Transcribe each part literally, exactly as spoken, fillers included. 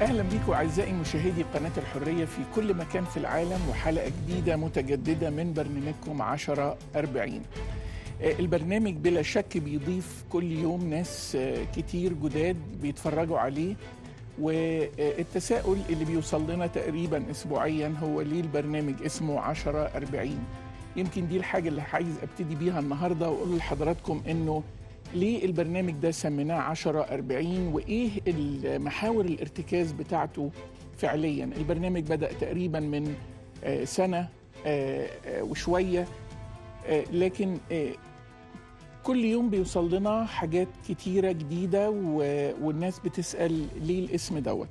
أهلا بكم أعزائي مشاهدي قناة الحرية في كل مكان في العالم، وحلقة جديدة متجددة من برنامجكم عشرة أربعين. البرنامج بلا شك بيضيف كل يوم ناس كتير جداد بيتفرجوا عليه، والتساؤل اللي بيوصل لنا تقريبا أسبوعيا هو ليه البرنامج اسمه عشرة أربعين؟ يمكن دي الحاجة اللي عايز أبتدي بيها النهاردة وأقول لحضراتكم إنه ليه البرنامج ده سميناه عشرة أربعين، وإيه محاور الارتكاز بتاعته فعليا. البرنامج بدأ تقريبا من سنة وشوية، لكن كل يوم بيوصل لنا حاجات كتيرة جديدة والناس بتسأل ليه الاسم دوت.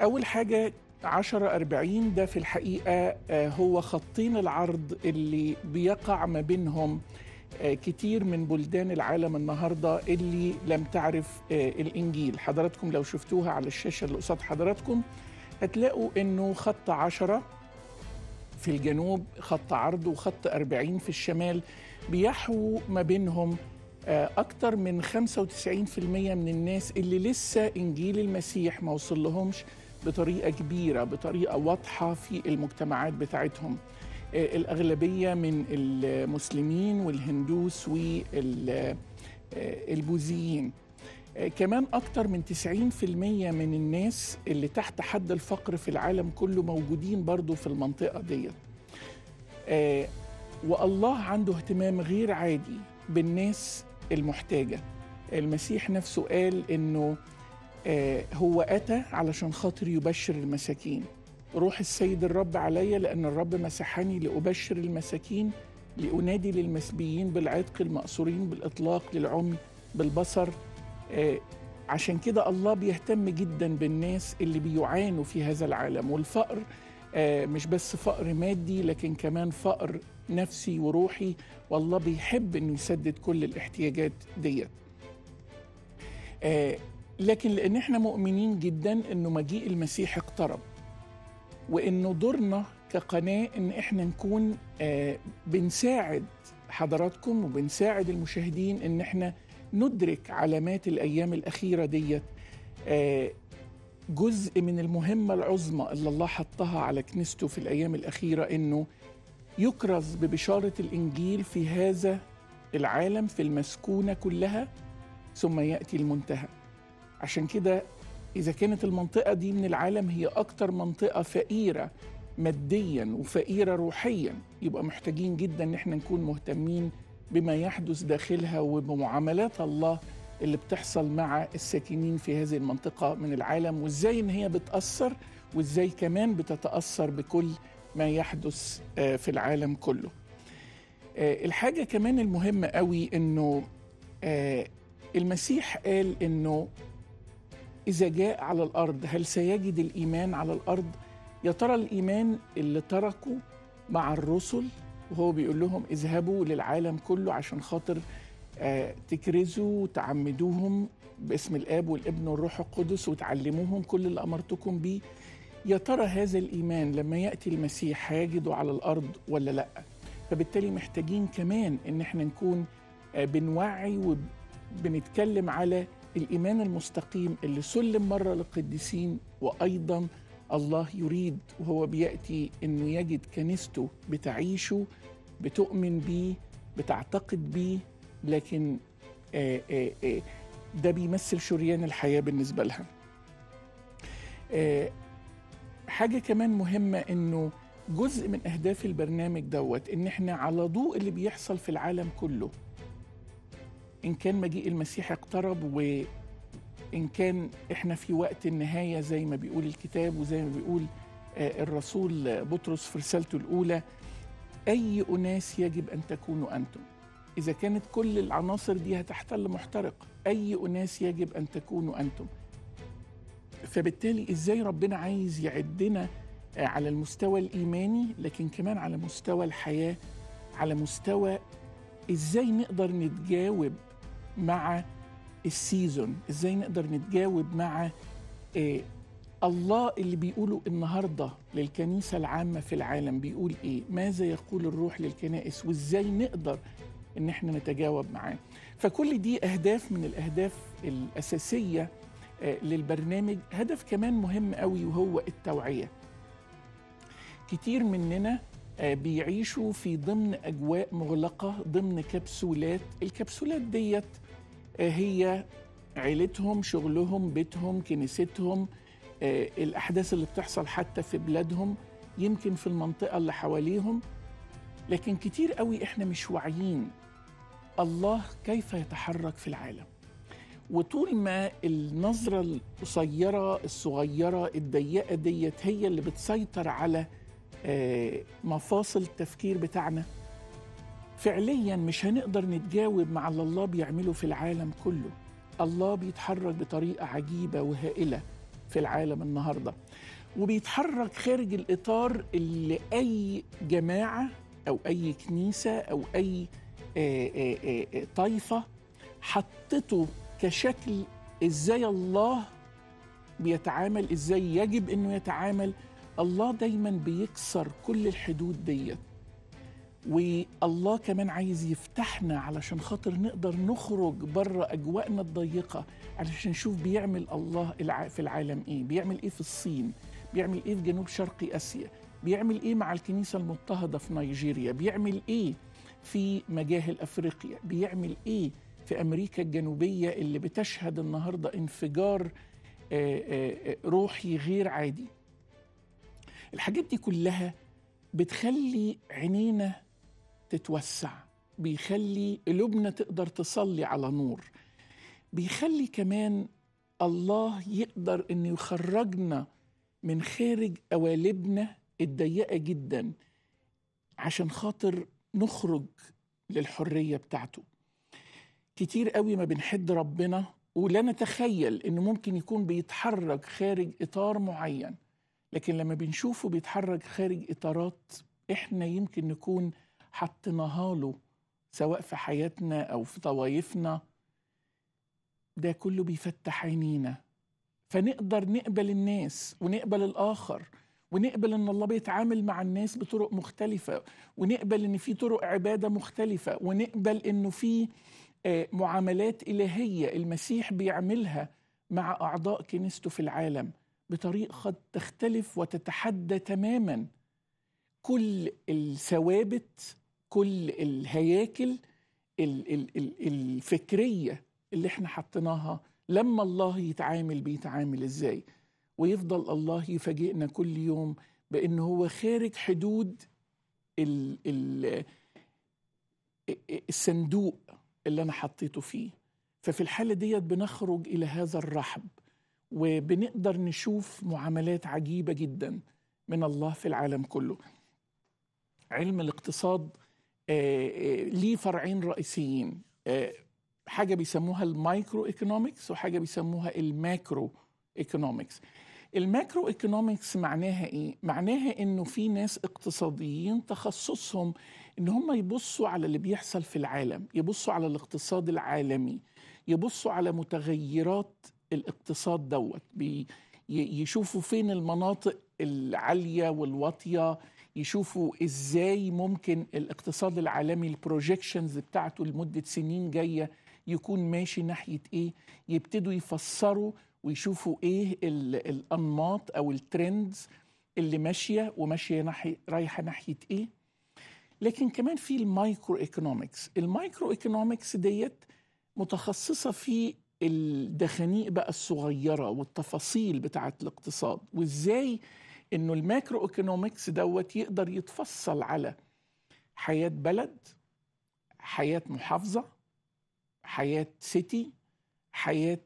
أول حاجة عشرة أربعين ده في الحقيقة هو خطين العرض اللي بيقع ما بينهم كتير من بلدان العالم النهاردة اللي لم تعرف الإنجيل. حضراتكم لو شفتوها على الشاشة اللي قصاد حضراتكم هتلاقوا أنه خط عشرة في الجنوب خط عرض وخط أربعين في الشمال، بيحووا ما بينهم أكتر من خمسة وتسعين بالمئة من الناس اللي لسه إنجيل المسيح ما وصل لهمش بطريقة كبيرة بطريقة واضحة في المجتمعات بتاعتهم. الأغلبية من المسلمين والهندوس والبوذيين. كمان أكتر من تسعين بالمئة من الناس اللي تحت حد الفقر في العالم كله موجودين برضو في المنطقة دي. والله عنده اهتمام غير عادي بالناس المحتاجة. المسيح نفسه قال إنه هو أتى علشان خاطر يبشر المساكين. روح السيد الرب علي لأن الرب مسحني لأبشر المساكين، لأنادي للمسبيين بالعتق، المأسورين بالإطلاق، للعمي بالبصر. عشان كده الله بيهتم جدا بالناس اللي بيعانوا في هذا العالم. والفقر مش بس فقر مادي، لكن كمان فقر نفسي وروحي، والله بيحب إنه يسدد كل الاحتياجات ديت. لكن لأن احنا مؤمنين جدا إنه مجيء المسيح اقترب، وإنه دورنا كقناة إن إحنا نكون آه بنساعد حضراتكم وبنساعد المشاهدين إن إحنا ندرك علامات الأيام الأخيرة ديت. آه جزء من المهمة العظمى اللي الله حطها على كنيسته في الأيام الأخيرة إنه يكرز ببشارة الإنجيل في هذا العالم، في المسكونة كلها، ثم يأتي المنتهى. عشان كده إذا كانت المنطقة دي من العالم هي أكتر منطقة فقيرة مادياً وفقيرة روحياً، يبقى محتاجين جداً إن احنا نكون مهتمين بما يحدث داخلها وبمعاملات الله اللي بتحصل مع الساكنين في هذه المنطقة من العالم، وإزاي إن هي بتأثر، وإزاي كمان بتتأثر بكل ما يحدث في العالم كله. الحاجة كمان المهمة قوي إنه المسيح قال إنه إذا جاء على الأرض هل سيجد الإيمان على الأرض؟ يا ترى الإيمان اللي تركه مع الرسل وهو بيقول لهم اذهبوا للعالم كله عشان خاطر تكرزوا وتعمدوهم باسم الآب والابن والروح القدس وتعلموهم كل اللي أمرتكم بيه، يا ترى هذا الإيمان لما يأتي المسيح هيجده على الأرض ولا لأ؟ فبالتالي محتاجين كمان إن احنا نكون بنوعي وبنتكلم على الإيمان المستقيم اللي سلم مرة للقديسين، وأيضا الله يريد وهو بيأتي أنه يجد كنيسته بتعيشه، بتؤمن بيه، بتعتقد بيه، لكن آآ آآ ده بيمثل شريان الحياة بالنسبة لها. حاجة كمان مهمة أنه جزء من أهداف البرنامج دوت أن احنا على ضوء اللي بيحصل في العالم كله، إن كان مجيء المسيح اقترب وإن كان إحنا في وقت النهاية زي ما بيقول الكتاب وزي ما بيقول الرسول بطرس في رسالته الأولى، أي أناس يجب أن تكونوا أنتم. إذا كانت كل العناصر دي هتحتل محترق، أي أناس يجب أن تكونوا أنتم. فبالتالي إزاي ربنا عايز يعدنا على المستوى الإيماني، لكن كمان على مستوى الحياة، على مستوى إزاي نقدر نتجاوب مع السيزون، إزاي نقدر نتجاوب مع إيه الله اللي بيقوله النهاردة للكنيسة العامة في العالم، بيقول إيه، ماذا يقول الروح للكنائس، وإزاي نقدر إن إحنا نتجاوب معاه. فكل دي أهداف من الأهداف الأساسية للبرنامج هدف كمان مهم قوي وهو التوعية. كتير مننا بيعيشوا في ضمن أجواء مغلقة، ضمن كبسولات. الكبسولات ديت هي عيلتهم، شغلهم، بيتهم، كنيستهم، الأحداث اللي بتحصل حتى في بلادهم، يمكن في المنطقة اللي حواليهم. لكن كتير قوي إحنا مش واعيين الله كيف يتحرك في العالم. وطول ما النظرة القصيرة الصغيرة الضيقة ديت هي اللي بتسيطر على مفاصل التفكير بتاعنا، فعلياً مش هنقدر نتجاوب مع اللي الله بيعمله في العالم كله. الله بيتحرك بطريقة عجيبة وهائلة في العالم النهاردة، وبيتحرك خارج الإطار اللي أي جماعة أو أي كنيسة أو أي طائفة حطته كشكل إزاي الله بيتعامل، إزاي يجب إنه يتعامل. الله دايماً بيكسر كل الحدود ديت، والله كمان عايز يفتحنا علشان خاطر نقدر نخرج بره أجواءنا الضيقة، علشان نشوف بيعمل الله في العالم إيه، بيعمل إيه في الصين، بيعمل إيه في جنوب شرق آسيا، بيعمل إيه مع الكنيسة المضطهدة في نيجيريا، بيعمل إيه في مجاهل أفريقيا، بيعمل إيه في أمريكا الجنوبية اللي بتشهد النهاردة انفجار روحي غير عادي. الحاجات دي كلها بتخلي عينينا تتوسع، بيخلي قلوبنا تقدر تصلي على نور، بيخلي كمان الله يقدر إنه يخرجنا من خارج قوالبنا الضيقة جدا عشان خاطر نخرج للحرية بتاعته. كتير قوي ما بنحد ربنا ولا نتخيل إنه ممكن يكون بيتحرك خارج إطار معين، لكن لما بنشوفه بيتحرك خارج إطارات إحنا يمكن نكون حطيناها له سواء في حياتنا أو في طوايفنا، ده كله بيفتح عينينا، فنقدر نقبل الناس ونقبل الآخر، ونقبل إن الله بيتعامل مع الناس بطرق مختلفة، ونقبل إن في طرق عبادة مختلفة، ونقبل إنه في معاملات إلهية المسيح بيعملها مع أعضاء كنيسته في العالم بطريقة تختلف وتتحدى تماما كل الثوابت، كل الهياكل الفكرية اللي احنا حطيناها. لما الله يتعامل بيتعامل ازاي، ويفضل الله يفاجئنا كل يوم بأنه هو خارج حدود ال ال الصندوق اللي أنا حطيته فيه. ففي الحالة ديت بنخرج إلى هذا الرحب، وبنقدر نشوف معاملات عجيبة جدا من الله في العالم كله. علم الاقتصاد ليه فرعين رئيسيين، حاجة بيسموها المايكرو ايكونومكس وحاجة بيسموها الماكرو ايكونومكس. الماكرو ايكونومكس معناها ايه؟ معناها انه في ناس اقتصاديين تخصصهم ان هم يبصوا على اللي بيحصل في العالم، يبصوا على الاقتصاد العالمي، يبصوا على متغيرات الاقتصاد دوت، يشوفوا فين المناطق العالية والواطية، يشوفوا ازاي ممكن الاقتصاد العالمي البروجيكشنز بتاعته لمدة سنين جاية يكون ماشي ناحية ايه، يبتدوا يفسروا ويشوفوا ايه الانماط او الترندز اللي ماشية وماشية ناحية رايحة ناحية ايه. لكن كمان في المايكرو ايكونومكس، المايكرو ايكونومكس ديت متخصصة في الدخانيق بقى الصغيرة والتفاصيل بتاعة الاقتصاد، وازاي انه الماكرو ايكونومكس دوت يقدر يتفصل على حياة بلد، حياة محافظة، حياة سيتي، حياة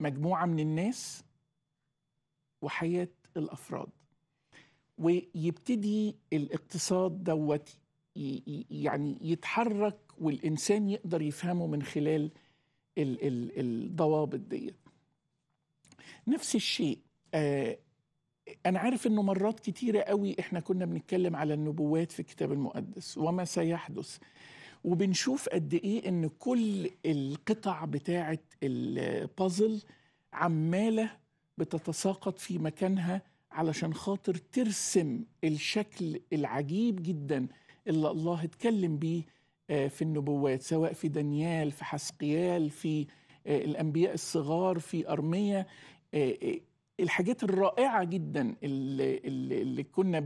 مجموعة من الناس، وحياة الأفراد. ويبتدي الاقتصاد دوت يعني يتحرك والإنسان يقدر يفهمه من خلال الضوابط ديت. نفس الشيء آه أنا عارف إنه مرات كتيرة قوي إحنا كنا بنتكلم على النبوات في الكتاب المقدس وما سيحدث، وبنشوف قد إيه إن كل القطع بتاعة البازل عمالة بتتساقط في مكانها علشان خاطر ترسم الشكل العجيب جدا اللي الله اتكلم بيه في النبوات، سواء في دانيال، في حسقيال، في الأنبياء الصغار في أرميا، الحاجات الرائعة جدا اللي, اللي كنا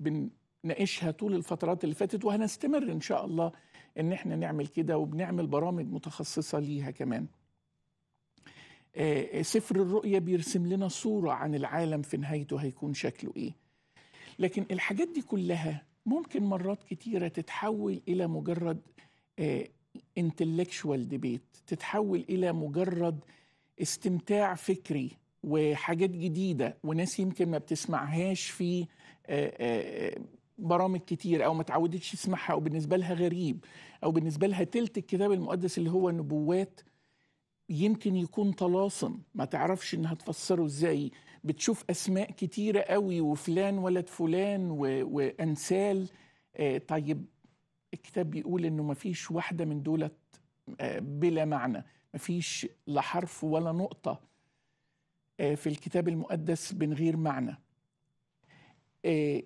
بنناقشها طول الفترات اللي فاتت، وهنستمر إن شاء الله إن احنا نعمل كده، وبنعمل برامج متخصصة ليها كمان. سفر الرؤية بيرسم لنا صورة عن العالم في نهايته هيكون شكله إيه، لكن الحاجات دي كلها ممكن مرات كتيرة تتحول إلى مجرد intellectual debate، تتحول إلى مجرد استمتاع فكري وحاجات جديدة، وناس يمكن ما بتسمعهاش في برامج كتير أو ما تعودتش تسمعها، أو بالنسبة لها غريب، أو بالنسبة لها تلت الكتاب المقدس اللي هو نبوات يمكن يكون طلاسم ما تعرفش انها تفسره ازاي، بتشوف اسماء كتيره قوي وفلان ولد فلان وانسال. آه طيب الكتاب بيقول انه ما فيش واحده من دولت آه بلا معنى، ما فيش لا حرف ولا نقطه آه في الكتاب المقدس من غير معنى. آه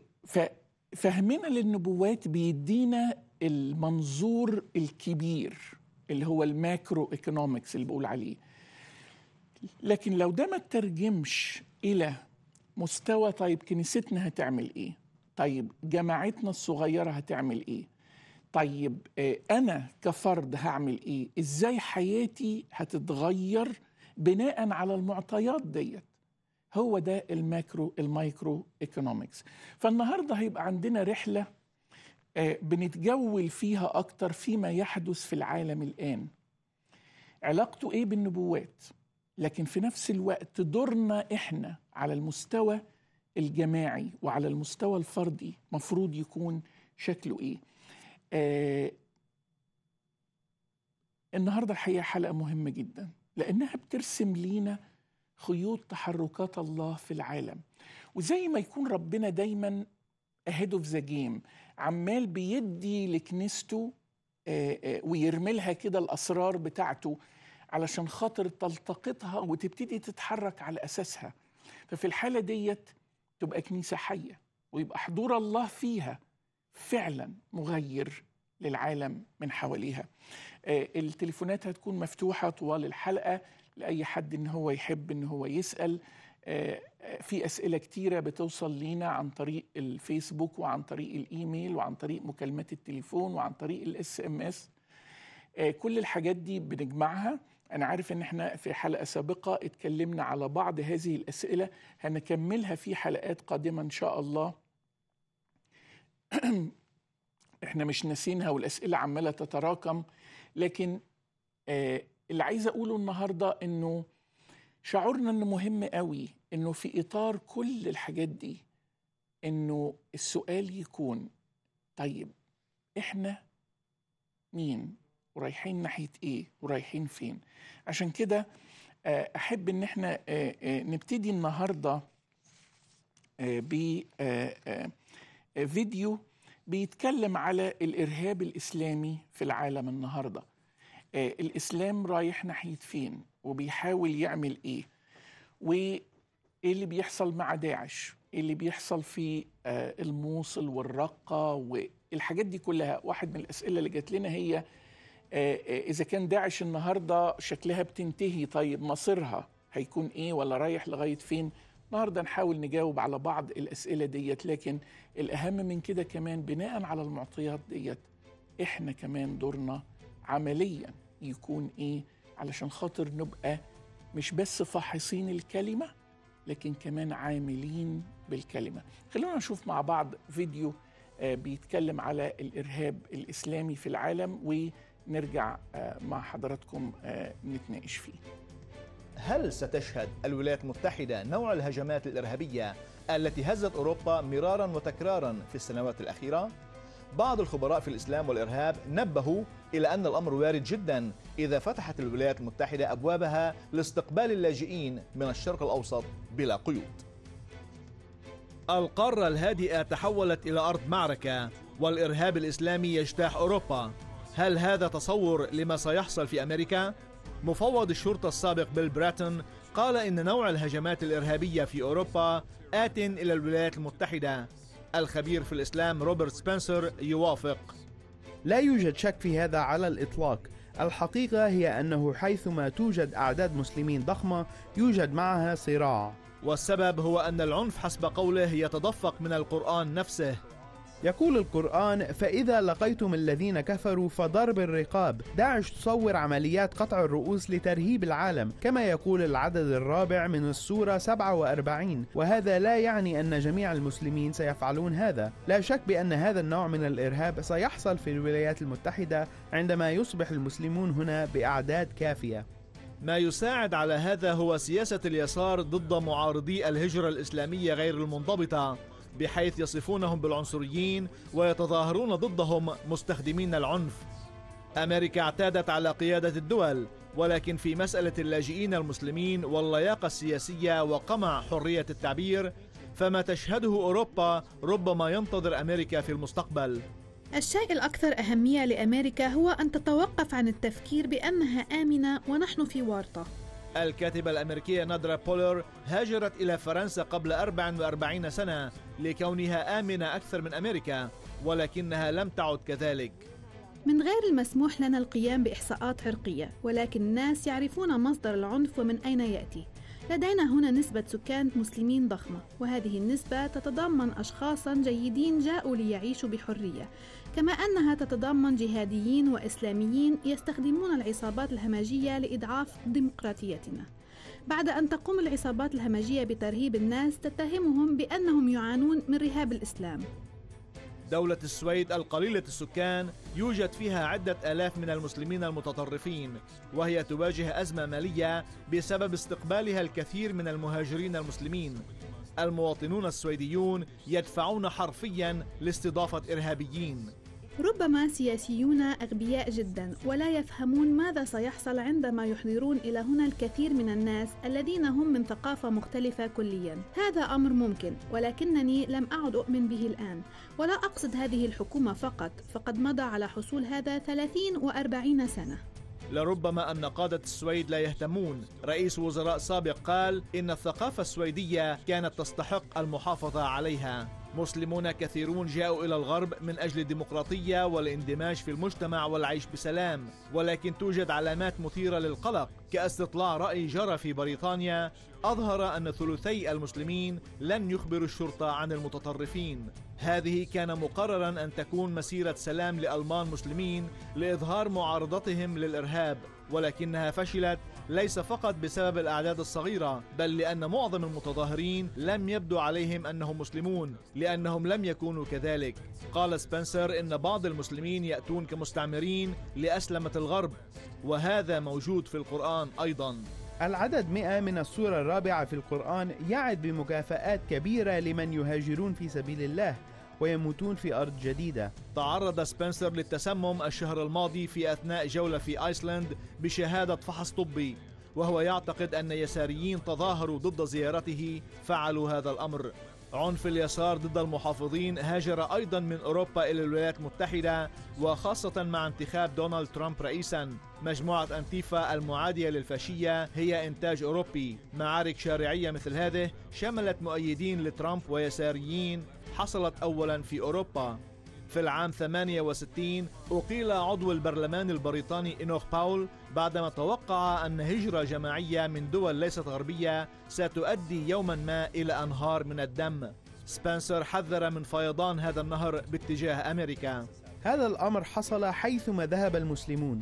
ففهمنا للنبوات بيدينا المنظور الكبير اللي هو الماكرو ايكونومكس اللي بقول عليه، لكن لو ده ما ترجمش إلى مستوى طيب كنيستنا هتعمل إيه، طيب جماعتنا الصغيرة هتعمل إيه، طيب أنا كفرد هعمل إيه، إزاي حياتي هتتغير بناء على المعطيات ديت، هو ده الماكرو المايكرو ايكونومكس. فالنهاردة هيبقى عندنا رحلة بنتجول فيها أكتر فيما يحدث في العالم الآن، علاقته إيه بالنبوات، لكن في نفس الوقت دورنا إحنا على المستوى الجماعي وعلى المستوى الفردي مفروض يكون شكله إيه. آه النهاردة الحقيقة حلقة مهمة جدا، لأنها بترسم لينا خيوط تحركات الله في العالم، وزي ما يكون ربنا دايما ahead of the game، عمال بيدي لكنيسته ويرملها كده الأسرار بتاعته علشان خاطر تلتقطها وتبتدي تتحرك على أساسها. ففي الحالة ديت تبقى كنيسة حية، ويبقى حضور الله فيها فعلا مغير للعالم من حواليها. التليفونات هتكون مفتوحة طوال الحلقة لأي حد إن هو يحب إن هو يسأل. في أسئلة كتيرة بتوصل لينا عن طريق الفيسبوك وعن طريق الإيميل وعن طريق مكالمات التليفون وعن طريق الاس ام اس، كل الحاجات دي بنجمعها. أنا عارف إن احنا في حلقة سابقة اتكلمنا على بعض هذه الأسئلة، هنكملها في حلقات قادمة إن شاء الله. احنا مش ناسينها والأسئلة عمالة تتراكم، لكن اللي عايز أقوله النهاردة إنه شعورنا إنه مهم قوي إنه في إطار كل الحاجات دي إنه السؤال يكون طيب إحنا مين ورايحين ناحية إيه ورايحين فين. عشان كده أحب إن إحنا نبتدي النهاردة بفيديو بيتكلم على الإرهاب الإسلامي في العالم النهاردة، الإسلام رايح ناحية فين وبيحاول يعمل إيه، وإيه اللي بيحصل مع داعش، إيه اللي بيحصل في الموصل والرقة والحاجات دي كلها. واحد من الأسئلة اللي جات لنا هي إذا كان داعش النهاردة شكلها بتنتهي، طيب مصيرها هيكون إيه ولا رايح لغاية فين؟ النهاردة نحاول نجاوب على بعض الأسئلة ديت، لكن الأهم من كده كمان بناء على المعطيات ديت إحنا كمان دورنا عمليا يكون إيه، علشان خاطر نبقى مش بس فاحصين الكلمة لكن كمان عاملين بالكلمة. خلونا نشوف مع بعض فيديو بيتكلم على الإرهاب الإسلامي في العالم ونرجع مع حضراتكم نتناقش فيه. هل ستشهد الولايات المتحدة نوع الهجمات الإرهابية التي هزت أوروبا مرارا وتكرارا في السنوات الأخيرة؟ بعض الخبراء في الإسلام والإرهاب نبهوا إلى أن الأمر وارد جدا إذا فتحت الولايات المتحدة أبوابها لاستقبال اللاجئين من الشرق الأوسط بلا قيود. القارة الهادئة تحولت إلى أرض معركة، والإرهاب الإسلامي يجتاح أوروبا. هل هذا تصور لما سيحصل في أمريكا؟ مفوض الشرطة السابق بيل براتون قال إن نوع الهجمات الإرهابية في أوروبا آت إلى الولايات المتحدة. الخبير في الإسلام روبرت سبنسر يوافق. لا يوجد شك في هذا على الإطلاق، الحقيقة هي أنه حيثما توجد أعداد مسلمين ضخمة يوجد معها صراع، والسبب هو أن العنف حسب قوله يتدفق من القرآن نفسه. يقول القرآن: فإذا لقيتم الذين كفروا فضرب الرقاب. داعش تصور عمليات قطع الرؤوس لترهيب العالم، كما يقول العدد الرابع من السورة سبعة وأربعين، وهذا لا يعني أن جميع المسلمين سيفعلون هذا. لا شك بأن هذا النوع من الإرهاب سيحصل في الولايات المتحدة عندما يصبح المسلمون هنا بأعداد كافية. ما يساعد على هذا هو سياسة اليسار ضد معارضي الهجرة الإسلامية غير المنضبطة، بحيث يصفونهم بالعنصريين ويتظاهرون ضدهم مستخدمين العنف. أمريكا اعتادت على قيادة الدول، ولكن في مسألة اللاجئين المسلمين واللياقة السياسية وقمع حرية التعبير، فما تشهده أوروبا ربما ينتظر أمريكا في المستقبل. الشيء الأكثر أهمية لأمريكا هو أن تتوقف عن التفكير بأنها آمنة ونحن في ورطة. الكاتبة الأمريكية نادرا بولور هاجرت إلى فرنسا قبل أربع وأربعين سنة لكونها آمنة أكثر من أمريكا، ولكنها لم تعد كذلك. من غير المسموح لنا القيام بإحصاءات عرقية، ولكن الناس يعرفون مصدر العنف ومن أين يأتي. لدينا هنا نسبة سكان مسلمين ضخمة، وهذه النسبة تتضمن أشخاصا جيدين جاءوا ليعيشوا بحرية، كما أنها تتضمن جهاديين وإسلاميين يستخدمون العصابات الهمجية لإضعاف ديمقراطيتنا. بعد أن تقوم العصابات الهمجية بترهيب الناس، تتهمهم بأنهم يعانون من رهاب الإسلام. دولة السويد القليلة السكان يوجد فيها عدة آلاف من المسلمين المتطرفين، وهي تواجه أزمة مالية بسبب استقبالها الكثير من المهاجرين المسلمين. المواطنون السويديون يدفعون حرفيا لاستضافة إرهابيين. ربما سياسيون أغبياء جدا ولا يفهمون ماذا سيحصل عندما يحضرون إلى هنا الكثير من الناس الذين هم من ثقافة مختلفة كليا. هذا أمر ممكن، ولكنني لم أعد أؤمن به الآن، ولا أقصد هذه الحكومة فقط، فقد مضى على حصول هذا ثلاثين وأربعين سنة. لربما أن قادة السويد لا يهتمون. رئيس وزراء سابق قال إن الثقافة السويدية كانت تستحق المحافظة عليها. مسلمون كثيرون جاءوا إلى الغرب من أجل الديمقراطية والاندماج في المجتمع والعيش بسلام، ولكن توجد علامات مثيرة للقلق، كاستطلاع رأي جرى في بريطانيا أظهر أن ثلثي المسلمين لن يخبروا الشرطة عن المتطرفين. هذه كان مقررا أن تكون مسيرة سلام لألمان مسلمين لإظهار معارضتهم للإرهاب، ولكنها فشلت ليس فقط بسبب الأعداد الصغيرة، بل لأن معظم المتظاهرين لم يبدو عليهم أنهم مسلمون، لأنهم لم يكونوا كذلك. قال سبنسر إن بعض المسلمين يأتون كمستعمرين لأسلمة الغرب، وهذا موجود في القرآن أيضاً. العدد مئة من السورة الرابعة في القرآن يعد بمكافآت كبيرة لمن يهاجرون في سبيل الله ويموتون في أرض جديدة. تعرض سبنسر للتسمم الشهر الماضي في أثناء جولة في آيسلند بشهادة فحص طبي، وهو يعتقد أن يساريين تظاهروا ضد زيارته فعلوا هذا الأمر. عنف اليسار ضد المحافظين هاجر أيضا من أوروبا إلى الولايات المتحدة، وخاصة مع انتخاب دونالد ترامب رئيسا. مجموعة أنتيفا المعادية للفاشية هي إنتاج أوروبي. معارك شارعية مثل هذه شملت مؤيدين لترامب ويساريين، حصلت أولا في أوروبا. في العام ثمانية وستين أقيل عضو البرلمان البريطاني إنوخ باول بعدما توقع أن هجرة جماعية من دول ليست غربية ستؤدي يوما ما إلى أنهار من الدم. سبنسر حذر من فيضان هذا النهر باتجاه أمريكا. هذا الأمر حصل حيثما ذهب المسلمون.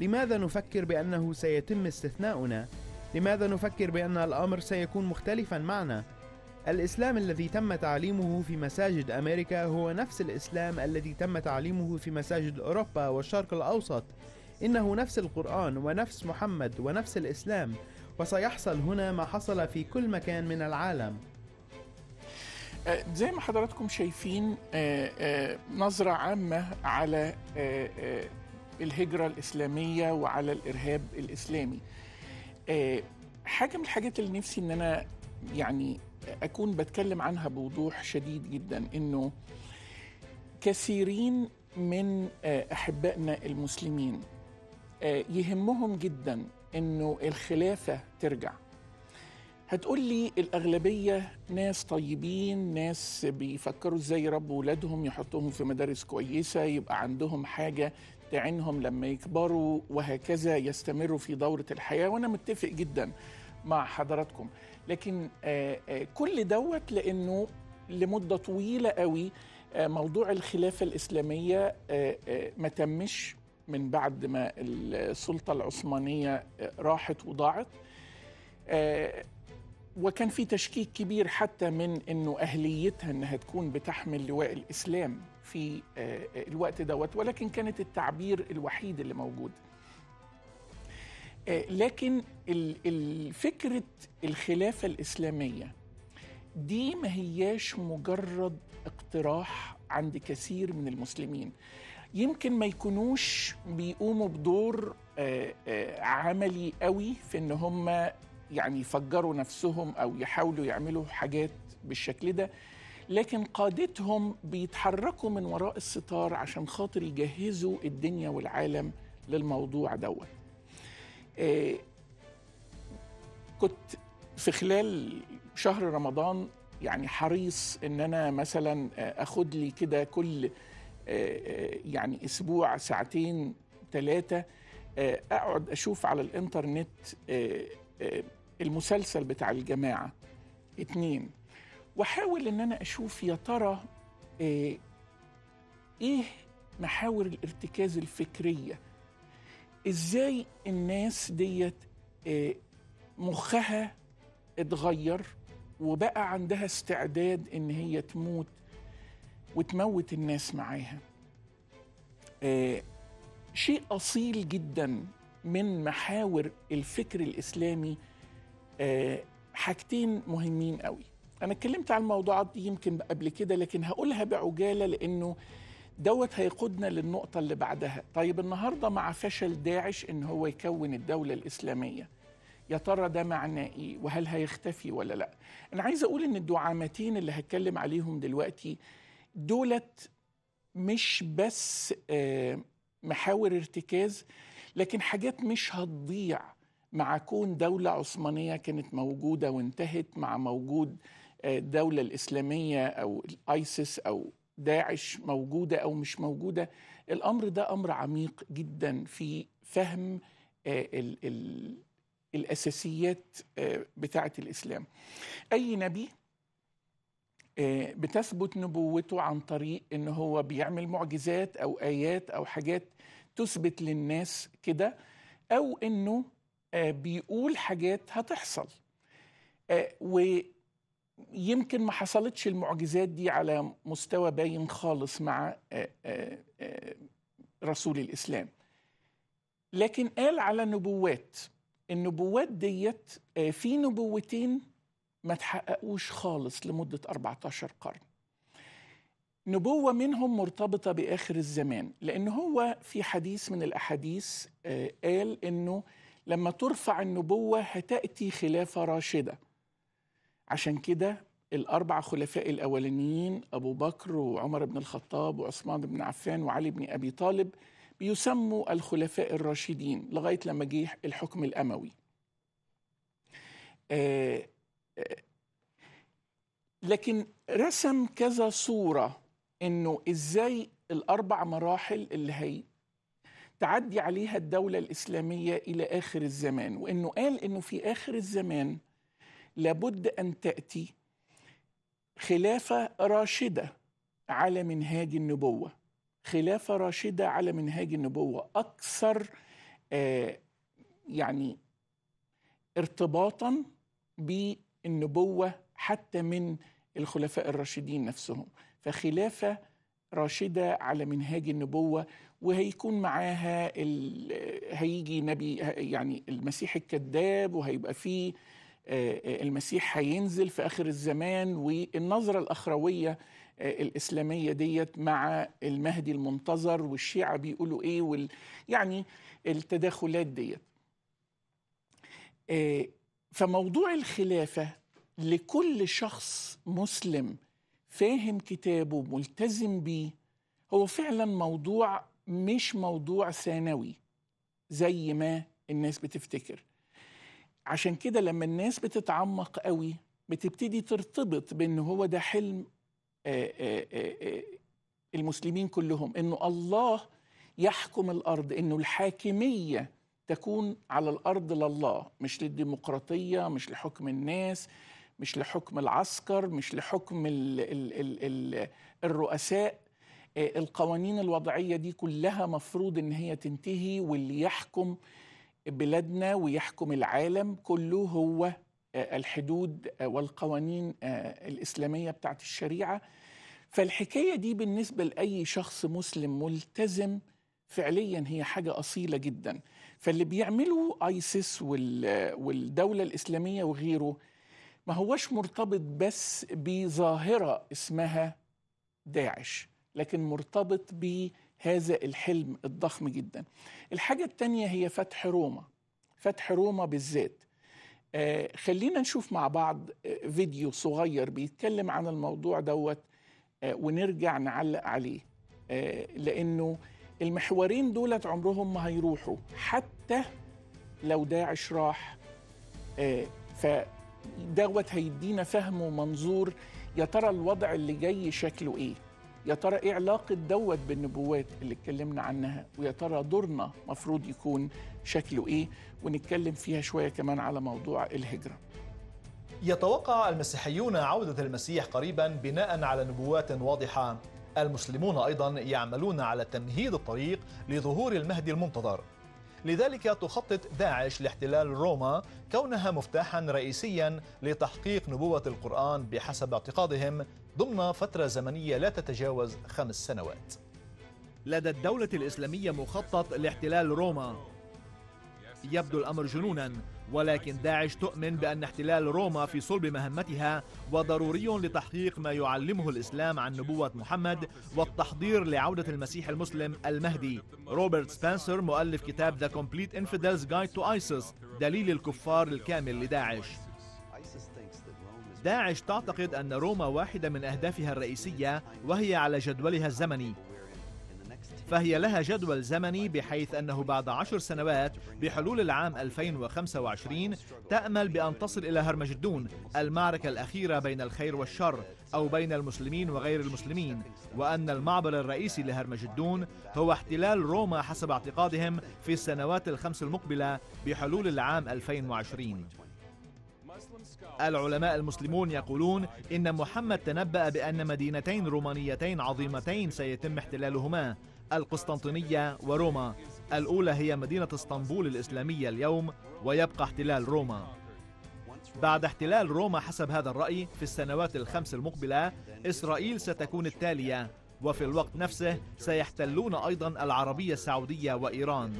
لماذا نفكر بأنه سيتم استثناؤنا؟ لماذا نفكر بأن الأمر سيكون مختلفا معنا؟ الإسلام الذي تم تعليمه في مساجد أمريكا هو نفس الإسلام الذي تم تعليمه في مساجد أوروبا والشرق الأوسط. إنه نفس القرآن ونفس محمد ونفس الإسلام، وسيحصل هنا ما حصل في كل مكان من العالم. زي ما حضراتكم شايفين نظرة عامة على الهجرة الإسلامية وعلى الإرهاب الإسلامي. حاجة من الحاجات اللي نفسي إن أنا يعني أكون بتكلم عنها بوضوح شديد جدا، إنه كثيرين من أحبائنا المسلمين يهمهم جدا إنه الخلافة ترجع. هتقولي الأغلبية ناس طيبين، ناس بيفكروا إزاي يربوا ولادهم، يحطوهم في مدارس كويسة، يبقى عندهم حاجة عنهم لما يكبروا، وهكذا يستمروا في دورة الحياة. وأنا متفق جدا مع حضراتكم، لكن كل دوت لأنه لمدة طويلة قوي موضوع الخلافة الإسلامية ما تمش من بعد ما السلطة العثمانية راحت وضاعت، وكان في تشكيك كبير حتى من أنه أهليتها أنها تكون بتحمل لواء الإسلام في الوقت دوت، ولكن كانت التعبير الوحيد اللي موجود. لكن فكرة الخلافة الإسلامية دي ما هياش مجرد اقتراح عند كثير من المسلمين، يمكن ما يكونوش بيقوموا بدور عملي قوي في ان هم يعني يفجروا نفسهم او يحاولوا يعملوا حاجات بالشكل ده، لكن قادتهم بيتحركوا من وراء الستار عشان خاطر يجهزوا الدنيا والعالم للموضوع دوت. كنت في خلال شهر رمضان يعني حريص ان انا مثلا اخد لي كده كل يعني اسبوع ساعتين ثلاثه اقعد اشوف على الانترنت المسلسل بتاع الجماعه اتنين، واحاول ان انا اشوف يا ترى ايه محاور الارتكاز الفكريه، ازاي الناس ديت مخها اتغير وبقى عندها استعداد ان هي تموت وتموت الناس معاها. آه شيء أصيل جدا من محاور الفكر الإسلامي. آه حاجتين مهمين قوي، أنا اتكلمت عن الموضوعات دي يمكن قبل كده لكن هقولها بعجالة لأنه دوت هيقودنا للنقطة اللي بعدها. طيب النهاردة مع فشل داعش إن هو يكون الدولة الإسلامية، يا ترى ده معناه إيه؟ وهل هيختفي ولا لأ؟ أنا عايز أقول إن الدعامتين اللي هتكلم عليهم دلوقتي دولت مش بس محاور ارتكاز، لكن حاجات مش هتضيع مع كون دولة عثمانية كانت موجودة وانتهت مع موجود الدولة الإسلامية أو الآيسيس أو داعش موجودة أو مش موجودة. الأمر ده أمر عميق جدا في فهم ال ال الأساسيات بتاعة الإسلام. أي نبي بتثبت نبوته عن طريق إن هو بيعمل معجزات أو آيات أو حاجات تثبت للناس كده، أو إنه بيقول حاجات هتحصل، ويمكن ما حصلتش المعجزات دي على مستوى باين خالص مع رسول الإسلام، لكن قال على نبوات. النبوات ديت في نبوتين ما تحققوش خالص لمدة أربعتاشر قرن، نبوة منهم مرتبطة بآخر الزمان، لأن هو في حديث من الأحاديث قال أنه لما ترفع النبوة هتأتي خلافة راشدة. عشان كده الأربع خلفاء الأولانيين أبو بكر وعمر بن الخطاب وعثمان بن عفان وعلي بن أبي طالب بيسموا الخلفاء الراشدين لغاية لما جه الحكم الأموي. آه لكن رسم كذا صورة إنه إزاي الأربع مراحل اللي هي تعدي عليها الدولة الإسلامية إلى آخر الزمان، وإنه قال إنه في آخر الزمان لابد أن تأتي خلافة راشدة على منهاج النبوة. خلافة راشدة على منهاج النبوة أكثر آه يعني ارتباطاً ب النبوة حتى من الخلفاء الراشدين نفسهم، فخلافة راشدة على منهاج النبوة، وهيكون معاها هيجي نبي يعني المسيح الكذاب، وهيبقى فيه المسيح هينزل في آخر الزمان، والنظرة الأخروية الإسلامية ديت مع المهدي المنتظر والشيعة بيقولوا إيه وال يعني التداخلات ديت. فموضوع الخلافة لكل شخص مسلم فاهم كتابه ملتزم بيه هو فعلا موضوع، مش موضوع ثانوي زي ما الناس بتفتكر. عشان كده لما الناس بتتعمق قوي بتبتدي ترتبط بأن هو ده حلم آآ آآ آآ المسلمين كلهم، أنه الله يحكم الأرض، إنه الحاكمية تكون على الأرض لله، مش للديمقراطية، مش لحكم الناس، مش لحكم العسكر، مش لحكم ال ال ال ال الرؤساء. القوانين الوضعية دي كلها مفروض إن هي تنتهي، واللي يحكم بلادنا ويحكم العالم كله هو الحدود والقوانين الإسلامية بتاعت الشريعة. فالحكاية دي بالنسبة لأي شخص مسلم ملتزم فعليا هي حاجة أصيلة جدا. فاللي بيعمله آيسيس والدولة الإسلامية وغيره ما هوش مرتبط بس بظاهرة اسمها داعش، لكن مرتبط بهذا الحلم الضخم جدا. الحاجة التانية هي فتح روما، فتح روما بالذات. آه خلينا نشوف مع بعض فيديو صغير بيتكلم عن الموضوع دوت آه ونرجع نعلق عليه، آه لأنه المحورين دولت عمرهم ما هيروحوا حتى لو داعش راح. آه فدوت هيدينا فهم ومنظور يا ترى الوضع اللي جاي شكله إيه، يا ترى إيه علاقة دوت بالنبوات اللي اتكلمنا عنها، ويا ترى دورنا مفروض يكون شكله إيه، ونتكلم فيها شوية كمان على موضوع الهجرة. يتوقع المسيحيون عودة المسيح قريبا بناء على نبوات واضحة. المسلمون أيضا يعملون على تمهيد الطريق لظهور المهدي المنتظر. لذلك تخطط داعش لاحتلال روما كونها مفتاحا رئيسيا لتحقيق نبوة القرآن بحسب اعتقادهم ضمن فترة زمنية لا تتجاوز خمس سنوات. لدى الدولة الإسلامية مخطط لاحتلال روما. يبدو الأمر جنونا، ولكن داعش تؤمن بأن احتلال روما في صلب مهمتها وضروري لتحقيق ما يعلمه الإسلام عن نبوة محمد والتحضير لعودة المسيح المسلم المهدي. روبرت سبنسر مؤلف كتاب The Complete Infidels Guide to ISIS دليل الكفار الكامل لداعش. داعش تعتقد أن روما واحدة من أهدافها الرئيسية وهي على جدولها الزمني، فهي لها جدول زمني بحيث أنه بعد عشر سنوات بحلول العام ألفين وخمسة وعشرين تأمل بأن تصل إلى هرمجدون، المعركة الأخيرة بين الخير والشر أو بين المسلمين وغير المسلمين، وأن المعبر الرئيسي لهرمجدون هو احتلال روما حسب اعتقادهم في السنوات الخمس المقبلة بحلول العام ألفين وعشرين. العلماء المسلمون يقولون إن محمد تنبأ بأن مدينتين رومانيتين عظيمتين سيتم احتلالهما، القسطنطينية وروما. الأولى هي مدينة اسطنبول الإسلامية اليوم، ويبقى احتلال روما. بعد احتلال روما حسب هذا الرأي في السنوات الخمس المقبلة إسرائيل ستكون التالية، وفي الوقت نفسه سيحتلون أيضا العربية السعودية وإيران.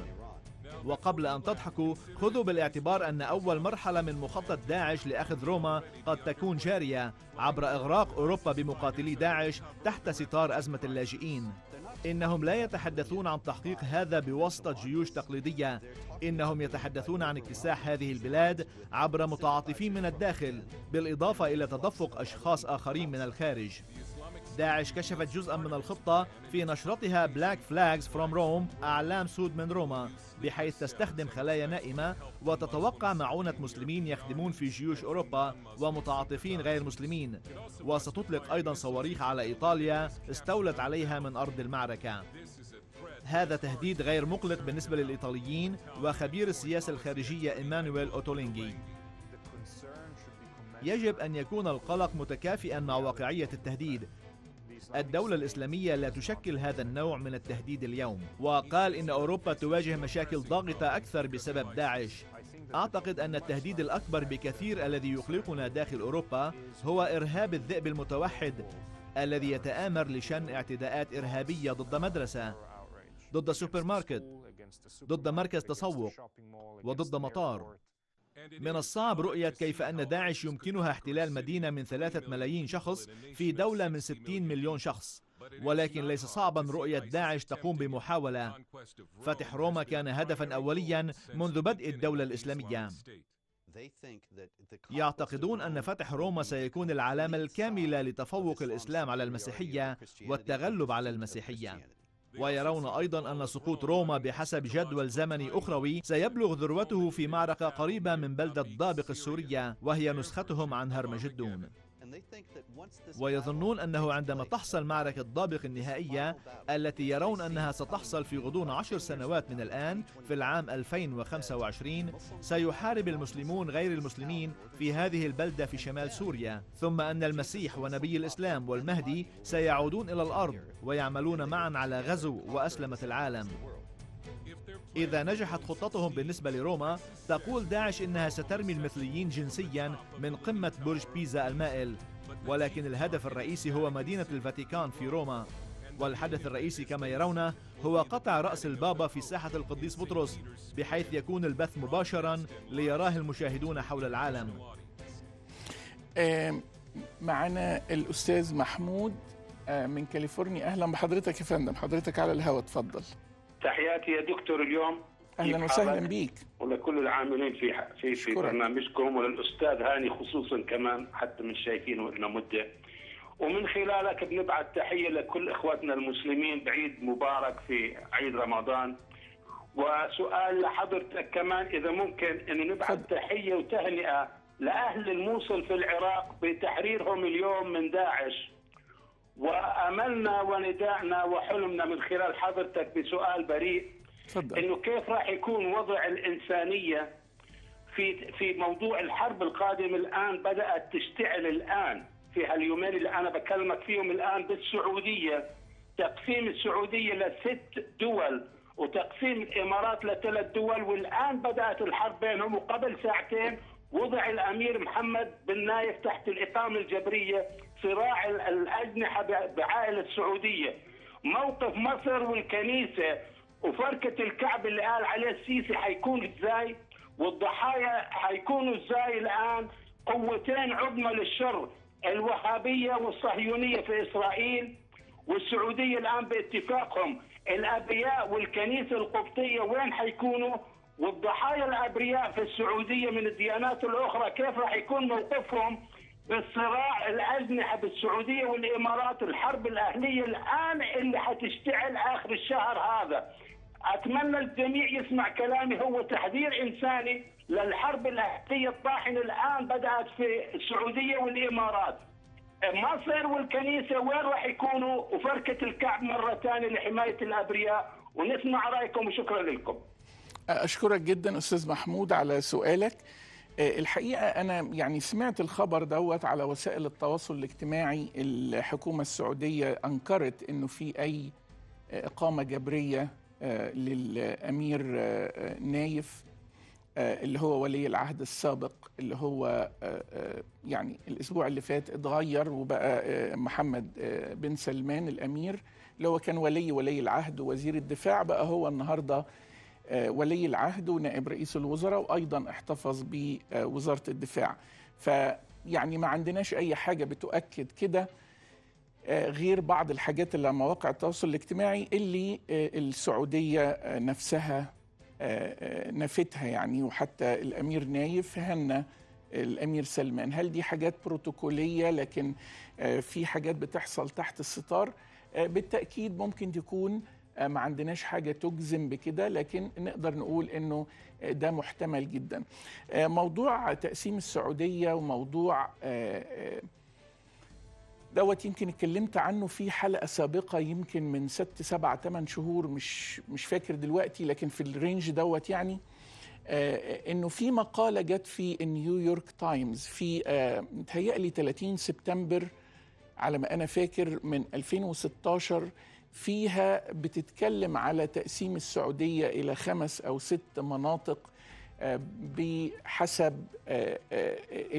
وقبل أن تضحكوا خذوا بالاعتبار أن أول مرحلة من مخطط داعش لأخذ روما قد تكون جارية عبر إغراق أوروبا بمقاتلي داعش تحت ستار أزمة اللاجئين. إنهم لا يتحدثون عن تحقيق هذا بواسطة جيوش تقليدية، إنهم يتحدثون عن اكتساح هذه البلاد عبر متعاطفين من الداخل، بالإضافة إلى تدفق أشخاص آخرين من الخارج. داعش كشفت جزءا من الخطة في نشرتها بلاك فلاجز فروم روم، أعلام سود من روما، بحيث تستخدم خلايا نائمة وتتوقع معونة مسلمين يخدمون في جيوش أوروبا ومتعاطفين غير مسلمين، وستطلق أيضا صواريخ على إيطاليا استولت عليها من أرض المعركة. هذا تهديد غير مقلق بالنسبة للإيطاليين وخبير السياسة الخارجية إيمانويل أوتولينجي. يجب أن يكون القلق متكافئا مع واقعية التهديد. الدولة الإسلامية لا تشكل هذا النوع من التهديد اليوم، وقال إن أوروبا تواجه مشاكل ضاغطة أكثر بسبب داعش. أعتقد أن التهديد الأكبر بكثير الذي يقلقنا داخل أوروبا هو إرهاب الذئب المتوحد الذي يتآمر لشن اعتداءات إرهابية ضد مدرسة، ضد سوبر ماركت، ضد مركز تسوق، وضد مطار. من الصعب رؤية كيف أن داعش يمكنها احتلال مدينة من ثلاثة ملايين شخص في دولة من ستين مليون شخص، ولكن ليس صعبا رؤية داعش تقوم بمحاولة. فتح روما كان هدفا أوليا منذ بدء الدولة الإسلامية. يعتقدون أن فتح روما سيكون العلامة الكاملة لتفوق الإسلام على المسيحية والتغلب على المسيحية، ويرون أيضاً أن سقوط روما بحسب جدول زمني أخروي سيبلغ ذروته في معركة قريبة من بلدة دابق السورية، وهي نسختهم عن هرمجدون. ويظنون أنه عندما تحصل معركة دابق النهائية التي يرون أنها ستحصل في غضون عشر سنوات من الآن في العام ألفين وخمسة وعشرين سيحارب المسلمون غير المسلمين في هذه البلدة في شمال سوريا، ثم أن المسيح ونبي الإسلام والمهدي سيعودون إلى الأرض ويعملون معا على غزو وأسلمة العالم. إذا نجحت خطتهم بالنسبة لروما، تقول داعش إنها سترمي المثليين جنسياً من قمة برج بيزا المائل، ولكن الهدف الرئيسي هو مدينة الفاتيكان في روما، والحدث الرئيسي كما يرونه هو قطع رأس البابا في ساحة القديس بطرس، بحيث يكون البث مباشراً ليراه المشاهدون حول العالم. معنا الأستاذ محمود من كاليفورنيا، أهلاً بحضرتك يا فندم، حضرتك على الهواء، تفضل. تحياتي يا دكتور اليوم. أهلا وسهلا بيك. ولكل العاملين في في في برنامجكم، وللأستاذ هاني خصوصا كمان، حتى من شايفينه لنا مدة. ومن خلالك بنبعث تحية لكل إخواتنا المسلمين بعيد مبارك في عيد رمضان. وسؤال لحضرتك كمان إذا ممكن إنه نبعث تحية وتهنئة لأهل الموصل في العراق بتحريرهم اليوم من داعش. وأملنا ونداءنا وحلمنا من خلال حضرتك بسؤال بريء، إنه كيف راح يكون وضع الإنسانية في في موضوع الحرب القادمة. الآن بدأت تشتعل الآن في هاليومين اللي أنا بكلمك فيهم الآن بالسعودية، تقسيم السعودية لست دول وتقسيم الإمارات لثلاث دول، والآن بدأت الحرب بينهم. وقبل ساعتين وضع الأمير محمد بن نايف تحت الإقامة الجبرية صراع الأجنحة بعائلة السعودية. موقف مصر والكنيسة وفرقة الكعب اللي قال عليه السيسي حيكون ازاي، والضحايا حيكونوا ازاي الآن. قوتين عظمى للشر، الوهابية والصهيونية في إسرائيل، والسعودية الآن باتفاقهم. الأبرياء والكنيسة القبطية وين حيكونوا، والضحايا الأبرياء في السعودية من الديانات الأخرى كيف راح يكون موقفهم بالصراع الأجنحة بالسعودية والإمارات. الحرب الأهلية الآن اللي حتشتعل آخر الشهر هذا. أتمنى الجميع يسمع كلامي، هو تحذير إنساني للحرب الأهلية الطاحنة الآن بدأت في السعودية والإمارات. مصر والكنيسة وين راح يكونوا، وفرقة الكعب مرة ثانية لحماية الأبرياء. ونسمع رأيكم وشكرا لكم. أشكرك جدا أستاذ محمود على سؤالك. الحقيقة أنا يعني سمعت الخبر دوت على وسائل التواصل الاجتماعي. الحكومة السعودية أنكرت أنه في أي إقامة جبرية للأمير نايف اللي هو ولي العهد السابق، اللي هو يعني الأسبوع اللي فات اتغير وبقى محمد بن سلمان الأمير، اللي هو كان ولي ولي العهد ووزير الدفاع، بقى هو النهارده ولي العهد ونائب رئيس الوزراء، وأيضا احتفظ بوزارة الدفاع. فيعني ما عندناش أي حاجة بتؤكد كده غير بعض الحاجات اللي على مواقع التواصل الاجتماعي اللي السعودية نفسها نفتها يعني. وحتى الأمير نايف هنى الأمير سلمان. هل دي حاجات بروتوكولية؟ لكن في حاجات بتحصل تحت الستار بالتأكيد ممكن تكون. ما عندناش حاجة تجزم بكده، لكن نقدر نقول أنه ده محتمل جدا. موضوع تقسيم السعودية وموضوع دوت يمكن اتكلمت عنه في حلقة سابقة يمكن من ست سبعة ثمان شهور، مش مش فاكر دلوقتي، لكن في الرينج دوت يعني. أنه في مقالة جت في نيويورك تايمز في متهيألي ثلاثين سبتمبر على ما أنا فاكر من ألفين وستاشر، فيها بتتكلم على تقسيم السعودية إلى خمس أو ست مناطق بحسب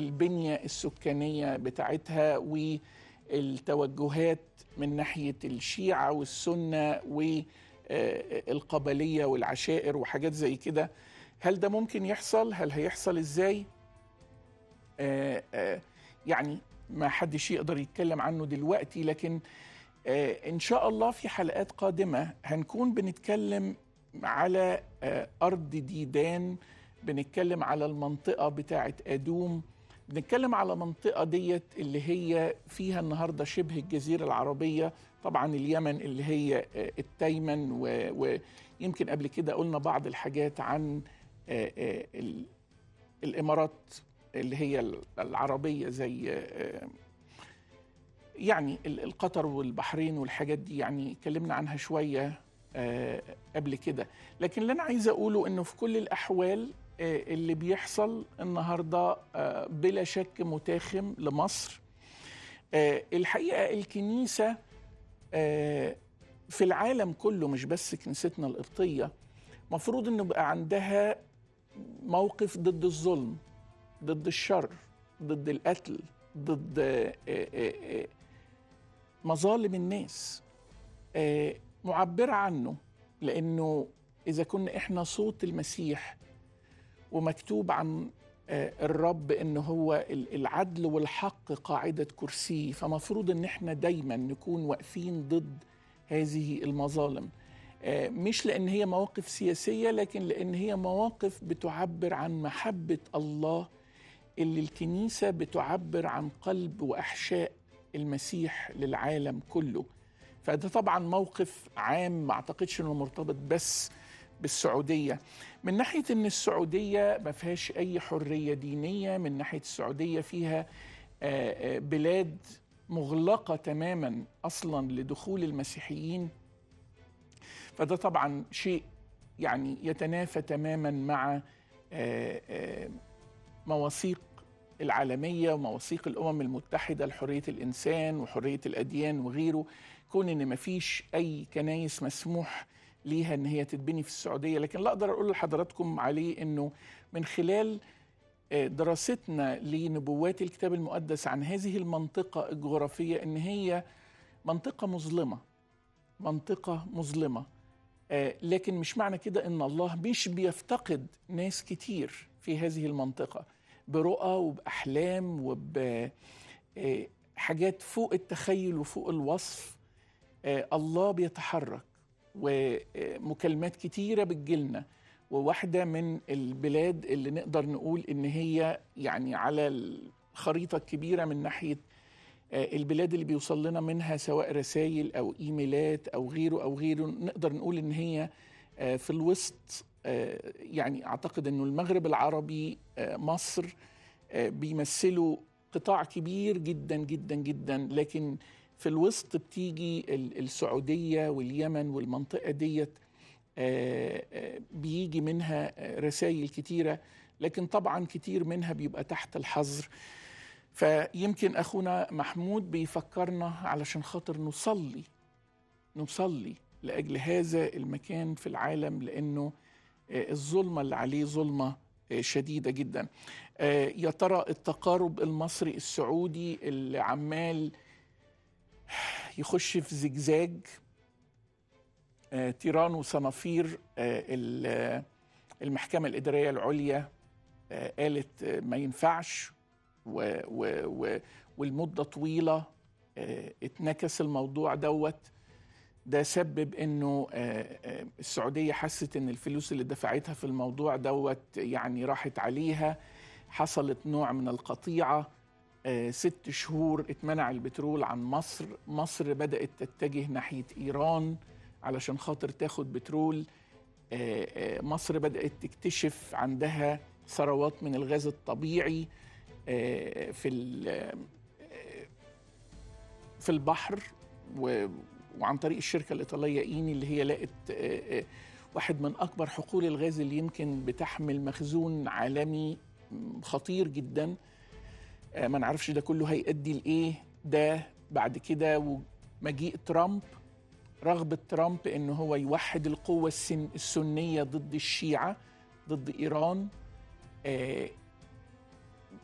البنية السكانية بتاعتها والتوجهات من ناحية الشيعة والسنة والقبلية والعشائر وحاجات زي كده. هل ده ممكن يحصل؟ هل هيحصل إزاي؟ يعني ما حدش يقدر يتكلم عنه دلوقتي، لكن إن شاء الله في حلقات قادمة هنكون بنتكلم على أرض ديدان، بنتكلم على المنطقة بتاعة أدوم، بنتكلم على منطقة ديت اللي هي فيها النهاردة شبه الجزيرة العربية، طبعا اليمن اللي هي التيمن، ويمكن قبل كده قلنا بعض الحاجات عن الإمارات اللي هي العربية زي يعني القطر والبحرين والحاجات دي يعني اتكلمنا عنها شوية قبل كده، لكن اللي أنا عايز أقوله إنه في كل الأحوال اللي بيحصل النهاردة بلا شك متاخم لمصر. الحقيقة الكنيسة في العالم كله مش بس كنيستنا القبطية مفروض إنه بقى عندها موقف ضد الظلم، ضد الشر، ضد القتل، ضد مظالم الناس، معبرة عنه، لأنه إذا كنا إحنا صوت المسيح ومكتوب عن الرب إنه هو العدل والحق قاعدة كرسيه، فمفروض إن إحنا دايما نكون واقفين ضد هذه المظالم، مش لأن هي مواقف سياسية لكن لأن هي مواقف بتعبر عن محبة الله اللي الكنيسة بتعبر عن قلب وأحشاء المسيح للعالم كله. فده طبعا موقف عام، ما أعتقدش أنه مرتبط بس بالسعودية، من ناحية أن السعودية ما فيهاش أي حرية دينية، من ناحية السعودية فيها بلاد مغلقة تماما أصلا لدخول المسيحيين، فده طبعا شيء يعني يتنافى تماما مع مواثيق العالمية ومواثيق الأمم المتحدة لحرية الإنسان وحرية الأديان وغيره. كون إن مفيش أي كنايس مسموح ليها إن هي تتبني في السعودية، لكن لا أقدر أقول لحضراتكم عليه إنه من خلال دراستنا لنبوات الكتاب المقدس عن هذه المنطقة الجغرافية إن هي منطقة مظلمة، منطقة مظلمة، لكن مش معنى كده إن الله مش بيفتقد ناس كتير في هذه المنطقة برؤى وبأحلام وبحاجات فوق التخيل وفوق الوصف. الله بيتحرك، ومكالمات كتيرة بتجيلنا، وواحدة من البلاد اللي نقدر نقول إن هي يعني على الخريطة الكبيرة من ناحية البلاد اللي بيوصل لنا منها سواء رسائل أو إيميلات أو غيره أو غيره، نقدر نقول إن هي في الوسط. يعني أعتقد أنه المغرب العربي، مصر، بيمثلوا قطاع كبير جدا جدا جدا، لكن في الوسط بتيجي السعودية واليمن والمنطقة ديت بيجي منها رسائل كتيرة، لكن طبعا كتير منها بيبقى تحت الحظر. فيمكن أخونا محمود بيفكرنا علشان خاطر نصلي نصلي لأجل هذا المكان في العالم، لأنه الظلمة اللي عليه ظلمة شديدة جدا. يا ترى التقارب المصري السعودي اللي عمال يخش في زجزاج تيران وصنافير، المحكمة الإدارية العليا قالت ما ينفعش والمدة طويلة اتنكس الموضوع دوت، ده سبب انه السعودية حست ان الفلوس اللي دفعتها في الموضوع دوت يعني راحت عليها، حصلت نوع من القطيعة، ست شهور اتمنع البترول عن مصر، مصر بدأت تتجه ناحية إيران علشان خاطر تاخد بترول، مصر بدأت تكتشف عندها ثروات من الغاز الطبيعي في في البحر و وعن طريق الشركة الإيطالية إيني اللي هي لقت واحد من أكبر حقول الغاز اللي يمكن بتحمل مخزون عالمي خطير جدا. ما نعرفش ده كله هيؤدي لإيه ده بعد كده، ومجيء ترامب، رغبة ترامب إنه هو يوحد القوة السنية ضد الشيعة، ضد إيران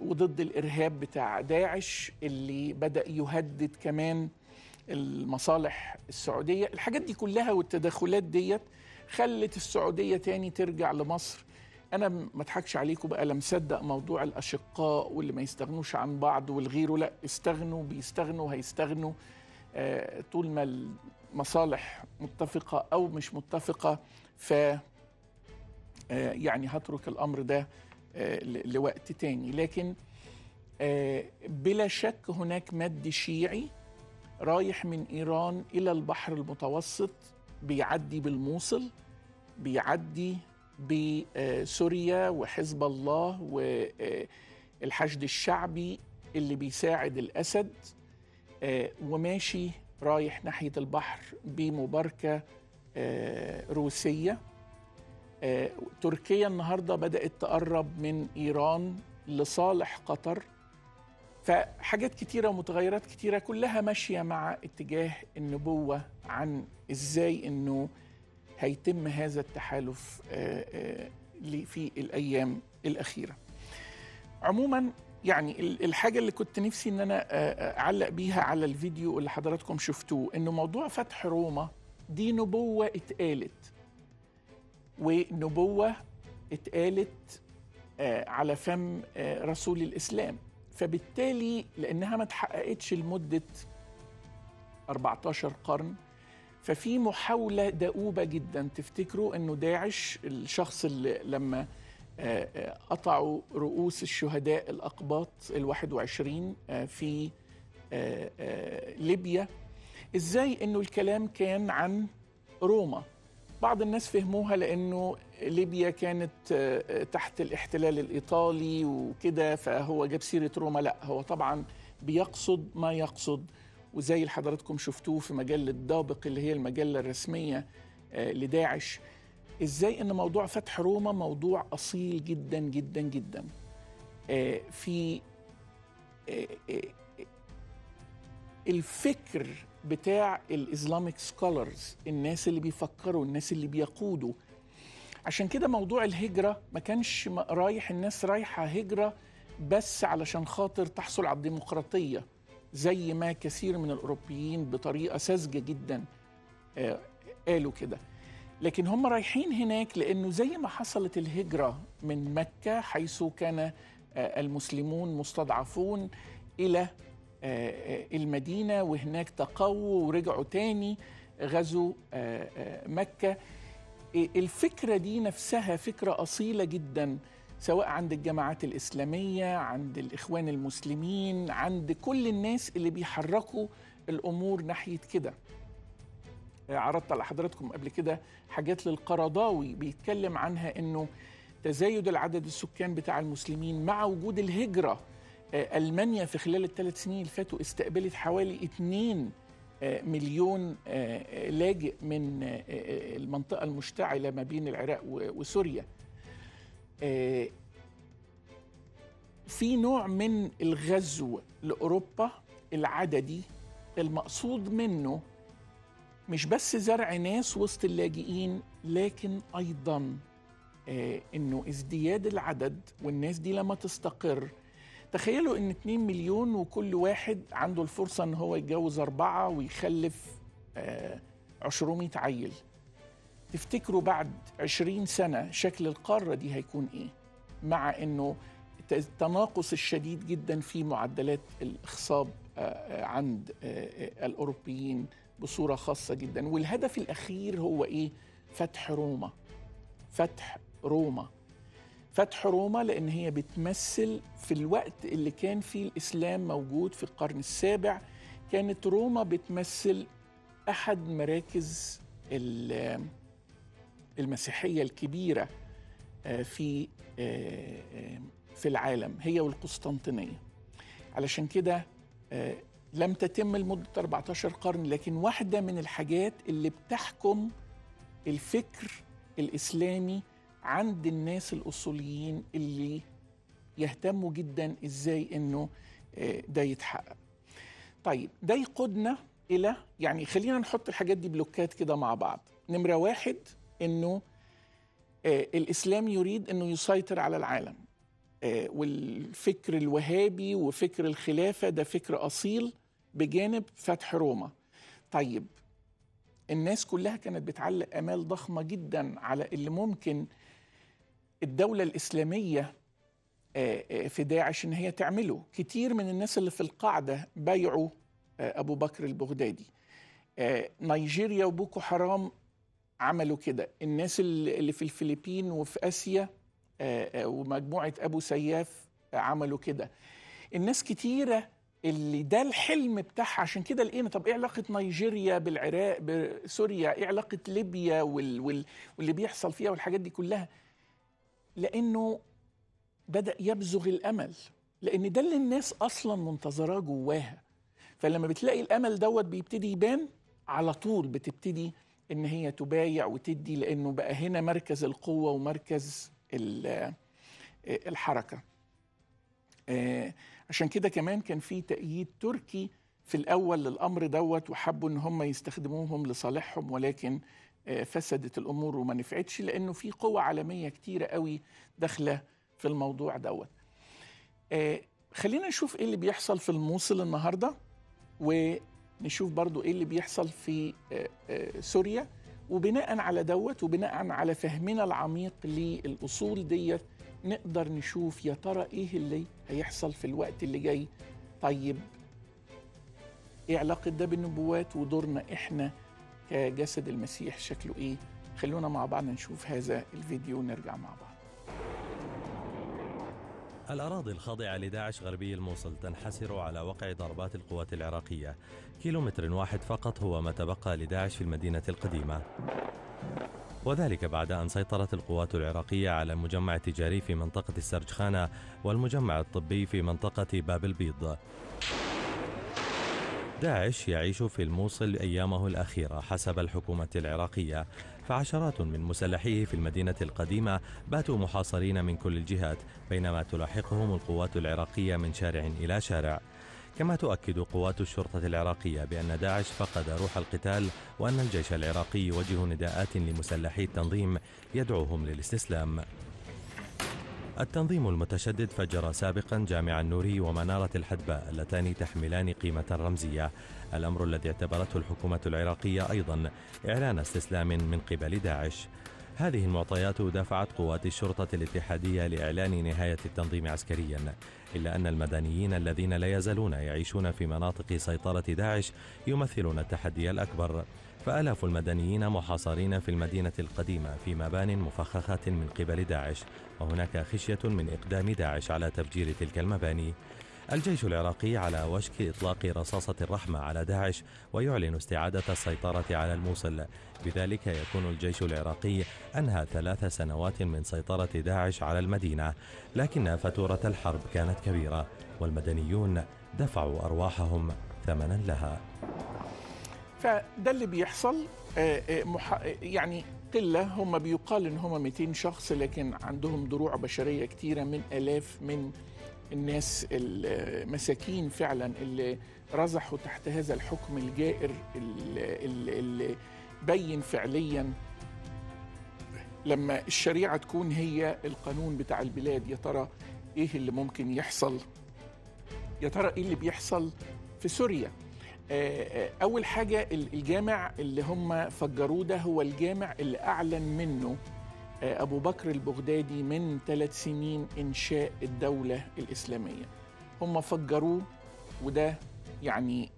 وضد الإرهاب بتاع داعش اللي بدأ يهدد كمان المصالح السعودية. الحاجات دي كلها والتدخلات ديت خلت السعودية تاني ترجع لمصر. أنا ما اضحكش عليكم بقى، لا مصدق موضوع الأشقاء واللي ما يستغنوش عن بعض والغيره، لا استغنوا بيستغنوا هيستغنوا آه طول ما المصالح متفقة أو مش متفقة. ف آه يعني هترك الأمر ده آه لوقت تاني، لكن آه بلا شك هناك مد شيعي رايح من إيران إلى البحر المتوسط، بيعدي بالموصل، بيعدي بسوريا وحزب الله والحشد الشعبي اللي بيساعد الأسد، وماشي رايح ناحية البحر بمباركة روسية. تركيا النهاردة بدأت تقرب من إيران لصالح قطر، فحاجات كتيرة ومتغيرات كتيرة كلها ماشية مع اتجاه النبوة عن إزاي أنه هيتم هذا التحالف في الأيام الأخيرة. عموماً يعني الحاجة اللي كنت نفسي أن أنا أعلق بيها على الفيديو اللي حضراتكم شفتوه أنه موضوع فتح روما دي نبوة اتقالت، ونبوة اتقالت على فم رسول الإسلام، فبالتالي لأنها ما اتحققتش لمدة أربعتاشر قرن ففي محاولة دؤوبة جدا. تفتكروا أنه داعش الشخص اللي لما قطعوا رؤوس الشهداء الأقباط الواحد وعشرين في ليبيا، إزاي أنه الكلام كان عن روما؟ بعض الناس فهموها لأنه ليبيا كانت تحت الاحتلال الإيطالي وكده فهو جاب سيرة روما. لا، هو طبعا بيقصد ما يقصد، وزي اللي حضراتكم شفتوه في مجلة دابق اللي هي المجلة الرسمية لداعش، إزاي أن موضوع فتح روما موضوع أصيل جدا جدا جدا في الفكر بتاع الإسلاميك سكولرز، الناس اللي بيفكروا، الناس اللي بيقودوا. عشان كده موضوع الهجرة ما كانش رايح الناس رايحة هجرة بس علشان خاطر تحصل على الديمقراطية زي ما كثير من الأوروبيين بطريقة ساذجة جدا قالوا كده، لكن هم رايحين هناك لأنه زي ما حصلت الهجرة من مكة حيث كان المسلمون مستضعفون إلى المدينة وهناك تقووا ورجعوا تاني غزوا مكة. الفكرة دي نفسها فكرة أصيلة جدا، سواء عند الجماعات الإسلامية، عند الإخوان المسلمين، عند كل الناس اللي بيحركوا الأمور ناحية كده. عرضت على حضراتكم قبل كده حاجات للقرضاوي بيتكلم عنها أنه تزايد العدد السكان بتاع المسلمين مع وجود الهجرة. ألمانيا في خلال الثلاث سنين اللي فاتوا استقبلت حوالي مليونين لاجئ من المنطقة المشتعلة ما بين العراق وسوريا. في نوع من الغزو لأوروبا العددي المقصود منه مش بس زرع ناس وسط اللاجئين، لكن أيضاً إنه ازدياد العدد والناس دي لما تستقر. تخيلوا إن اتنين مليون وكل واحد عنده الفرصة إن هو يتجوز أربعة ويخلف عشرمية عيل. تفتكروا بعد عشرين سنة شكل القارة دي هيكون إيه؟ مع إنه التناقص الشديد جدا في معدلات الإخصاب عند الأوروبيين بصورة خاصة جدا. والهدف الأخير هو إيه؟ فتح روما. فتح روما فتح روما لأن هي بتمثل في الوقت اللي كان فيه الإسلام موجود في القرن السابع، كانت روما بتمثل أحد مراكز المسيحية الكبيرة في في العالم، هي والقسطنطينية. علشان كده لم تتم لمدة أربعتاشر قرن، لكن واحدة من الحاجات اللي بتحكم الفكر الإسلامي عند الناس الأصوليين اللي يهتموا جدا إزاي إنه ده يتحقق. طيب ده يقودنا إلى، يعني خلينا نحط الحاجات دي بلوكات كده مع بعض. نمرة واحد إنه الإسلام يريد إنه يسيطر على العالم، والفكر الوهابي وفكر الخلافة ده فكر أصيل بجانب فتح روما. طيب الناس كلها كانت بتعلق آمال ضخمة جدا على اللي ممكن الدولة الإسلامية في داعش إن هي تعمله. كتير من الناس اللي في القاعدة بايعوا أبو بكر البغدادي، نيجيريا وبوكو حرام عملوا كده، الناس اللي في الفلبين وفي آسيا ومجموعة أبو سياف عملوا كده. الناس كتيرة اللي ده الحلم بتاعها. عشان كده لقينا طب إيه علاقة نيجيريا بالعراق بسوريا؟ إيه علاقة ليبيا وال... وال... واللي بيحصل فيها والحاجات دي كلها؟ لأنه بدأ يبزغ الأمل، لأن ده اللي الناس أصلا منتظراه جواها. فلما بتلاقي الامل دوت بيبتدي يبان على طول بتبتدي ان هي تبايع وتدي، لانه بقى هنا مركز القوه ومركز الحركه. عشان كده كمان كان في تأييد تركي في الاول للامر دوت، وحبوا ان هم يستخدموهم لصالحهم، ولكن فسدت الامور وما نفعتش، لانه في قوى عالميه كتيره قوي داخله في الموضوع دوت. خلينا نشوف ايه اللي بيحصل في الموصل النهارده، ونشوف برضو ايه اللي بيحصل في سوريا، وبناء على دوت وبناء على فهمنا العميق للاصول ديت نقدر نشوف يا ترى ايه اللي هيحصل في الوقت اللي جاي. طيب ايه علاقه ده بالنبوات، ودورنا احنا كجسد المسيح شكله ايه؟ خلونا مع بعض نشوف هذا الفيديو ونرجع مع بعض. الأراضي الخاضعة لداعش غربي الموصل تنحسر على وقع ضربات القوات العراقية. كيلومتر واحد فقط هو ما تبقى لداعش في المدينة القديمة، وذلك بعد أن سيطرت القوات العراقية على المجمع التجاري في منطقة السرجخانة والمجمع الطبي في منطقة باب البيض. داعش يعيش في الموصل أيامه الأخيرة حسب الحكومة العراقية، فعشرات من مسلحيه في المدينة القديمة باتوا محاصرين من كل الجهات، بينما تلاحقهم القوات العراقية من شارع إلى شارع. كما تؤكد قوات الشرطة العراقية بأن داعش فقد روح القتال، وأن الجيش العراقي يوجه نداءات لمسلحي التنظيم يدعوهم للاستسلام. التنظيم المتشدد فجر سابقا جامع النوري ومنارة الحدباء اللتان تحملان قيمة رمزية، الأمر الذي اعتبرته الحكومة العراقية أيضا إعلان استسلام من قبل داعش. هذه المعطيات دفعت قوات الشرطة الاتحادية لإعلان نهاية التنظيم عسكريا، إلا أن المدنيين الذين لا يزالون يعيشون في مناطق سيطرة داعش يمثلون التحدي الأكبر، فآلاف المدنيين محاصرين في المدينة القديمة في مبان مفخخة من قبل داعش، وهناك خشية من إقدام داعش على تفجير تلك المباني. الجيش العراقي على وشك إطلاق رصاصة الرحمة على داعش ويعلن استعادة السيطرة على الموصل، بذلك يكون الجيش العراقي أنهى ثلاث سنوات من سيطرة داعش على المدينة، لكن فاتورة الحرب كانت كبيرة والمدنيون دفعوا أرواحهم ثمنا لها. فده اللي بيحصل، يعني قلة، هم بيقال إن هم مئتين شخص، لكن عندهم دروع بشرية كتيرة من آلاف من الناس المساكين فعلا اللي رزحوا تحت هذا الحكم الجائر اللي بين فعليا لما الشريعة تكون هي القانون بتاع البلاد. يا ترى إيه اللي ممكن يحصل؟ يا ترى إيه اللي بيحصل في سوريا؟ أول حاجة الجامع اللي هم فجروه ده هو الجامع اللي أعلن منه أبو بكر البغدادي من ثلاث سنين إنشاء الدولة الإسلامية. هم فجروه، وده يعني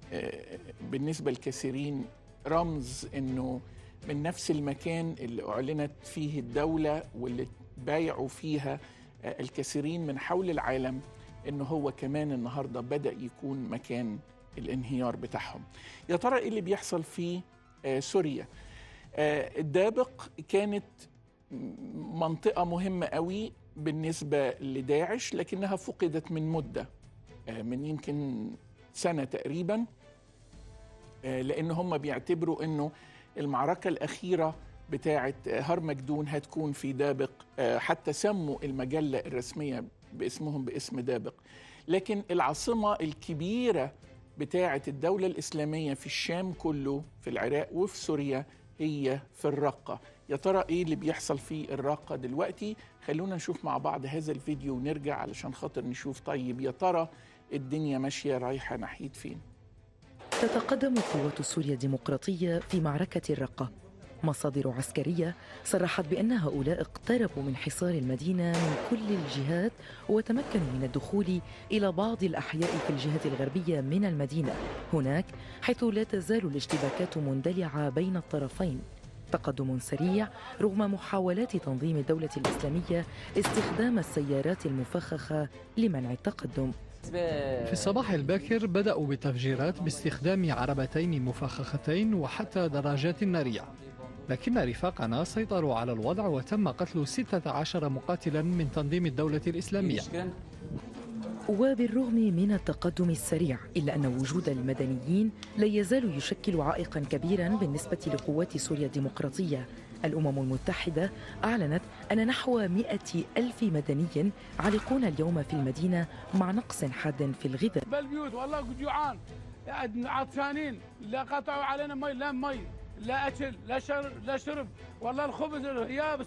بالنسبة لكثيرين رمز إنه من نفس المكان اللي أعلنت فيه الدولة واللي بايعوا فيها الكثيرين من حول العالم، إنه هو كمان النهاردة بدأ يكون مكان الانهيار بتاعهم. يا ترى إيه اللي بيحصل في سوريا؟ الدابق كانت منطقة مهمة قوي بالنسبة لداعش، لكنها فقدت من مدة، من يمكن سنة تقريبا، لأن هم بيعتبروا أنه المعركة الأخيرة بتاعة هرمجدون هتكون في دابق، حتى سموا المجلة الرسمية باسمهم باسم دابق. لكن العاصمة الكبيرة بتاعة الدولة الإسلامية في الشام كله، في العراق وفي سوريا، هي في الرقة. يا ترى إيه اللي بيحصل في الرقة دلوقتي؟ خلونا نشوف مع بعض هذا الفيديو ونرجع علشان خاطر نشوف طيب يا ترى الدنيا ماشية رايحة ناحية فين. تتقدم قوات سوريا الديمقراطية في معركة الرقة. مصادر عسكرية صرحت بأن هؤلاء اقتربوا من حصار المدينة من كل الجهات، وتمكنوا من الدخول إلى بعض الأحياء في الجهة الغربية من المدينة هناك، حيث لا تزال الاشتباكات مندلعة بين الطرفين. تقدم سريع رغم محاولات تنظيم الدولة الإسلامية استخدام السيارات المفخخة لمنع التقدم. في الصباح الباكر بدأوا بتفجيرات باستخدام عربتين مفخختين وحتى دراجات نارية، لكن رفاقنا سيطروا على الوضع وتم قتل ستة عشر مقاتلا من تنظيم الدولة الإسلامية. وبالرغم من التقدم السريع إلا أن وجود المدنيين لا يزال يشكل عائقا كبيرا بالنسبة لقوات سوريا الديمقراطية. الأمم المتحدة أعلنت أن نحو مئة ألف مدني عالقون اليوم في المدينة مع نقص حاد في الغذاء. بالبيوت والله جوعان عطشانين، لا قطعوا علينا مي، لا مي لا أكل لا شرب لا شرب والله الخبز يابس،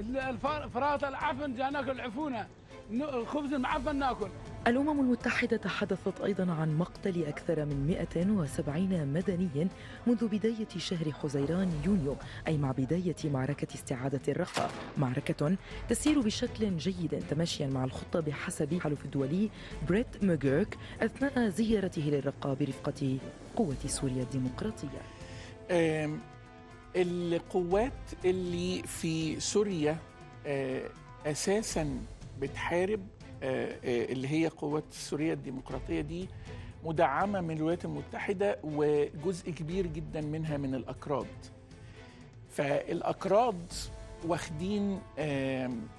الفراطة العفن جانا ناكل عفونة، الخبز المعفن ناكل. الأمم المتحدة تحدثت أيضا عن مقتل أكثر من مئة وسبعين مدنيا منذ بداية شهر حزيران يونيو، أي مع بداية معركة استعادة الرقة، معركة تسير بشكل جيد تماشيا مع الخطة بحسب الحلف الدولي بريت ماغيرك أثناء زيارته للرقة برفقة قوات سوريا الديمقراطية. القوات اللي في سوريا أساسا بتحارب اللي هي قوات سوريا الديمقراطية دي مدعمة من الولايات المتحدة، وجزء كبير جدا منها من الأكراد. فالأكراد واخدين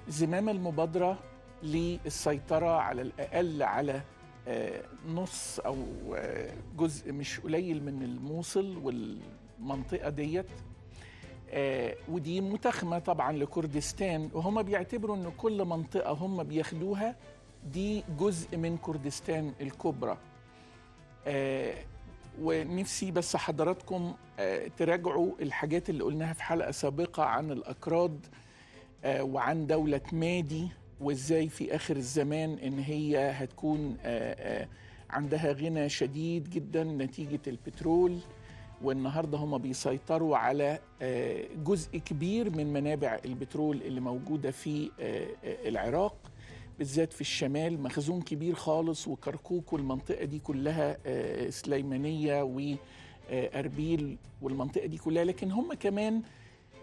زمام المبادرة للسيطرة على الأقل على نص أو جزء مش قليل من الموصل والمنطقة ديت، ودي متخمة طبعا لكردستان، وهم بيعتبروا ان كل منطقة هم بياخدوها دي جزء من كردستان الكبرى. ونفسي بس حضراتكم تراجعوا الحاجات اللي قلناها في حلقة سابقة عن الأكراد وعن دولة مادي، وازاي في آخر الزمان ان هي هتكون عندها غنى شديد جدا نتيجة البترول، والنهارده هم بيسيطروا على جزء كبير من منابع البترول اللي موجوده في العراق بالذات في الشمال، مخزون كبير خالص، وكركوك والمنطقه دي كلها، سليمانيه واربيل والمنطقه دي كلها. لكن هم كمان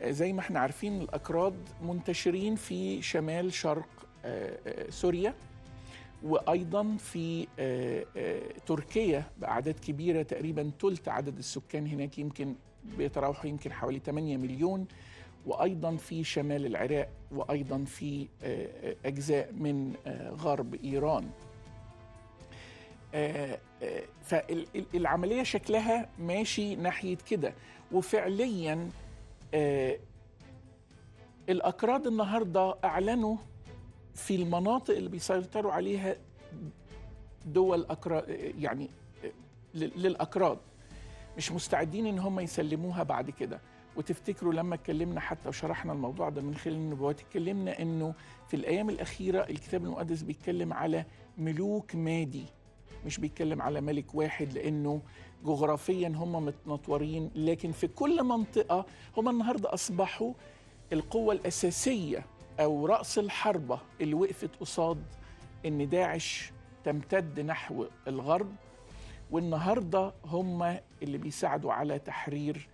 زي ما احنا عارفين الاكراد منتشرين في شمال شرق سوريا، وأيضاً في تركيا بأعداد كبيرة، تقريباً ثلث عدد السكان هناك يمكن بيتراوحوا يمكن حوالي ثمانية مليون، وأيضاً في شمال العراق، وأيضاً في أجزاء من غرب إيران. فالعملية شكلها ماشي ناحية كده، وفعلياً الأكراد النهاردة أعلنوا في المناطق اللي بيسيطروا عليها دول أكراد، يعني للأكراد مش مستعدين إن هم يسلموها بعد كده. وتفتكروا لما اتكلمنا حتى وشرحنا الموضوع ده من خلال النبوات، اتكلمنا إنه في الأيام الأخيرة الكتاب المقدس بيتكلم على ملوك مادي، مش بيتكلم على ملك واحد، لأنه جغرافيا هم متنطورين، لكن في كل منطقة هم النهاردة أصبحوا القوة الأساسية أو رأس الحربة اللي وقفت قصاد إن داعش تمتد نحو الغرب، والنهاردة هم اللي بيساعدوا على تحرير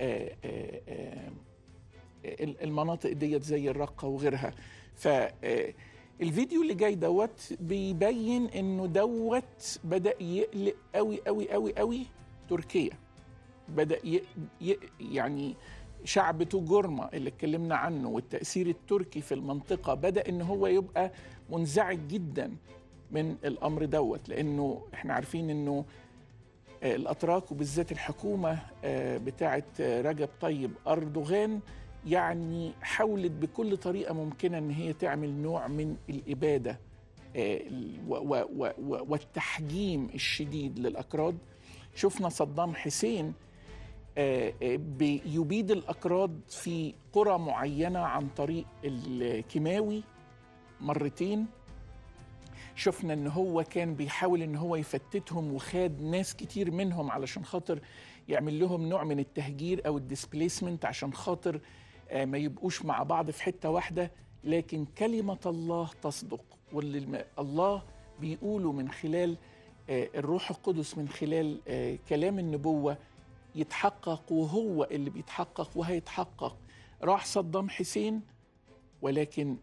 آآ آآ المناطق ديت زي الرقة وغيرها. فالفيديو اللي جاي دوت بيبين إنه دوت بدأ يقلق قوي قوي قوي قوي تركيا، بدأ يعني شعب توجورما اللي اتكلمنا عنه والتأثير التركي في المنطقة بدأ إن هو يبقى منزعج جدا من الأمر دوت، لأنه إحنا عارفين إنه الأتراك وبالذات الحكومة بتاعة رجب طيب أردوغان يعني حاولت بكل طريقة ممكنة إن هي تعمل نوع من الإبادة والتحجيم الشديد للأكراد. شفنا صدام حسين بيبيد الأكراد في قرى معينة عن طريق الكيماوي مرتين، شفنا إن هو كان بيحاول إن هو يفتتهم وخاد ناس كتير منهم علشان خاطر يعمل لهم نوع من التهجير أو الديسبليسمنت عشان خاطر ما يبقوش مع بعض في حتة واحدة. لكن كلمة الله تصدق، واللي الله بيقوله من خلال الروح القدس من خلال كلام النبوة يتحقق، وهو اللي بيتحقق وهيتحقق. راح صدام حسين ولكن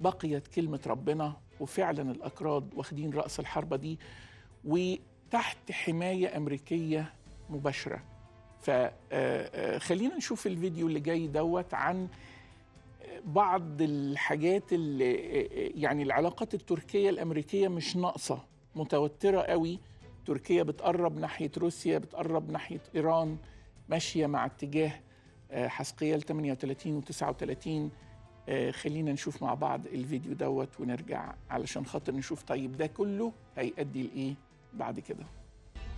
بقيت كلمة ربنا، وفعلا الأكراد واخدين رأس الحربة دي وتحت حماية أمريكية مباشرة. فخلينا نشوف الفيديو اللي جاي دوت عن بعض الحاجات اللي يعني العلاقات التركية الأمريكية مش ناقصة، متوترة قوي. تركيا بتقرب ناحية روسيا، بتقرب ناحية إيران، ماشية مع اتجاه حسقيال ثمانية وثلاثين وتسعة وثلاثين. خلينا نشوف مع بعض الفيديو دوت ونرجع علشان خاطر نشوف طيب ده كله هيؤدي لإيه بعد كده.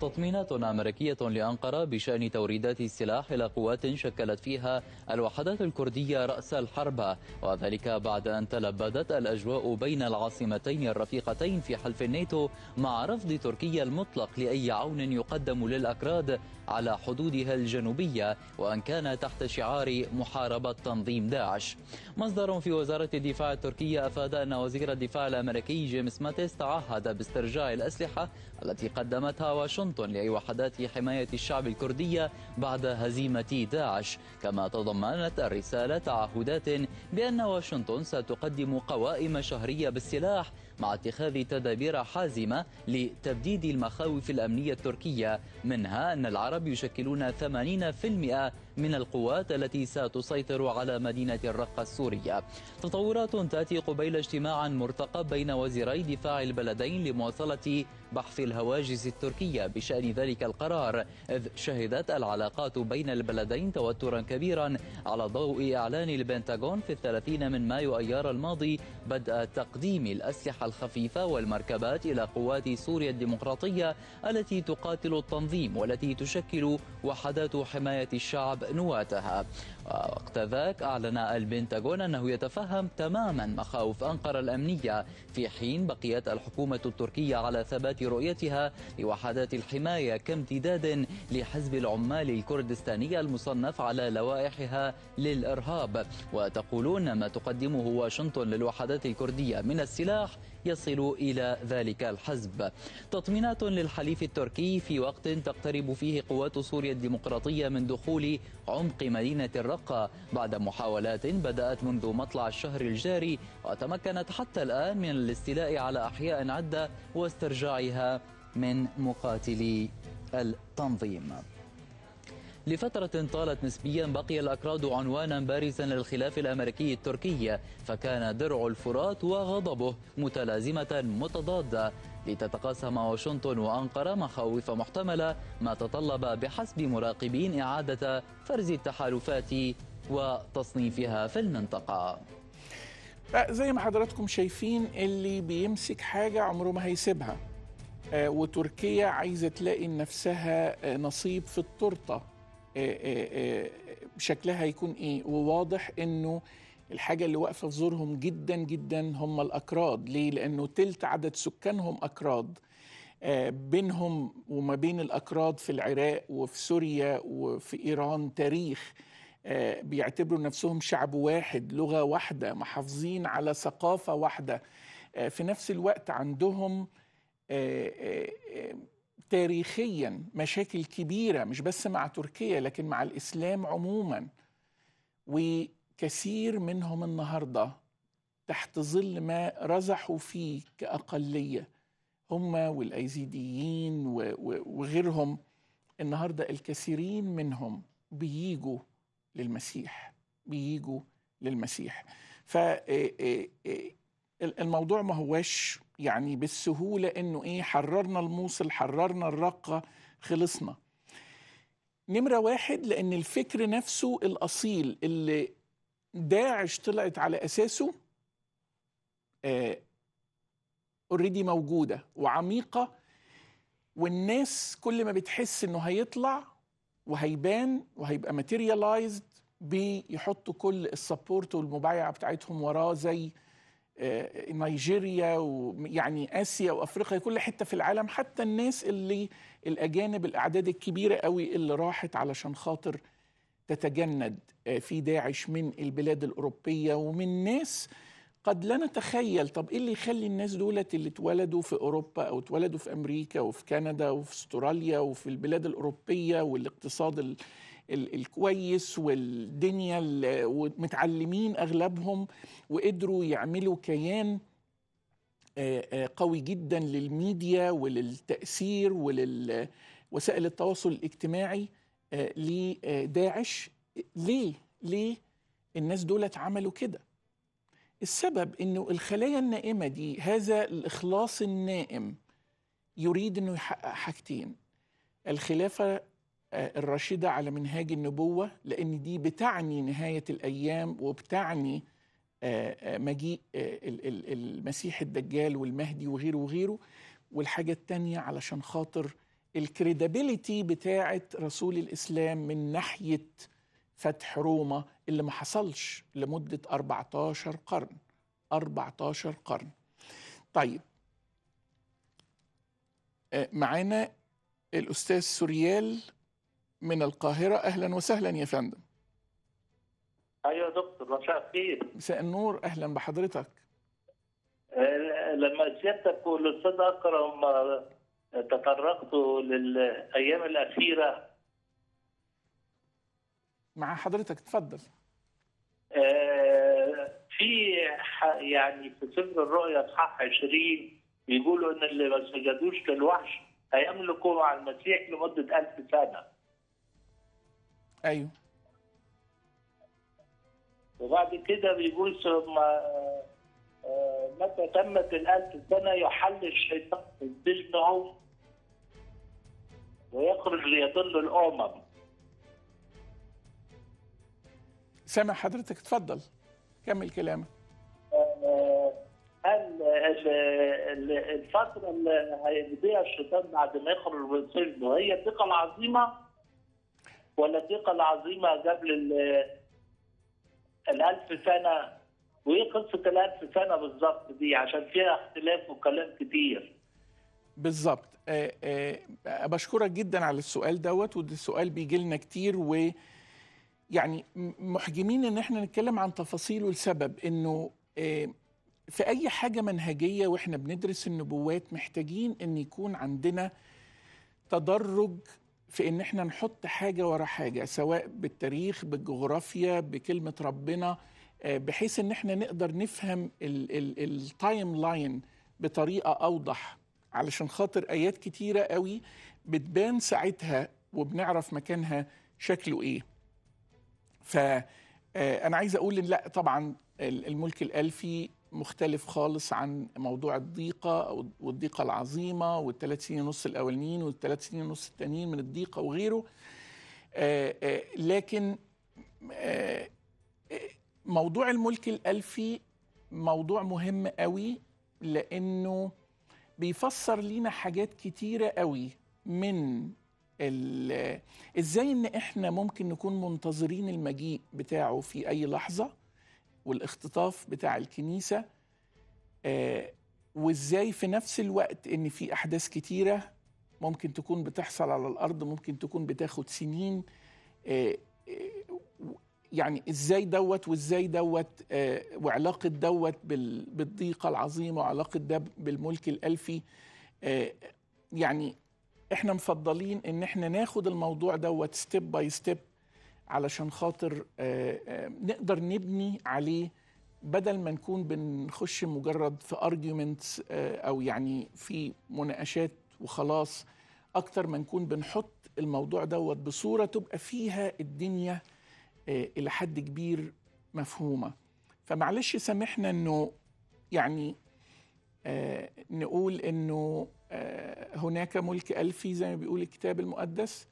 تطمينات أمريكية لأنقرة بشأن توريدات السلاح إلى قوات شكلت فيها الوحدات الكردية رأس الحرب، وذلك بعد أن تلبدت الأجواء بين العاصمتين الرفيقتين في حلف الناتو مع رفض تركيا المطلق لأي عون يقدم للأكراد على حدودها الجنوبية، وأن كان تحت شعار محاربة تنظيم داعش. مصدر في وزارة الدفاع التركية أفاد أن وزير الدفاع الأمريكي جيمس ماتيس تعهد باسترجاع الأسلحة التي قدمتها واشنطن لوحدات حماية الشعب الكردية بعد هزيمة داعش، كما تضمنت الرسالة تعهدات بأن واشنطن ستقدم قوائم شهرية بالسلاح مع اتخاذ تدابير حازمة لتبديد المخاوف الأمنية التركية، منها أن العرب يشكلون ثمانين بالمئة من القوات التي ستسيطر على مدينة الرقة السورية. تطورات تأتي قبيل اجتماع مرتقب بين وزيري دفاع البلدين لمواصلة بحث الهواجس التركية بشأن ذلك القرار، إذ شهدت العلاقات بين البلدين توترا كبيرا على ضوء إعلان البنتاغون في الثلاثين من مايو أيار الماضي بدء تقديم الأسلحة الخفيفة والمركبات إلى قوات سوريا الديمقراطية التي تقاتل التنظيم والتي تشكل وحدات حماية الشعب نواتها. وقت ذاك أعلن البنتاغون أنه يتفهم تماما مخاوف أنقرة الأمنية، في حين بقيت الحكومة التركية على ثبات رؤيتها لوحدات الحماية كامتداد لحزب العمال الكردستاني المصنف على لوائحها للإرهاب. وتقولون ما تقدمه واشنطن للوحدات الكردية من السلاح يصل إلى ذلك الحزب. تطمينات للحليف التركي في وقت تقترب فيه قوات سوريا الديمقراطية من دخول عمق مدينة الرقة بعد محاولات بدأت منذ مطلع الشهر الجاري، وتمكنت حتى الآن من الاستيلاء على أحياء عدة واسترجاعها من مقاتلي التنظيم. لفترة طالت نسبيا بقي الأكراد عنوانا بارزا للخلاف الأمريكي التركي، فكان درع الفرات وغضبه متلازمة متضادة لتتقاسم واشنطن وأنقرة مخاوف محتملة، ما تطلب بحسب مراقبين إعادة فرز التحالفات وتصنيفها في المنطقة. زي ما حضراتكم شايفين اللي بيمسك حاجة عمره ما هيسيبها، وتركيا عايزة تلاقي نفسها نصيب في التورتة. شكلها هيكون ايه؟ وواضح انه الحاجه اللي واقفه في زورهم جدا جدا هم الاكراد. ليه؟ لانه تلت عدد سكانهم اكراد. بينهم وما بين الاكراد في العراق وفي سوريا وفي ايران تاريخ، بيعتبروا نفسهم شعب واحد، لغه واحده، محافظين على ثقافه واحده، في نفس الوقت عندهم تاريخيا مشاكل كبيرة مش بس مع تركيا لكن مع الإسلام عموما. وكثير منهم النهاردة تحت ظل ما رزحوا فيه كأقلية، هم والأيزيديين وغيرهم، النهاردة الكثيرين منهم بييجوا للمسيح، بييجوا للمسيح. فالموضوع ما هواش يعني بالسهولة إنه إيه حررنا الموصل، حررنا الرقة، خلصنا. نمرة واحد، لأن الفكر نفسه الأصيل اللي داعش طلعت على أساسه أوريدي موجودة وعميقة، والناس كل ما بتحس إنه هيطلع وهيبان وهيبقى ماتيريالايزد بيحطوا كل السبورت والمبايعة بتاعتهم وراه، زي نيجيريا ويعني آسيا وأفريقيا، كل حتة في العالم، حتى الناس اللي الأجانب الأعداد الكبيرة قوي اللي راحت علشان خاطر تتجند في داعش من البلاد الأوروبية ومن ناس قد لا نتخيل. طب إيه اللي يخلي الناس دولت اللي اتولدوا في أوروبا أو اتولدوا في أمريكا وفي كندا وفي أستراليا وفي البلاد الأوروبية والاقتصاد الكويس والدنيا ومتعلمين أغلبهم وقدروا يعملوا كيان قوي جدا للميديا وللتأثير وللوسائل التواصل الاجتماعي لداعش؟ ليه؟ ليه الناس دولت عملوا كده. السبب انه الخلايا النائمة دي، هذا الإخلاص النائم، يريد انه يحقق حاجتين: الخلافة الراشدة على منهاج النبوة، لأن دي بتعني نهاية الأيام وبتعني مجيء المسيح الدجال والمهدي وغيره وغيره، والحاجة التانية علشان خاطر الكريدابيليتي بتاعة رسول الإسلام من ناحية فتح روما اللي ما حصلش لمدة أربعتاشر قرن. أربعتاشر قرن. طيب، معانا الأستاذ سوريال من القاهرة. أهلا وسهلا يا فندم. أيوة دكتور، مساء الخير. مساء النور، أهلا بحضرتك. لما سيادتك والأستاذ أكرم تطرقتوا للأيام الأخيرة مع حضرتك، تفضل. في يعني في سفر الرؤيا اصحاح عشرين بيقولوا إن اللي ما سجدوش للوحش هيملكوا مع المسيح لمدة ألف سنة. أيوه. وبعد كده بيقول متى تمت الألف سنة يحل الشيطان سجنه ويخرج ليضل الأمم. سامع حضرتك، اتفضل كمل كلامك. هل الفترة اللي هيقضيها الشيطان بعد ما يخرج من سجنه هي الثقة العظيمة، ولا الثقة العظيمة قبل الألف سنة؟ وإيه قصة الألف سنة بالظبط دي؟ عشان فيها اختلاف وكلام كتير. بالظبط. أه أه بشكرك جدا على السؤال دوت، وده سؤال بيجي لنا كتير، ويعني محجمين إن إحنا نتكلم عن تفاصيله لسبب إنه أه في أي حاجة منهجية وإحنا بندرس النبوات محتاجين إن يكون عندنا تدرج في إن إحنا نحط حاجة ورا حاجة، سواء بالتاريخ، بالجغرافيا، بكلمة ربنا، بحيث إن إحنا نقدر نفهم التايم لاين بطريقة أوضح، علشان خاطر آيات كتيرة قوي بتبان ساعتها وبنعرف مكانها شكله إيه. فأنا عايز أقول إن لأ طبعا الملك الألفي مختلف خالص عن موضوع الضيقة والضيقة العظيمة والثلاث سنين ونص الأولين والثلاث سنين ونص التانيين من الضيقة وغيره. آآ آآ لكن آآ موضوع الملك الألفي موضوع مهم قوي، لأنه بيفسر لينا حاجات كتيرة قوي من إزاي إن إحنا ممكن نكون منتظرين المجيء بتاعه في أي لحظة، والاختطاف بتاع الكنيسة، آه وإزاي في نفس الوقت إن في أحداث كتيرة ممكن تكون بتحصل على الأرض، ممكن تكون بتاخد سنين، آه يعني إزاي دوت وإزاي دوت، آه وعلاقة دوت بالضيقة العظيمة، وعلاقة ده بالملك الألفي. آه يعني إحنا مفضلين إن إحنا ناخد الموضوع دوت ستيب باي ستيب علشان خاطر آآ آآ نقدر نبني عليه، بدل ما نكون بنخش مجرد في arguments أو يعني في مناقشات وخلاص، أكتر ما نكون بنحط الموضوع دوت بصورة تبقى فيها الدنيا إلى حد كبير مفهومة. فمعلش سامحنا إنه يعني نقول إنه هناك ملك ألفي زي ما بيقول الكتاب المقدس،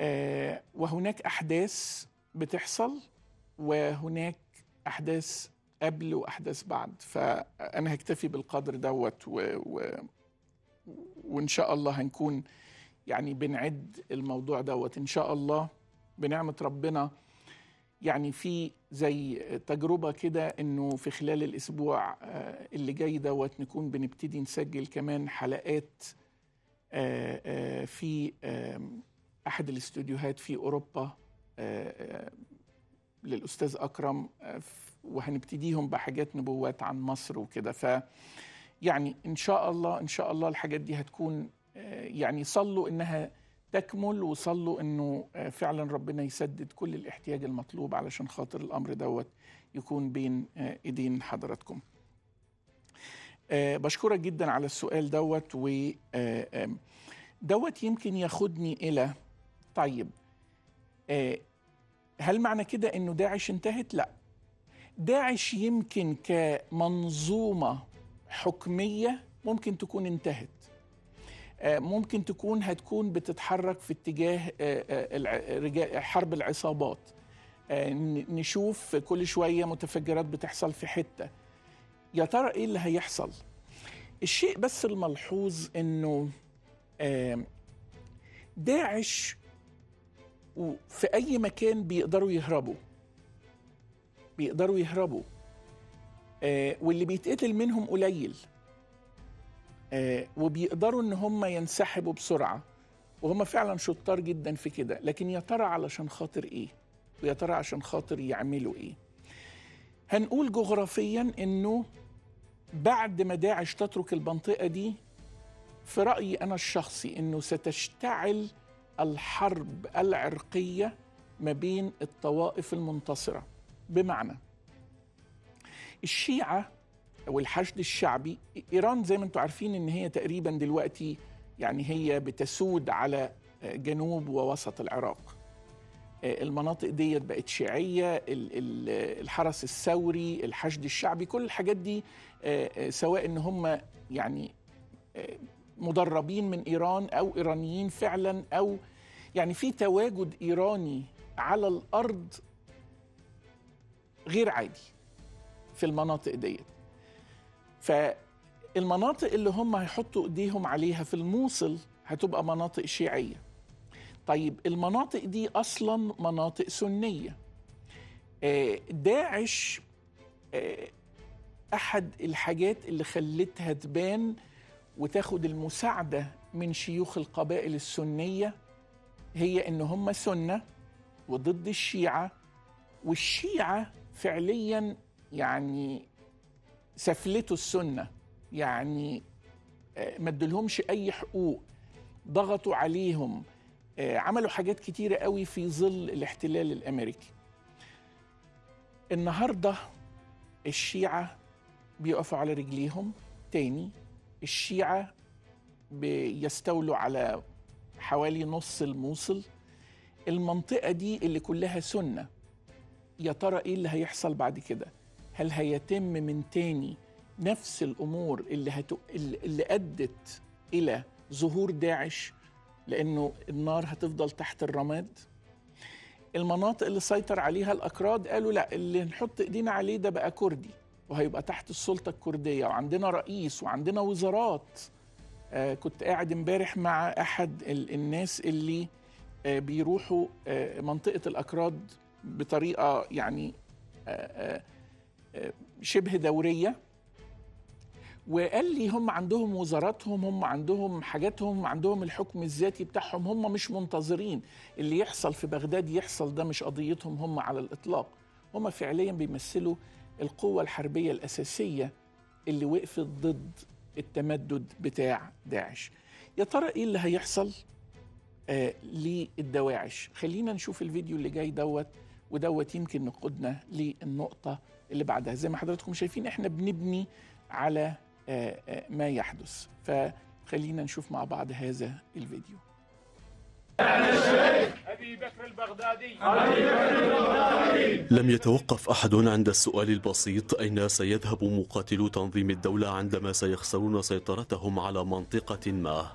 آه وهناك أحداث بتحصل، وهناك أحداث قبل وأحداث بعد. فأنا هكتفي بالقدر دوت، و و وإن شاء الله هنكون يعني بنعد الموضوع دوت إن شاء الله بنعمة ربنا. يعني في زي تجربة كده إنه في خلال الأسبوع آه اللي جاي دوت نكون بنبتدي نسجل كمان حلقات آه آه في آه أحد الاستوديوهات في أوروبا للأستاذ أكرم، وهنبتديهم بحاجات نبوات عن مصر وكده. ف يعني إن شاء الله إن شاء الله الحاجات دي هتكون يعني صلوا إنها تكمل، وصلوا إنه فعلا ربنا يسدد كل الاحتياج المطلوب علشان خاطر الأمر دوت يكون بين إيدين حضراتكم. بشكرك جدا على السؤال دوت، و دوت يمكن ياخدني إلى طيب آه هل معنى كده أنه داعش انتهت؟ لا. داعش يمكن كمنظومة حكمية ممكن تكون انتهت، ممكن تكون هتكون بتتحرك في اتجاه حرب العصابات، نشوف كل شوية متفجرات بتحصل في حتة. يا ترى إيه اللي هيحصل؟ الشيء بس الملحوظ أنه داعش في أي مكان بيقدروا يهربوا بيقدروا يهربوا واللي بيتقتل منهم قليل، وبيقدروا ان هم ينسحبوا بسرعه، وهم فعلا شطار جدا في كده. لكن يا ترى علشان خاطر ايه؟ ويا ترى عشان خاطر يعملوا ايه؟ هنقول جغرافيا انه بعد ما داعش تترك المنطقه دي، في رايي انا الشخصي انه ستشتعل الحرب العرقيه ما بين الطوائف المنتصره. بمعنى الشيعة والحشد الشعبي، إيران زي ما انتم عارفين إن هي تقريبا دلوقتي يعني هي بتسود على جنوب ووسط العراق، المناطق ديت بقت شيعية، الحرس الثوري، الحشد الشعبي، كل الحاجات دي سواء إن هم يعني مدربين من إيران أو إيرانيين فعلا، أو يعني في تواجد إيراني على الأرض غير عادي في المناطق ديت. فالمناطق اللي هم هيحطوا ايديهم عليها في الموصل هتبقى مناطق شيعية. طيب المناطق دي اصلا مناطق سنية. داعش احد الحاجات اللي خلتها تبان وتاخد المساعدة من شيوخ القبائل السنية هي ان هم سنة وضد الشيعة، والشيعة فعليا يعني سفلتوا السنة، يعني ما ادولهمش أي حقوق، ضغطوا عليهم، عملوا حاجات كتيرة قوي في ظل الاحتلال الأمريكي. النهاردة الشيعة بيقفوا على رجليهم تاني، الشيعة بيستولوا على حوالي نص الموصل، المنطقة دي اللي كلها سنة. يا ترى إيه اللي هيحصل بعد كده؟ هل هيتم من تاني نفس الأمور اللي, هتو... اللي أدت إلى ظهور داعش؟ لأنه النار هتفضل تحت الرماد. المناطق اللي سيطر عليها الأكراد قالوا لا، اللي نحط إيدينا عليه ده بقى كردي وهيبقى تحت السلطة الكردية، وعندنا رئيس وعندنا وزارات. آه كنت قاعد امبارح مع أحد ال... الناس اللي آه بيروحوا آه منطقة الأكراد بطريقة يعني شبه دورية، وقال لي هم عندهم وزاراتهم، هم عندهم حاجاتهم، عندهم الحكم الذاتي بتاعهم، هم مش منتظرين اللي يحصل في بغداد يحصل، ده مش قضيتهم هم على الإطلاق. هم فعليا بيمثلوا القوة الحربية الأساسية اللي وقفت ضد التمدد بتاع داعش. يا ترى إيه اللي هيحصل آه للدواعش؟ خلينا نشوف الفيديو اللي جاي دوت ودوت، يمكن نقودنا للنقطة اللي بعدها. زي ما حضراتكم شايفين احنا بنبني على ما يحدث، فخلينا نشوف مع بعض هذا الفيديو. أبي بكر البغدادي. أبي بكر البغدادي. لم يتوقف أحد عند السؤال البسيط: أين سيذهب مقاتلو تنظيم الدولة عندما سيخسرون سيطرتهم على منطقة ما؟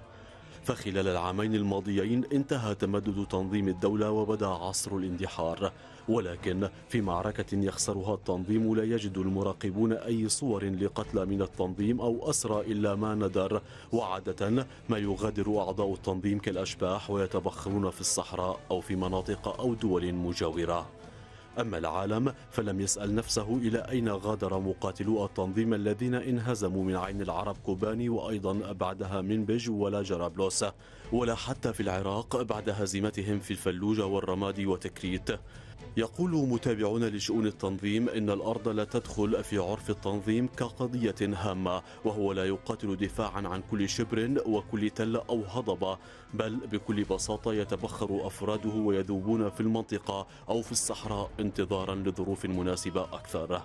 فخلال العامين الماضيين انتهى تمدد تنظيم الدولة وبدأ عصر الاندحار، ولكن في معركة يخسرها التنظيم لا يجد المراقبون أي صور لقتلى من التنظيم أو أسرى إلا ما ندر، وعادة ما يغادر أعضاء التنظيم كالأشباح ويتبخرون في الصحراء أو في مناطق أو دول مجاورة. أما العالم فلم يسأل نفسه إلى أين غادر مقاتلو التنظيم الذين انهزموا من عين العرب كوباني وأيضا بعدها منبج ولا جرابلس، ولا حتى في العراق بعد هزيمتهم في الفلوجة والرماد وتكريت. يقول متابعون لشؤون التنظيم إن الأرض لا تدخل في عرف التنظيم كقضية هامة، وهو لا يقاتل دفاعا عن كل شبر وكل تل أو هضبة، بل بكل بساطة يتبخر أفراده ويذوبون في المنطقة أو في الصحراء انتظارا لظروف مناسبة أكثر.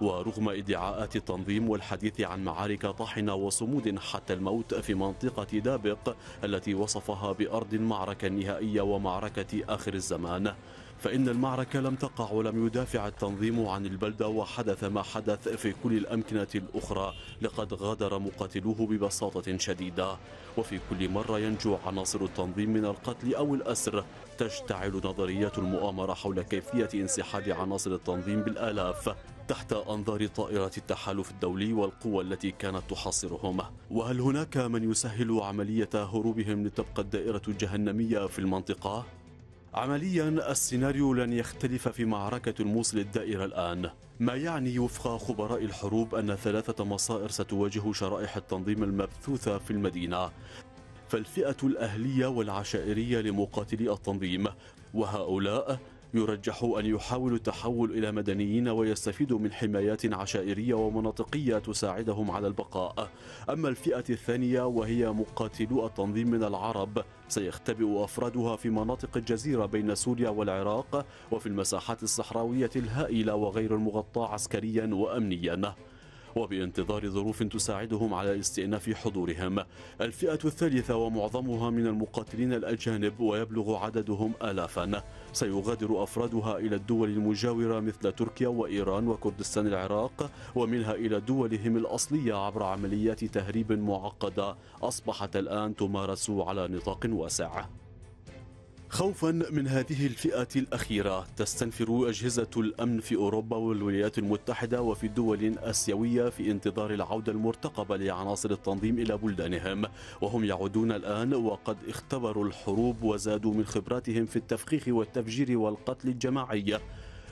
ورغم ادعاءات التنظيم والحديث عن معارك طاحنة وصمود حتى الموت في منطقة دابق التي وصفها بأرض المعركة النهائية ومعركة آخر الزمان، فإن المعركة لم تقع ولم يدافع التنظيم عن البلدة، وحدث ما حدث في كل الأمكنة الأخرى. لقد غادر مقاتلوه ببساطة شديدة، وفي كل مرة ينجو عناصر التنظيم من القتل أو الأسر. تشتعل نظرية المؤامرة حول كيفية انسحاب عناصر التنظيم بالآلاف تحت أنظار طائرات التحالف الدولي والقوى التي كانت تحاصرهم. وهل هناك من يسهل عملية هروبهم لتبقى الدائرة الجهنمية في المنطقة؟ عمليا السيناريو لن يختلف في معركة الموصل الدائرة الآن، ما يعني وفق خبراء الحروب أن ثلاثة مصائر ستواجه شرائح التنظيم المبثوثة في المدينة، فالفئة الأهلية والعشائرية لمقاتلي التنظيم، وهؤلاء يرجح أن يحاولوا التحول إلى مدنيين ويستفيدوا من حمايات عشائرية ومناطقية تساعدهم على البقاء. أما الفئة الثانية وهي مقاتلو التنظيم من العرب، سيختبئ أفرادها في مناطق الجزيرة بين سوريا والعراق وفي المساحات الصحراوية الهائلة وغير المغطاة عسكريا وأمنيا، وبانتظار ظروف تساعدهم على استئناف حضورهم. الفئة الثالثة ومعظمها من المقاتلين الأجانب ويبلغ عددهم آلافا، سيغادر أفرادها إلى الدول المجاورة مثل تركيا وإيران وكردستان العراق، ومنها إلى دولهم الأصلية عبر عمليات تهريب معقدة أصبحت الآن تمارس على نطاق واسع. خوفا من هذه الفئة الأخيرة، تستنفر أجهزة الأمن في أوروبا والولايات المتحدة وفي دول آسيوية في انتظار العودة المرتقبة لعناصر التنظيم إلى بلدانهم، وهم يعودون الآن وقد اختبروا الحروب وزادوا من خبراتهم في التفخيخ والتفجير والقتل الجماعي.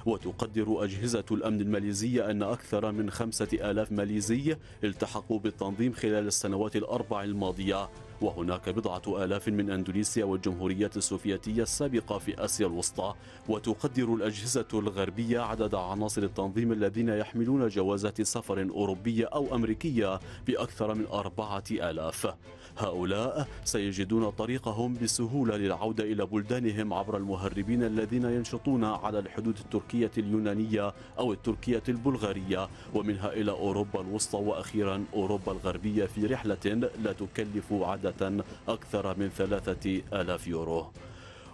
وتقدر أجهزة الأمن الماليزية أن أكثر من خمسة آلاف ماليزي التحقوا بالتنظيم خلال السنوات الأربع الماضية، وهناك بضعة آلاف من أندونيسيا والجمهوريات السوفيتية السابقة في آسيا الوسطى. وتقدر الأجهزة الغربية عدد عناصر التنظيم الذين يحملون جوازات سفر أوروبية أو أمريكية بأكثر من أربعة آلاف. هؤلاء سيجدون طريقهم بسهولة للعودة إلى بلدانهم عبر المهربين الذين ينشطون على الحدود التركية اليونانية أو التركية البلغارية، ومنها إلى أوروبا الوسطى وأخيرا أوروبا الغربية، في رحلة لا تكلف عدد أكثر من ثلاثة آلاف يورو.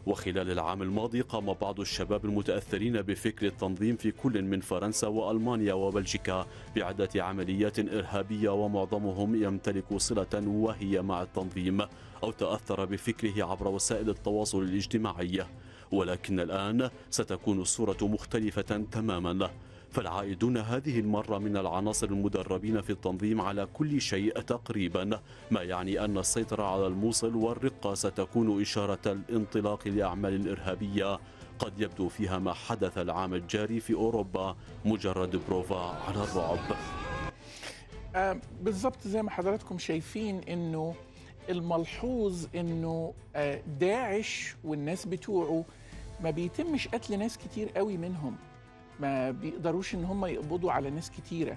وخلال العام الماضي قام بعض الشباب المتأثرين بفكر التنظيم في كل من فرنسا وألمانيا وبلجيكا بعدة عمليات إرهابية، ومعظمهم يمتلك صلة وهي مع التنظيم أو تأثر بفكره عبر وسائل التواصل الاجتماعي. ولكن الآن ستكون الصورة مختلفة تماما، فالعائدون هذه المرة من العناصر المدربين في التنظيم على كل شيء تقريبا، ما يعني أن السيطرة على الموصل والرقة ستكون إشارة الانطلاق لأعمال إرهابية قد يبدو فيها ما حدث العام الجاري في أوروبا مجرد بروفا على الرعب. آه بالضبط زي ما حضراتكم شايفين، إنه الملحوظ إنه آه داعش والناس بتوعه ما بيتمش قتل ناس كتير قوي منهم، ما بيقدروش ان هم يقبضوا على ناس كتيره،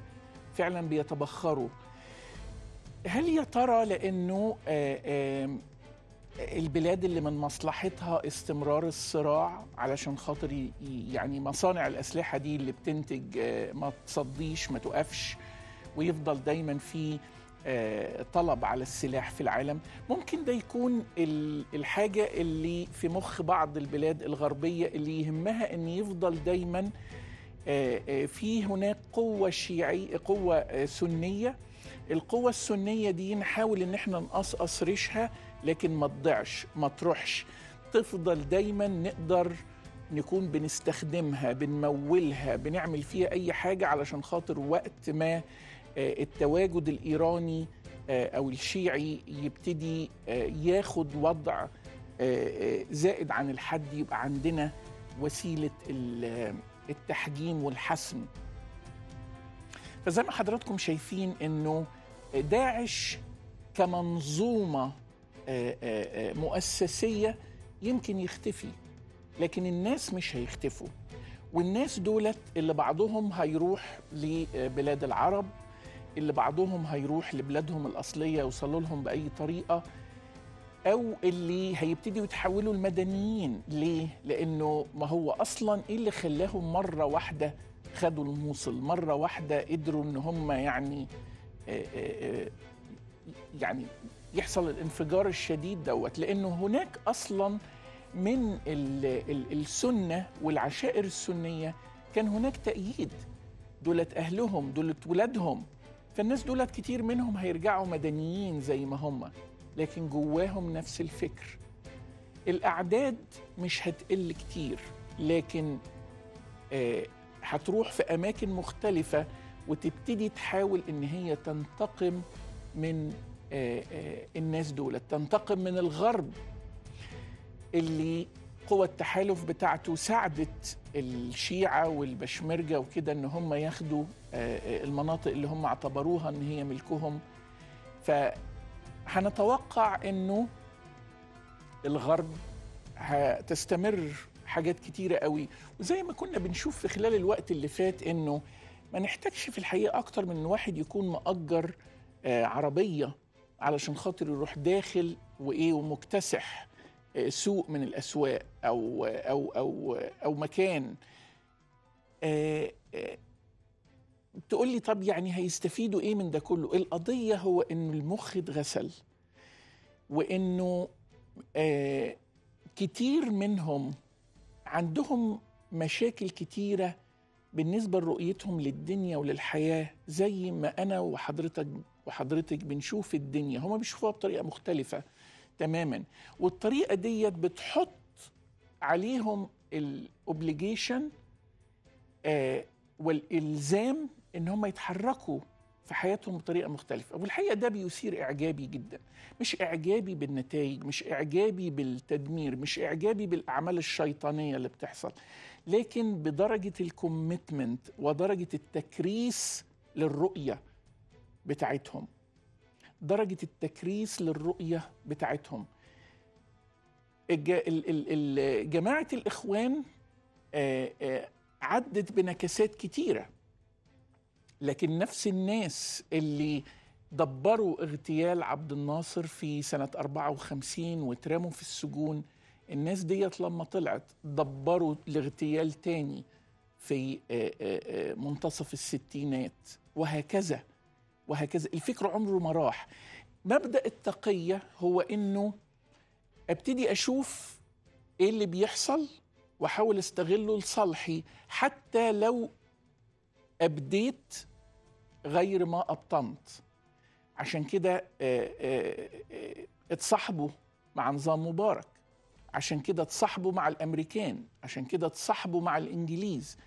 فعلا بيتبخروا. هل يا ترى لانه البلاد اللي من مصلحتها استمرار الصراع علشان خاطر يعني مصانع الاسلحه دي اللي بتنتج ما تصديش ما توقفش ويفضل دايما في طلب على السلاح في العالم، ممكن ده يكون الحاجه اللي في مخ بعض البلاد الغربيه اللي يهمها ان يفضل دايما في هناك قوة شيعية قوة سنية، القوة السنية دي نحاول ان احنا نقصقص ريشها لكن ما تضيعش ما تروحش، تفضل دايما نقدر نكون بنستخدمها بنمولها بنعمل فيها اي حاجة علشان خاطر وقت ما التواجد الإيراني او الشيعي يبتدي ياخد وضع زائد عن الحد يبقى عندنا وسيلة التحجيم والحسم. فزي ما حضراتكم شايفين انه داعش كمنظومة مؤسسية يمكن يختفي، لكن الناس مش هيختفوا، والناس دولت اللي بعضهم هيروح لبلاد العرب، اللي بعضهم هيروح لبلادهم الأصلية يوصلوا لهم بأي طريقة، أو اللي هيبتدوا يتحولوا المدنيين. ليه؟ لأنه ما هو أصلاً إيه اللي خلاهم مرة واحدة خدوا الموصل مرة واحدة، قدروا ان هم يعني يعني يحصل الانفجار الشديد دوت، لأنه هناك أصلا من السنة والعشائر السنية كان هناك تأييد، دولت أهلهم دولت ولادهم، فالناس دولت كتير منهم هيرجعوا مدنيين زي ما هم، لكن جواهم نفس الفكر. الأعداد مش هتقل كتير، لكن آه هتروح في أماكن مختلفة وتبتدي تحاول إن هي تنتقم من آه آه الناس دولت، تنتقم من الغرب اللي قوى التحالف بتاعته ساعدت الشيعة والبشمرجة وكده إن هم ياخدوا آه المناطق اللي هم اعتبروها إن هي ملكهم. فهنتوقع إنه الغرب هتستمر حاجات كتيرة قوي، وزي ما كنا بنشوف في خلال الوقت اللي فات إنه ما نحتاجش في الحقيقة أكتر من واحد يكون مأجر آه عربية علشان خاطر يروح داخل وإيه ومكتسح آه سوق من الأسواق أو أو أو أو مكان. آه آه تقول لي طب يعني هيستفيدوا إيه من ده كله؟ القضية هو إنه المخ اتغسل، وإنه آه كتير منهم عندهم مشاكل كتيرة بالنسبة لرؤيتهم للدنيا وللحياة، زي ما أنا وحضرتك وحضرتك بنشوف الدنيا، هما بيشوفوها بطريقة مختلفة تماما، والطريقة ديت بتحط عليهم الأوبليجيشن آه والإلزام إن هما يتحركوا في حياتهم بطريقة مختلفة، والحقيقة ده بيثير إعجابي جدا، مش إعجابي بالنتائج، مش إعجابي بالتدمير، مش إعجابي بالأعمال الشيطانية اللي بتحصل، لكن بدرجة الكوميتمنت ودرجة التكريس للرؤية بتاعتهم، درجة التكريس للرؤية بتاعتهم. جماعة الإخوان عدت بنكسات كتيرة، لكن نفس الناس اللي دبروا اغتيال عبد الناصر في سنة أربعة وخمسين واترموا في السجون، الناس ديت لما طلعت دبروا الاغتيال تاني في منتصف الستينات، وهكذا وهكذا. الفكر عمره ما راح. مبدأ التقية هو إنه ابتدي أشوف إيه اللي بيحصل وأحاول أستغله لصالحي، حتى لو أبديت غير ما أبطنت. عشان كده اتصاحبوا مع نظام مبارك، عشان كده اتصاحبوا مع الأمريكان، عشان كده اتصاحبوا مع الإنجليز،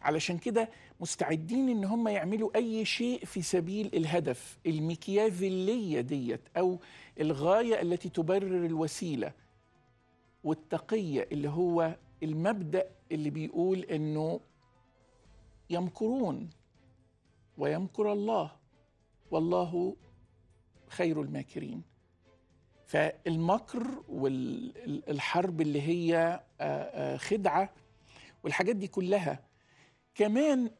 علشان كده مستعدين إن هم يعملوا أي شيء في سبيل الهدف. الميكيافيلية ديت أو الغاية التي تبرر الوسيلة، والتقية اللي هو المبدأ اللي بيقول إنه يمكرون ويمكر الله والله خير الماكرين. فالمكر والحرب اللي هي خدعة والحاجات دي كلها، كمان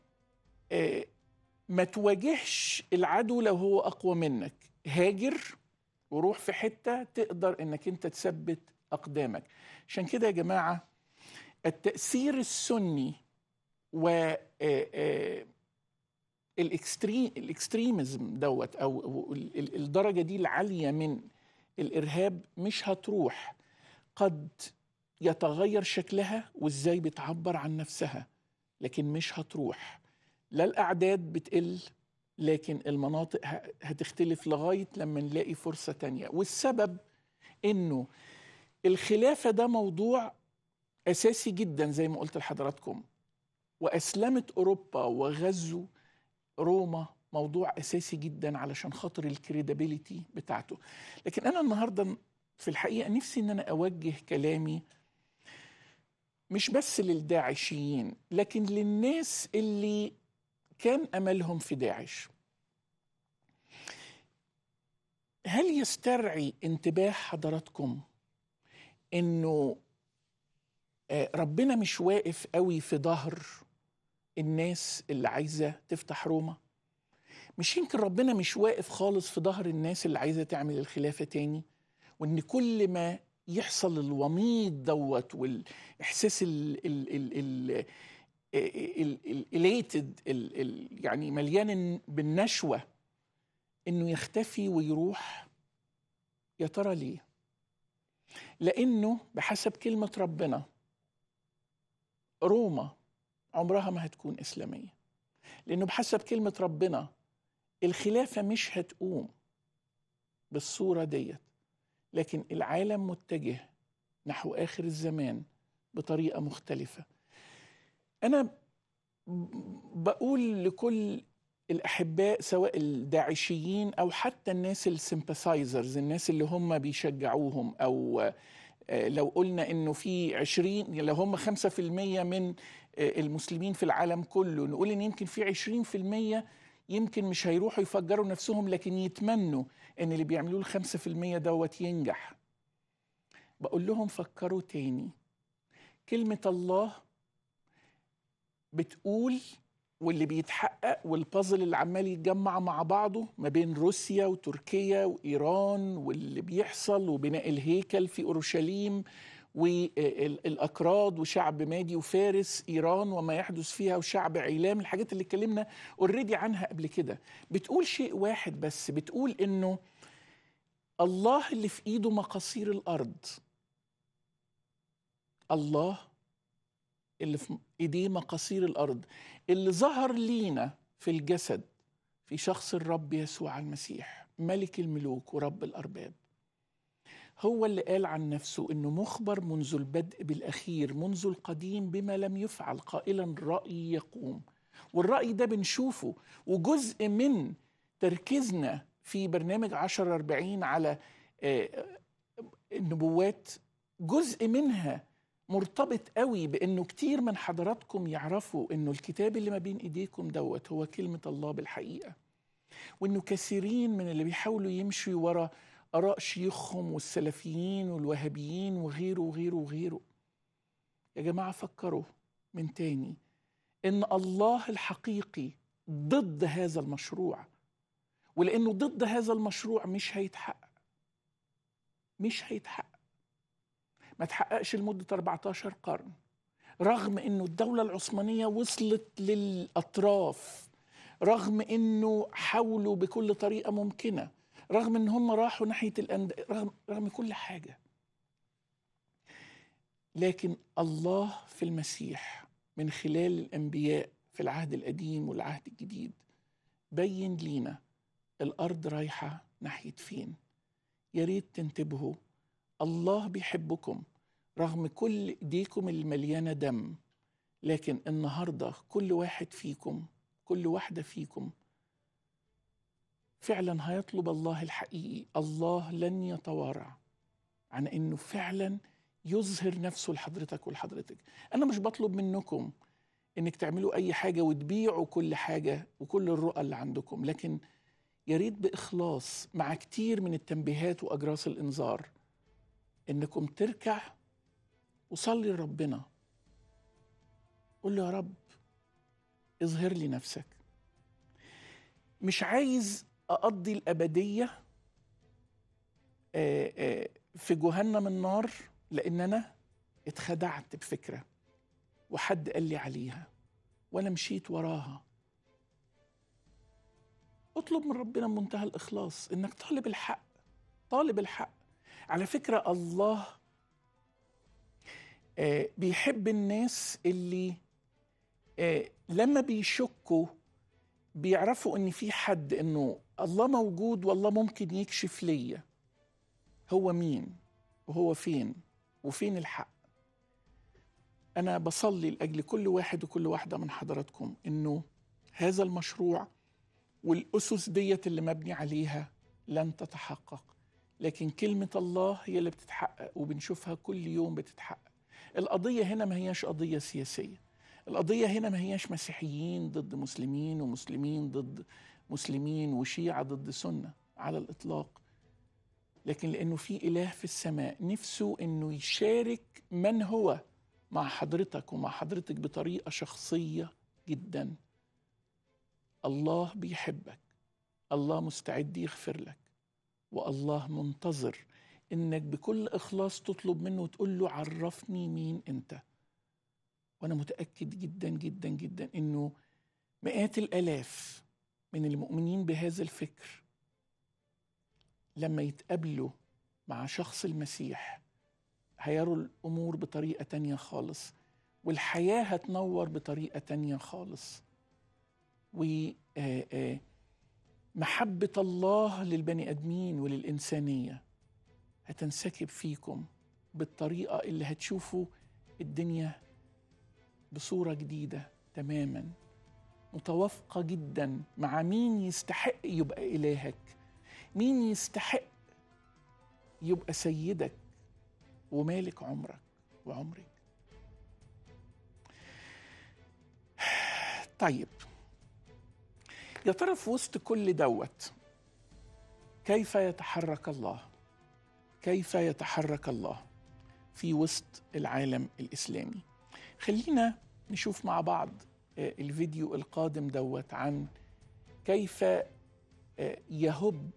ما تواجهش العدو لو هو أقوى منك، هاجر وروح في حتة تقدر إنك أنت تثبت أقدامك. عشان كده يا جماعة التأثير السني و الاكستريمزم دوت او الدرجه دي العاليه من الارهاب مش هتروح، قد يتغير شكلها وازاي بتعبر عن نفسها، لكن مش هتروح. لا الاعداد بتقل، لكن المناطق هتختلف لغايه لما نلاقي فرصه تانية. والسبب انه الخلافه ده موضوع اساسي جدا زي ما قلت لحضراتكم، وأسلمت أوروبا وغزو روما موضوع أساسي جدا علشان خاطر الكريدابيليتي بتاعته. لكن أنا النهاردة في الحقيقة نفسي أن أنا أوجه كلامي مش بس للداعشيين، لكن للناس اللي كان أملهم في داعش. هل يسترعي انتباه حضراتكم أنه ربنا مش واقف قوي في ظهر الناس اللي عايزة تفتح روما؟ مش يمكن ربنا مش واقف خالص في ظهر الناس اللي عايزة تعمل الخلافة تاني؟ وإن كل ما يحصل الوميض دوت والإحساس ال ال ال ال اليتد يعني مليان بالنشوة انه يختفي ويروح. يا ترى ليه؟ لانه بحسب كلمة ربنا روما عمرها ما هتكون إسلامية، لأنه بحسب كلمة ربنا الخلافة مش هتقوم بالصورة ديت، لكن العالم متجه نحو آخر الزمان بطريقة مختلفة. أنا بقول لكل الأحباء سواء الداعشيين أو حتى الناس السيمباثايزرز، الناس اللي هم بيشجعوهم، أو لو قلنا أنه في عشرين، لو هم خمسة في المية من المسلمين في العالم كله، نقول أن يمكن في عشرين في المية يمكن مش هيروحوا يفجروا نفسهم، لكن يتمنوا أن اللي بيعملوه الخمسة في المية دوت ينجح. بقول لهم فكروا تاني. كلمة الله بتقول واللي بيتحقق والبازل اللي عمال يتجمع مع بعضه ما بين روسيا وتركيا وإيران، واللي بيحصل وبناء الهيكل في أورشليم والأكراد وشعب مادي وفارس، إيران وما يحدث فيها وشعب علام، الحاجات اللي اتكلمنا اوريدي عنها قبل كده، بتقول شيء واحد بس، بتقول إنه الله اللي في إيده مقاصير الأرض، الله اللي في إيديه مقاصير الأرض، اللي ظهر لينا في الجسد في شخص الرب يسوع المسيح ملك الملوك ورب الأرباب. هو اللي قال عن نفسه إنه مخبر منذ البدء بالأخير، منذ القديم بما لم يفعل، قائلا رأيي يقوم. والرأي ده بنشوفه، وجزء من تركيزنا في برنامج عشرة أربعين على النبوات جزء منها مرتبط قوي بأنه كتير من حضراتكم يعرفوا أنه الكتاب اللي ما بين إيديكم دوت هو كلمة الله بالحقيقة، وأنه كثيرين من اللي بيحاولوا يمشوا ورا آراء شيوخهم والسلفيين والوهابيين وغيره وغيره وغيره. يا جماعة فكروا من تاني أن الله الحقيقي ضد هذا المشروع، ولأنه ضد هذا المشروع مش هيتحقق، مش هيتحقق، ما تحققش لمدة أربعتاشر قرن، رغم أنه الدولة العثمانية وصلت للأطراف، رغم أنه حاولوا بكل طريقة ممكنة، رغم أن هم راحوا ناحية الأند... رغم... رغم كل حاجة، لكن الله في المسيح من خلال الأنبياء في العهد القديم والعهد الجديد بين لينا الأرض رايحة ناحية فين. يا ريت تنتبهوا، الله بيحبكم رغم كل ايديكم المليانه دم، لكن النهارده كل واحد فيكم، كل واحده فيكم فعلا هيطلب الله الحقيقي. الله لن يتوارع عن انه فعلا يظهر نفسه لحضرتك ولحضرتك. انا مش بطلب منكم انك تعملوا اي حاجه وتبيعوا كل حاجه وكل الرؤى اللي عندكم، لكن يا ريت باخلاص مع كتير من التنبيهات واجراس الانذار إنكم تركع وصلي لربنا، قول له يا رب اظهر لي نفسك. مش عايز أقضي الأبدية في جهنم النار، لأن أنا اتخدعت بفكرة وحد قال لي عليها وأنا مشيت وراها. اطلب من ربنا بمنتهى الإخلاص إنك طالب الحق، طالب الحق. على فكرة الله بيحب الناس اللي لما بيشكوا بيعرفوا ان في حد، انه الله موجود والله ممكن يكشف ليا هو مين وهو فين وفين الحق. انا بصلي لاجل كل واحد وكل واحدة من حضراتكم انه هذا المشروع والاسس ديت اللي مبني عليها لن تتحقق، لكن كلمة الله هي اللي بتتحقق، وبنشوفها كل يوم بتتحقق. القضية هنا ما هياش قضية سياسية، القضية هنا ما هياش مسيحيين ضد مسلمين ومسلمين ضد مسلمين وشيعة ضد سنة على الإطلاق، لكن لأنه في إله في السماء نفسه أنه يشارك من هو مع حضرتك ومع حضرتك بطريقة شخصية جدا. الله بيحبك، الله مستعد يغفر لك، والله منتظر إنك بكل إخلاص تطلب منه وتقول له عرفني مين أنت، وأنا متأكد جدا جدا جدا أنه مئات الآلاف من المؤمنين بهذا الفكر لما يتقابلوا مع شخص المسيح هيروا الأمور بطريقة تانية خالص، والحياة هتنور بطريقة تانية خالص، ومحبة الله للبني آدمين وللإنسانية هتنسكب فيكم بالطريقة اللي هتشوفوا الدنيا بصورة جديدة تماما، متوافقة جدا مع مين يستحق يبقى إلهك، مين يستحق يبقى سيدك ومالك عمرك وعمرك. طيب يا ترى في وسط كل دوت كيف يتحرك الله؟ كيف يتحرك الله في وسط العالم الإسلامي؟ خلينا نشوف مع بعض الفيديو القادم دوت عن كيف يهب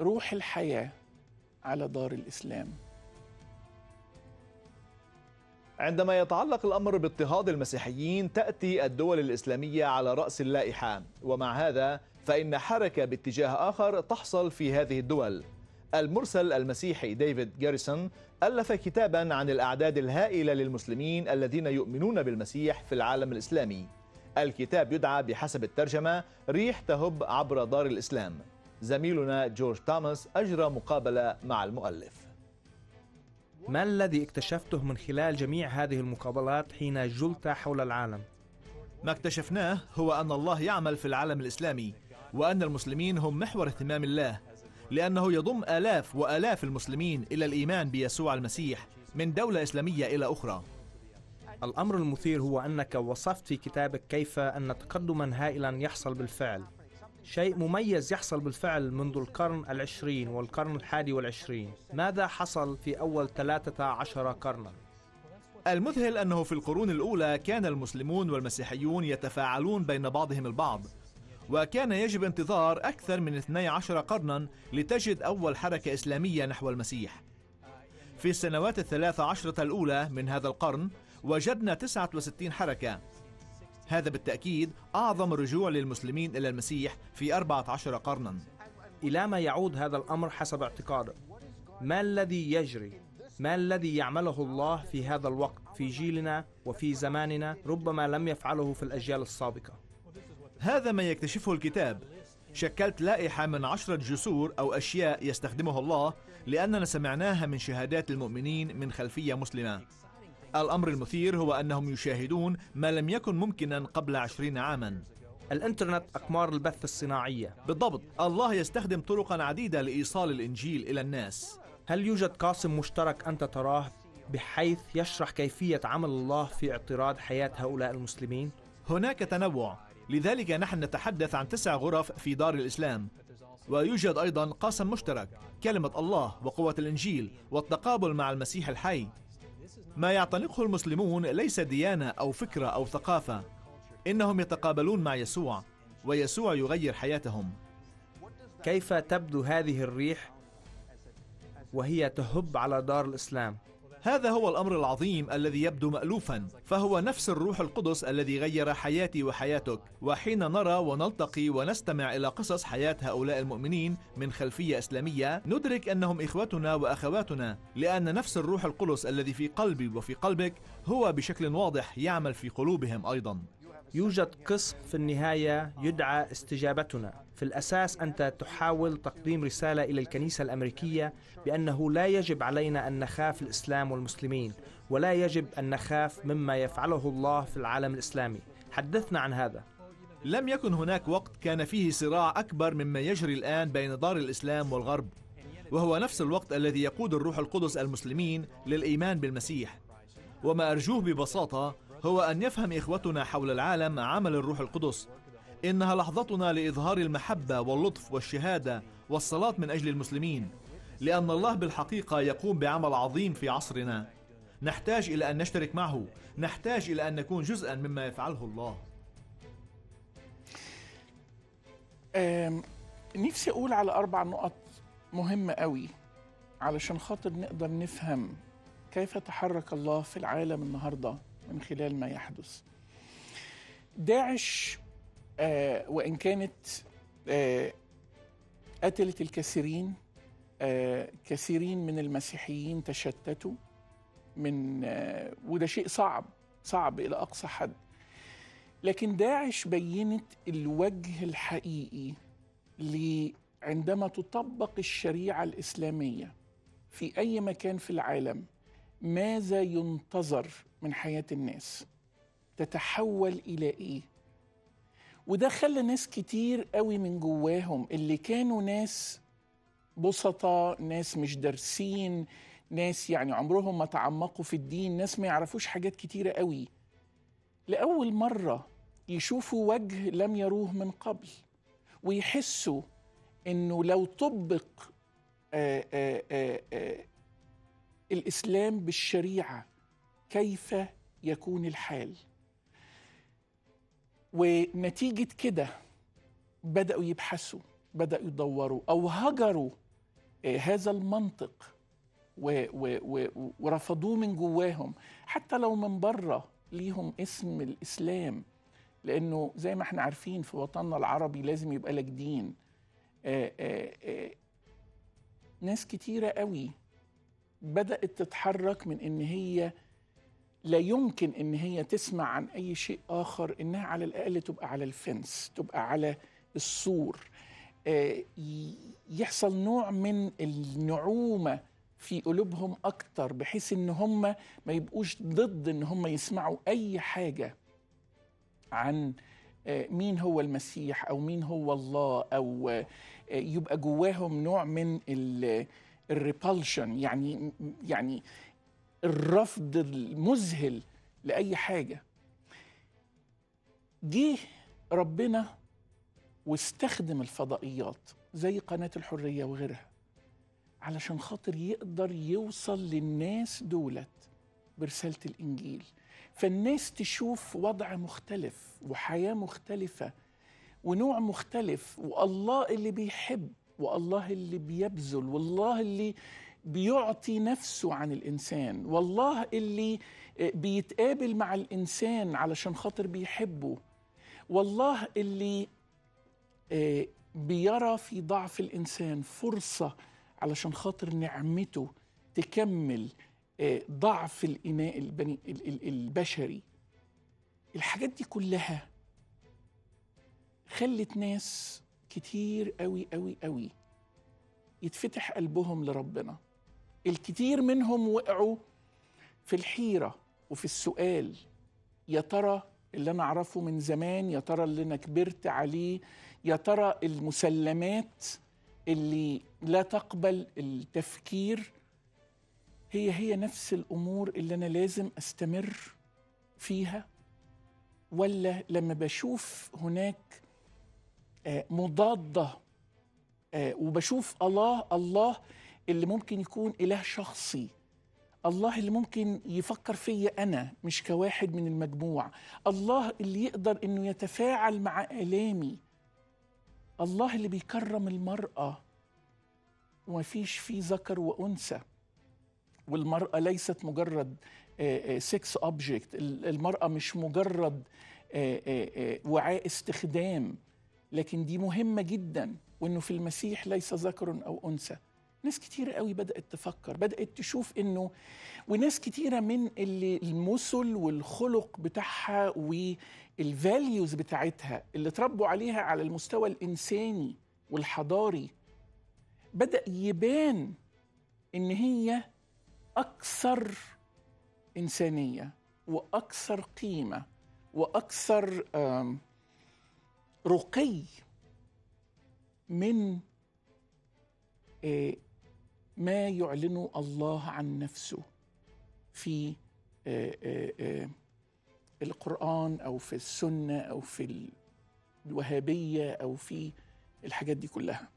روح الحياة على دار الإسلام. عندما يتعلق الأمر باضطهاد المسيحيين تأتي الدول الإسلامية على رأس اللائحة، ومع هذا فإن حركة باتجاه آخر تحصل في هذه الدول. المرسل المسيحي ديفيد جاريسون ألف كتابا عن الأعداد الهائلة للمسلمين الذين يؤمنون بالمسيح في العالم الإسلامي. الكتاب يدعى بحسب الترجمة ريح تهب عبر دار الإسلام. زميلنا جورج توماس أجرى مقابلة مع المؤلف. ما الذي اكتشفته من خلال جميع هذه المقابلات حين جلت حول العالم؟ ما اكتشفناه هو أن الله يعمل في العالم الإسلامي، وأن المسلمين هم محور اهتمام الله، لأنه يضم آلاف وآلاف المسلمين إلى الإيمان بيسوع المسيح من دولة إسلامية إلى أخرى. الأمر المثير هو أنك وصفت في كتابك كيف أن تقدما هائلا يحصل بالفعل، شيء مميز يحصل بالفعل منذ القرن العشرين والقرن الحادي والعشرين. ماذا حصل في أول ثلاثة عشر قرنا؟ المذهل أنه في القرون الأولى كان المسلمون والمسيحيون يتفاعلون بين بعضهم البعض، وكان يجب انتظار أكثر من اثني عشر قرنا لتجد أول حركة إسلامية نحو المسيح. في السنوات الثلاث عشرة الأولى من هذا القرن وجدنا تسعة وستين حركة. هذا بالتأكيد أعظم رجوع للمسلمين إلى المسيح في أربعة عشر قرنا. إلى ما يعود هذا الأمر حسب اعتقادك؟ ما الذي يجري؟ ما الذي يعمله الله في هذا الوقت في جيلنا وفي زماننا ربما لم يفعله في الأجيال السابقة؟ هذا ما يكتشفه الكتاب. شكلت لائحة من عشرة جسور أو أشياء يستخدمه الله، لأننا سمعناها من شهادات المؤمنين من خلفية مسلمة. الأمر المثير هو أنهم يشاهدون ما لم يكن ممكنا قبل عشرين عاما. الإنترنت أقمار البث الصناعية. بالضبط، الله يستخدم طرقا عديدة لإيصال الإنجيل إلى الناس. هل يوجد قاسم مشترك أنت تراه بحيث يشرح كيفية عمل الله في اعتراض حياة هؤلاء المسلمين؟ هناك تنوع، لذلك نحن نتحدث عن تسع غرف في دار الإسلام، ويوجد أيضا قاسم مشترك، كلمة الله وقوة الإنجيل والتقابل مع المسيح الحي. ما يعتنقه المسلمون ليس ديانة أو فكرة أو ثقافة، إنهم يتقابلون مع يسوع، ويسوع يغير حياتهم. كيف تبدو هذه الريح وهي تهب على دار الإسلام؟ هذا هو الأمر العظيم الذي يبدو مألوفا، فهو نفس الروح القدس الذي غير حياتي وحياتك. وحين نرى ونلتقي ونستمع إلى قصص حياة هؤلاء المؤمنين من خلفية إسلامية ندرك أنهم إخوتنا وأخواتنا، لأن نفس الروح القدس الذي في قلبي وفي قلبك هو بشكل واضح يعمل في قلوبهم أيضا. يوجد قسم في النهاية يدعى استجابتنا. في الأساس أنت تحاول تقديم رسالة إلى الكنيسة الأمريكية بأنه لا يجب علينا أن نخاف الإسلام والمسلمين، ولا يجب أن نخاف مما يفعله الله في العالم الإسلامي. حدثنا عن هذا. لم يكن هناك وقت كان فيه صراع أكبر مما يجري الآن بين دار الإسلام والغرب، وهو نفس الوقت الذي يقود الروح القدس المسلمين للإيمان بالمسيح. وما أرجوه ببساطة هو أن يفهم إخوتنا حول العالم عمل الروح القدس. إنها لحظتنا لإظهار المحبة واللطف والشهادة والصلاة من أجل المسلمين، لأن الله بالحقيقة يقوم بعمل عظيم في عصرنا. نحتاج إلى أن نشترك معه، نحتاج إلى أن نكون جزءا مما يفعله الله. نفسي أقول على أربع نقط مهمة قوي علشان خاطر نقدر نفهم كيف يتحرك الله في العالم النهاردة من خلال ما يحدث. داعش آه وإن كانت آه قتلت الكثيرين، آه كثيرين من المسيحيين تشتتوا من آه وده شيء صعب صعب إلى أقصى حد، لكن داعش بينت الوجه الحقيقي عندما تطبق الشريعة الإسلامية في أي مكان في العالم. ماذا ينتظر من حياة الناس؟ تتحول إلى إيه؟ وده خلى ناس كتير قوي من جواهم اللي كانوا ناس بسطاء، ناس مش دارسين، ناس يعني عمرهم ما تعمقوا في الدين، ناس ما يعرفوش حاجات كتيرة قوي، لأول مرة يشوفوا وجه لم يروه من قبل، ويحسوا إنه لو طبق آآ آآ آآ الإسلام بالشريعة كيف يكون الحال. ونتيجة كده بدأوا يبحثوا، بدأوا يدوروا أو هجروا هذا المنطق ورفضوه من جواهم، حتى لو من بره ليهم اسم الإسلام، لأنه زي ما احنا عارفين في وطننا العربي لازم يبقى لك دين. آآ آآ ناس كتيرة قوي بدأت تتحرك من إن هي لا يمكن إن هي تسمع عن أي شيء آخر، إنها على الأقل تبقى على الفنس، تبقى على السور، يحصل نوع من النعومة في قلوبهم أكتر، بحيث إن هم ما يبقوش ضد إن هم يسمعوا أي حاجة عن مين هو المسيح أو مين هو الله، أو يبقى جواهم نوع من الريبالشن، يعني يعني الرفض المذهل لأي حاجة. جه ربنا واستخدم الفضائيات زي قناة الحرية وغيرها علشان خاطر يقدر يوصل للناس دولت برسالة الإنجيل، فالناس تشوف وضع مختلف وحياة مختلفة ونوع مختلف، والله اللي بيحب، والله اللي بيبذل، والله اللي بيعطي نفسه عن الإنسان، والله اللي بيتقابل مع الإنسان علشان خاطر بيحبه، والله اللي بيرى في ضعف الإنسان فرصة علشان خاطر نعمته تكمل ضعف الإناء البني البشري. الحاجات دي كلها خلت ناس كتير قوي قوي قوي يتفتح قلبهم لربنا. الكتير منهم وقعوا في الحيرة وفي السؤال، يا ترى اللي أنا أعرفه من زمان، يا ترى اللي أنا كبرت عليه، يا ترى المسلمات اللي لا تقبل التفكير هي هي نفس الأمور اللي أنا لازم أستمر فيها، ولا لما بشوف هناك مضادة وبشوف الله الله اللي ممكن يكون إله شخصي، الله اللي ممكن يفكر فيا أنا مش كواحد من المجموعة، الله اللي يقدر إنه يتفاعل مع آلامي، الله اللي بيكرم المرأة ومفيش فيه ذكر وأنثى، والمرأة ليست مجرد سكس أوبجكت، المرأة مش مجرد وعاء استخدام، لكن دي مهمة جدا، وإنه في المسيح ليس ذكر أو أنثى. ناس كتيرة قوي بدأت تفكر، بدأت تشوف إنه، وناس كتيرة من اللي المثل والخلق بتاعها والفاليوز بتاعتها اللي تربوا عليها على المستوى الإنساني والحضاري بدأ يبان إن هي أكثر إنسانية وأكثر قيمة وأكثر رقي من ما يعلنه الله عن نفسه في القرآن أو في السنة أو في الوهابية أو في الحاجات دي كلها.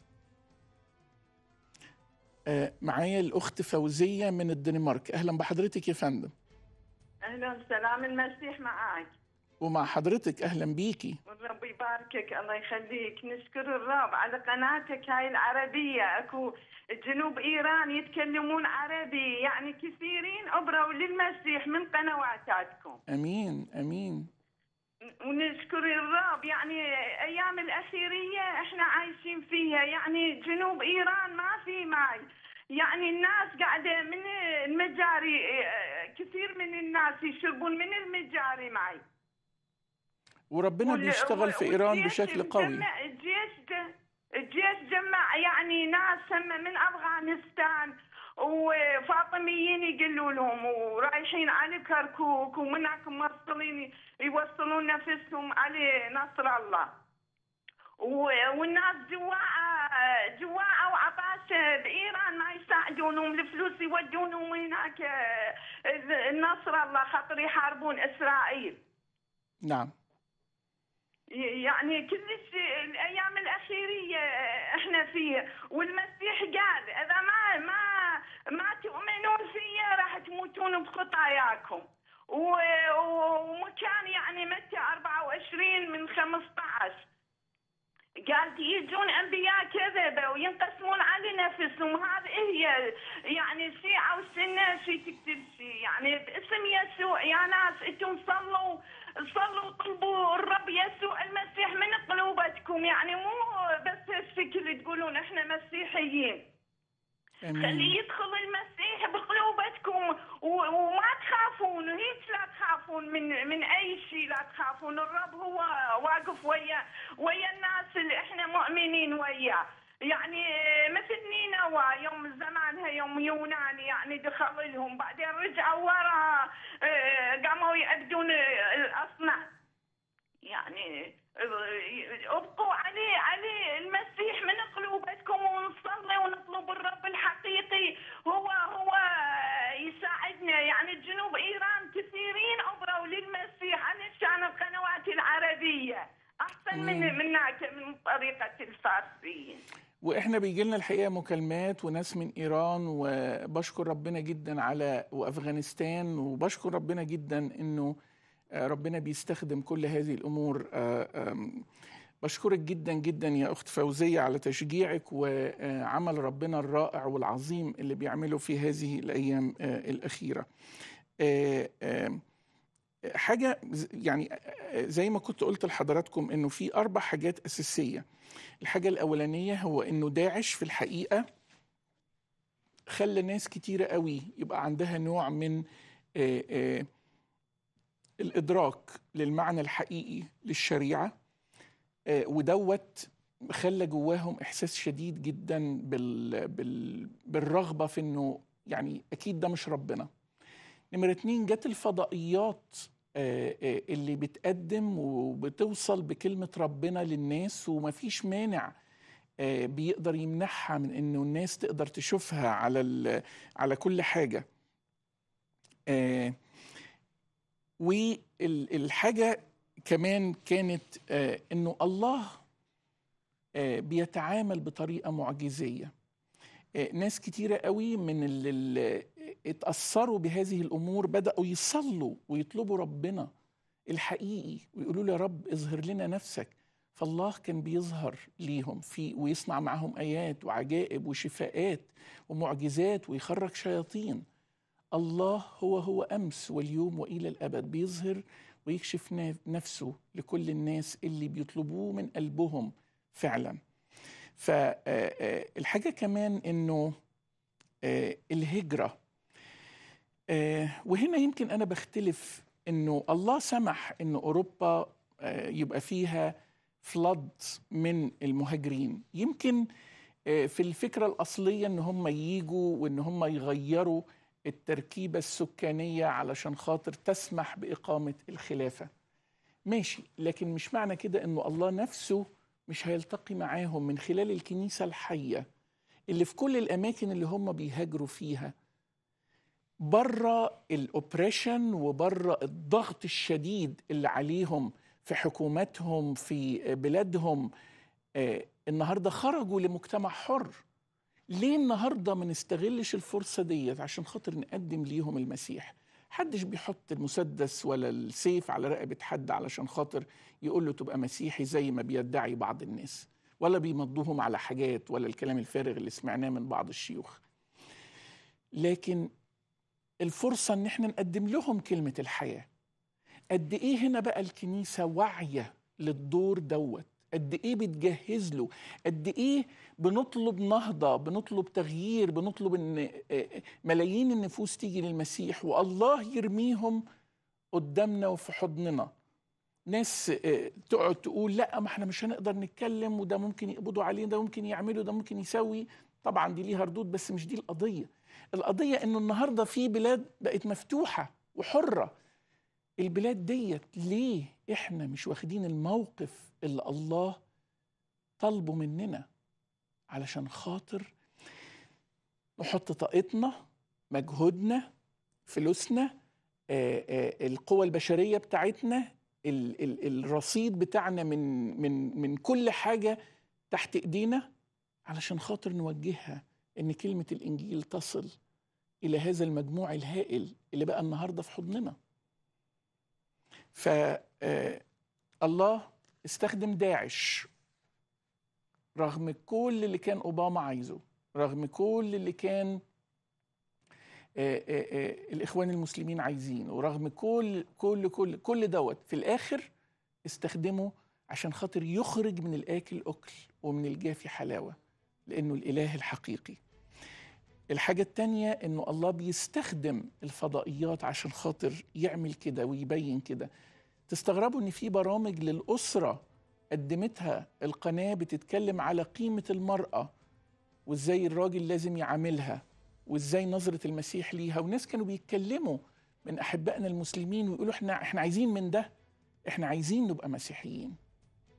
معايا الأخت فوزية من الدنمارك، أهلا بحضرتك يا فندم. أهلا، سلام المسيح معاك. ومع حضرتك. أهلا بيكي. ربي يباركك، الله يخليك. نشكر الرب على قناتك هاي العربية. أكو جنوب إيران يتكلمون عربي، يعني كثيرين عبروا للمسيح من قنواتكم. أمين أمين. ونشكر الرب، يعني أيام الأخيرية إحنا عايشين فيها، يعني جنوب إيران ما في ماي، يعني الناس قاعدة من المجاري، كثير من الناس يشربون من المجاري معي. وربنا بيشتغل في إيران بشكل قوي. الجيش الجيش جمع يعني ناس من أفغانستان وفاطميين يقولوا لهم، ورايحين على كركوك ومنك موصلين يوصلون نفسهم على نصر الله. والناس جواعة جواعة وعباسة بإيران، ما يساعدونهم، الفلوس يودونهم هناك نصر الله خاطر يحاربون إسرائيل. نعم. يعني كلش الأيام الأخيرية إحنا فيها، والمسيح قال إذا ما ما ما تؤمنون فيا راح تموتون بخطاياكم. ومكان يعني متى أربعة وعشرين من خمسة عشر قال يجون انبياء كذبه وينقسمون على نفسهم. هذا هي يعني شيعه والسنه شي تكتب شي، يعني باسم يسوع يا ناس انتم صلوا صلوا طلبوا الرب يسوع المسيح من قلوبتكم، يعني مو بس الشكل تقولون احنا مسيحيين. خليه يدخل المسيح بقلوبتكم وما تخافون، هيك لا تخافون من من اي شيء، لا تخافون، الرب هو واقف ويا ويا الناس اللي احنا مؤمنين وياه. يعني مثل نينوى يوم زمانها يوم يوناني يعني دخل لهم، بعدين رجعوا ورا قاموا يعبدون الاصنام، يعني ابقوا عليه عليه المسيح من قلوبتكم ونصلي ونطلب الرب الحقيقي، هو هو يساعدنا. يعني جنوب ايران كثيرين عبروا للمسيح علشان القنوات العربيه احسن من من من طريقه الفارسيه. واحنا بيجي لنا الحقيقه مكالمات وناس من ايران، وبشكر ربنا جدا على وافغانستان، وبشكر ربنا جدا انه ربنا بيستخدم كل هذه الأمور. بشكرك جدا جدا يا أخت فوزية على تشجيعك وعمل ربنا الرائع والعظيم اللي بيعمله في هذه الأيام الأخيرة. حاجة يعني زي ما كنت قلت لحضراتكم إنه في أربع حاجات أساسية. الحاجة الأولانية هو إنه داعش في الحقيقة خلى ناس كتيرة قوي يبقى عندها نوع من الإدراك للمعنى الحقيقي للشريعة، ودوت خلى جواهم إحساس شديد جدا بال بال بالرغبة في إنه يعني أكيد ده مش ربنا. نمرة اتنين، جت الفضائيات اللي بتقدم وبتوصل بكلمة ربنا للناس، ومفيش مانع بيقدر يمنعها من إنه الناس تقدر تشوفها على على كل حاجة. والحاجة كمان كانت إنه الله بيتعامل بطريقة معجزية. ناس كتيرة قوي من اللي اتأثروا بهذه الأمور بدأوا يصلوا ويطلبوا ربنا الحقيقي ويقولوا له يا رب اظهر لنا نفسك، فالله كان بيظهر ليهم في ويصنع معهم آيات وعجائب وشفاءات ومعجزات ويخرج شياطين. الله هو هو أمس واليوم وإلى الأبد، بيظهر ويكشف نفسه لكل الناس اللي بيطلبوه من قلبهم فعلا. فالحاجة كمان إنه الهجرة، وهنا يمكن أنا بختلف إنه الله سمح إن أوروبا يبقى فيها فلد من المهاجرين. يمكن في الفكرة الأصلية إن هم ييجوا وإن هم يغيروا التركيبة السكانية علشان خاطر تسمح بإقامة الخلافة، ماشي، لكن مش معنى كده إنه الله نفسه مش هيلتقي معاهم من خلال الكنيسة الحية اللي في كل الأماكن اللي هم بيهاجروا فيها، بره الأوبريشن وبره الضغط الشديد اللي عليهم في حكوماتهم في بلادهم. آه النهاردة خرجوا لمجتمع حر، ليه النهارده ما نستغلش الفرصه ديت عشان خاطر نقدم ليهم المسيح؟ حدش بيحط المسدس ولا السيف على رقبة حد علشان خاطر يقول له تبقى مسيحي زي ما بيدعي بعض الناس، ولا بيمضوهم على حاجات، ولا الكلام الفارغ اللي سمعناه من بعض الشيوخ. لكن الفرصة ان احنا نقدم لهم كلمة الحياة. قد ايه هنا بقى الكنيسة واعية للدور دوت، قد ايه بتجهز له، قد ايه بنطلب نهضة، بنطلب تغيير، بنطلب ان ملايين النفوس تيجي للمسيح والله يرميهم قدامنا وفي حضننا. ناس تقعد تقول لا ما احنا مش هنقدر نتكلم، وده ممكن يقبضوا عليه، ده ممكن يعملوا، ده ممكن يسوي. طبعا دي ليها ردود، بس مش دي القضية. القضية انه النهاردة في بلاد بقت مفتوحة وحرة. البلاد ديت ليه احنا مش واخدين الموقف اللي الله طلبه مننا؟ علشان خاطر نحط طاقتنا، مجهودنا، فلوسنا، آآ آآ القوى البشرية بتاعتنا، ال ال الرصيد بتاعنا من من من كل حاجة تحت ايدينا، علشان خاطر نوجهها ان كلمة الانجيل تصل الى هذا المجموع الهائل اللي بقى النهارده في حضننا. فالله استخدم داعش رغم كل اللي كان أوباما عايزه، رغم كل اللي كان آآ آآ الإخوان المسلمين عايزينه، ورغم كل كل كل كل دوت، في الآخر استخدمه عشان خاطر يخرج من الآكل أكل ومن الجافي حلاوة، لأنه الإله الحقيقي. الحاجة التانية إنه الله بيستخدم الفضائيات عشان خاطر يعمل كده ويبين كده. تستغربوا إن في برامج للأسرة قدمتها القناة بتتكلم على قيمة المرأة وإزاي الراجل لازم يعاملها وإزاي نظرة المسيح ليها، والناس كانوا بيتكلموا من أحبائنا المسلمين ويقولوا إحنا إحنا عايزين من ده، إحنا عايزين نبقى مسيحيين.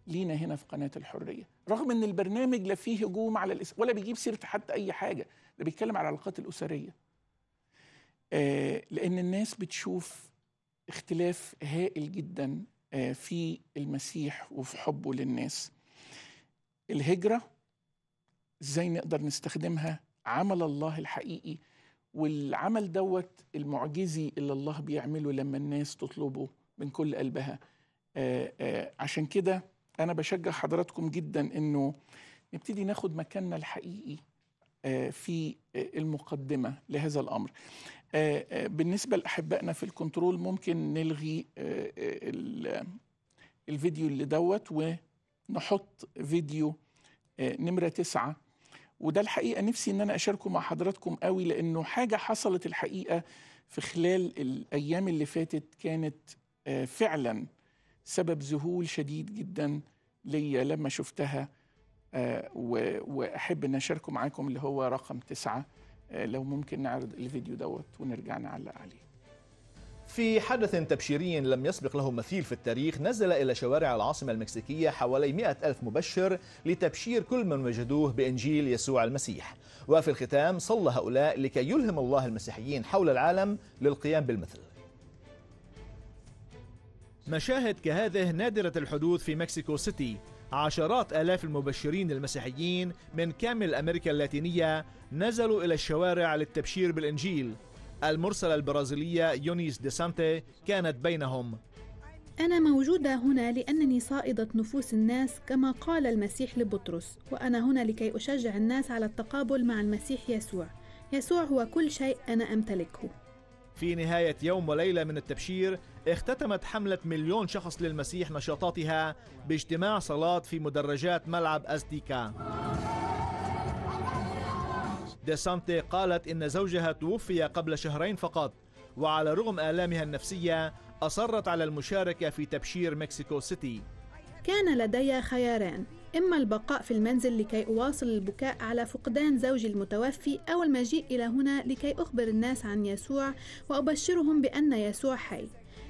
لينا هنا في قناة الحرية، رغم ان البرنامج لا فيه هجوم على الاس... ولا بيجيب سيرة حتى اي حاجة، ده بيتكلم على العلاقات الأسرية. آه لأن الناس بتشوف اختلاف هائل جدا آه في المسيح وفي حبه للناس. الهجرة ازاي نقدر نستخدمها عمل الله الحقيقي، والعمل دوت المعجزي اللي الله بيعمله لما الناس تطلبه من كل قلبها. آه آه عشان كده أنا بشجع حضراتكم جدا إنه نبتدي ناخد مكاننا الحقيقي في المقدمة لهذا الأمر. بالنسبة لأحبائنا في الكنترول، ممكن نلغي الفيديو اللي دوت ونحط فيديو نمرة تسعة، وده الحقيقة نفسي إن أنا أشاركه مع حضراتكم قوي، لأنه حاجة حصلت الحقيقة في خلال الأيام اللي فاتت كانت فعلا سبب ذهول شديد جدا ليا لما شفتها، آه واحب ان اشاركه معاكم، اللي هو رقم تسعة. آه لو ممكن نعرض الفيديو دوت ونرجع نعلق عليه. في حدث تبشيري لم يسبق له مثيل في التاريخ، نزل إلى شوارع العاصمة المكسيكية حوالي مئة ألف مبشر لتبشير كل من وجدوه بإنجيل يسوع المسيح. وفي الختام صلى هؤلاء لكي يلهم الله المسيحيين حول العالم للقيام بالمثل. مشاهد كهذه نادرة الحدوث في مكسيكو سيتي، عشرات آلاف المبشرين المسيحيين من كامل أمريكا اللاتينية نزلوا إلى الشوارع للتبشير بالإنجيل. المرسلة البرازيلية يونيس دي سانتي كانت بينهم. أنا موجودة هنا لأنني صائدة نفوس الناس كما قال المسيح لبطرس، وأنا هنا لكي أشجع الناس على التقابل مع المسيح يسوع. يسوع هو كل شيء أنا أمتلكه. في نهاية يوم وليلة من التبشير، اختتمت حملة مليون شخص للمسيح نشاطاتها باجتماع صلاة في مدرجات ملعب أزديكا. دي سانتي قالت إن زوجها توفي قبل شهرين فقط، وعلى رغم آلامها النفسية أصرت على المشاركة في تبشير مكسيكو سيتي. كان لدي خياران، إما البقاء في المنزل لكي أواصل البكاء على فقدان زوجي المتوفي، أو المجيء إلى هنا لكي أخبر الناس عن يسوع وأبشرهم بأن يسوع حي.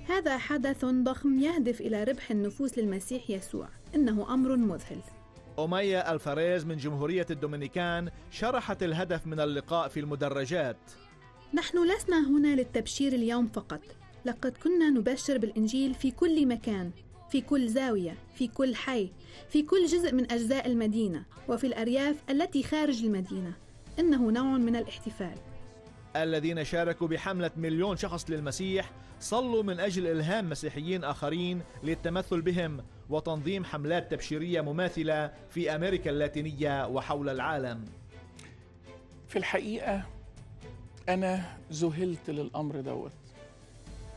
هذا حدث ضخم يهدف إلى ربح النفوس للمسيح يسوع، إنه أمر مذهل. أوميا الفرايز من جمهورية الدومينيكان شرحت الهدف من اللقاء في المدرجات. نحن لسنا هنا للتبشير اليوم فقط، لقد كنا نبشر بالإنجيل في كل مكان، في كل زاوية، في كل حي، في كل جزء من أجزاء المدينة، وفي الأرياف التي خارج المدينة. إنه نوع من الاحتفال. الذين شاركوا بحملة مليون شخص للمسيح صلوا من أجل إلهام مسيحيين آخرين للتمثل بهم وتنظيم حملات تبشيرية مماثلة في أمريكا اللاتينية وحول العالم. في الحقيقة أنا ذهلت للأمر دوت.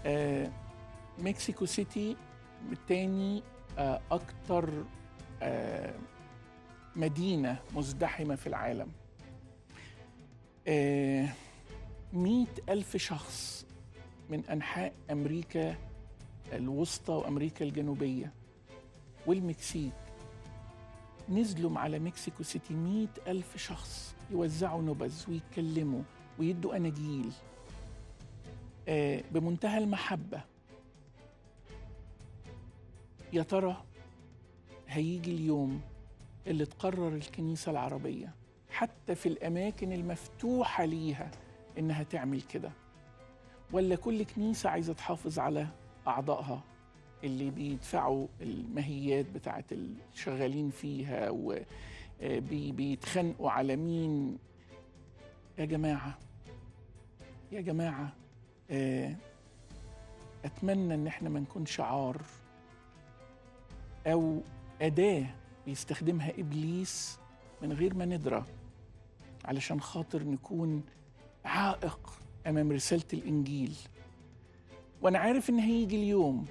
آه مكسيكو سيتي تاني آه أكتر آه مدينة مزدحمة في العالم. آه مئة ألف شخص من أنحاء أمريكا الوسطى وأمريكا الجنوبية والمكسيك نزلوا على مكسيكو سيتي، مئة ألف شخص يوزعوا نبذ ويتكلموا ويدوا أناجيل آه بمنتهى المحبة. يا ترى هيجي اليوم اللي تقرر الكنيسة العربية حتى في الأماكن المفتوحة ليها إنها تعمل كده، ولا كل كنيسة عايزة تحافظ على أعضائها اللي بيدفعوا المهيات بتاعت الشغالين فيها وبيتخنقوا على مين؟ يا جماعة يا جماعة أتمنى إن احنا ما نكونش عار أو أداة بيستخدمها إبليس من غير ما ندرى، علشان خاطر نكون عائق أمام رسالة الإنجيل. وأنا عارف إن هيجي اليوم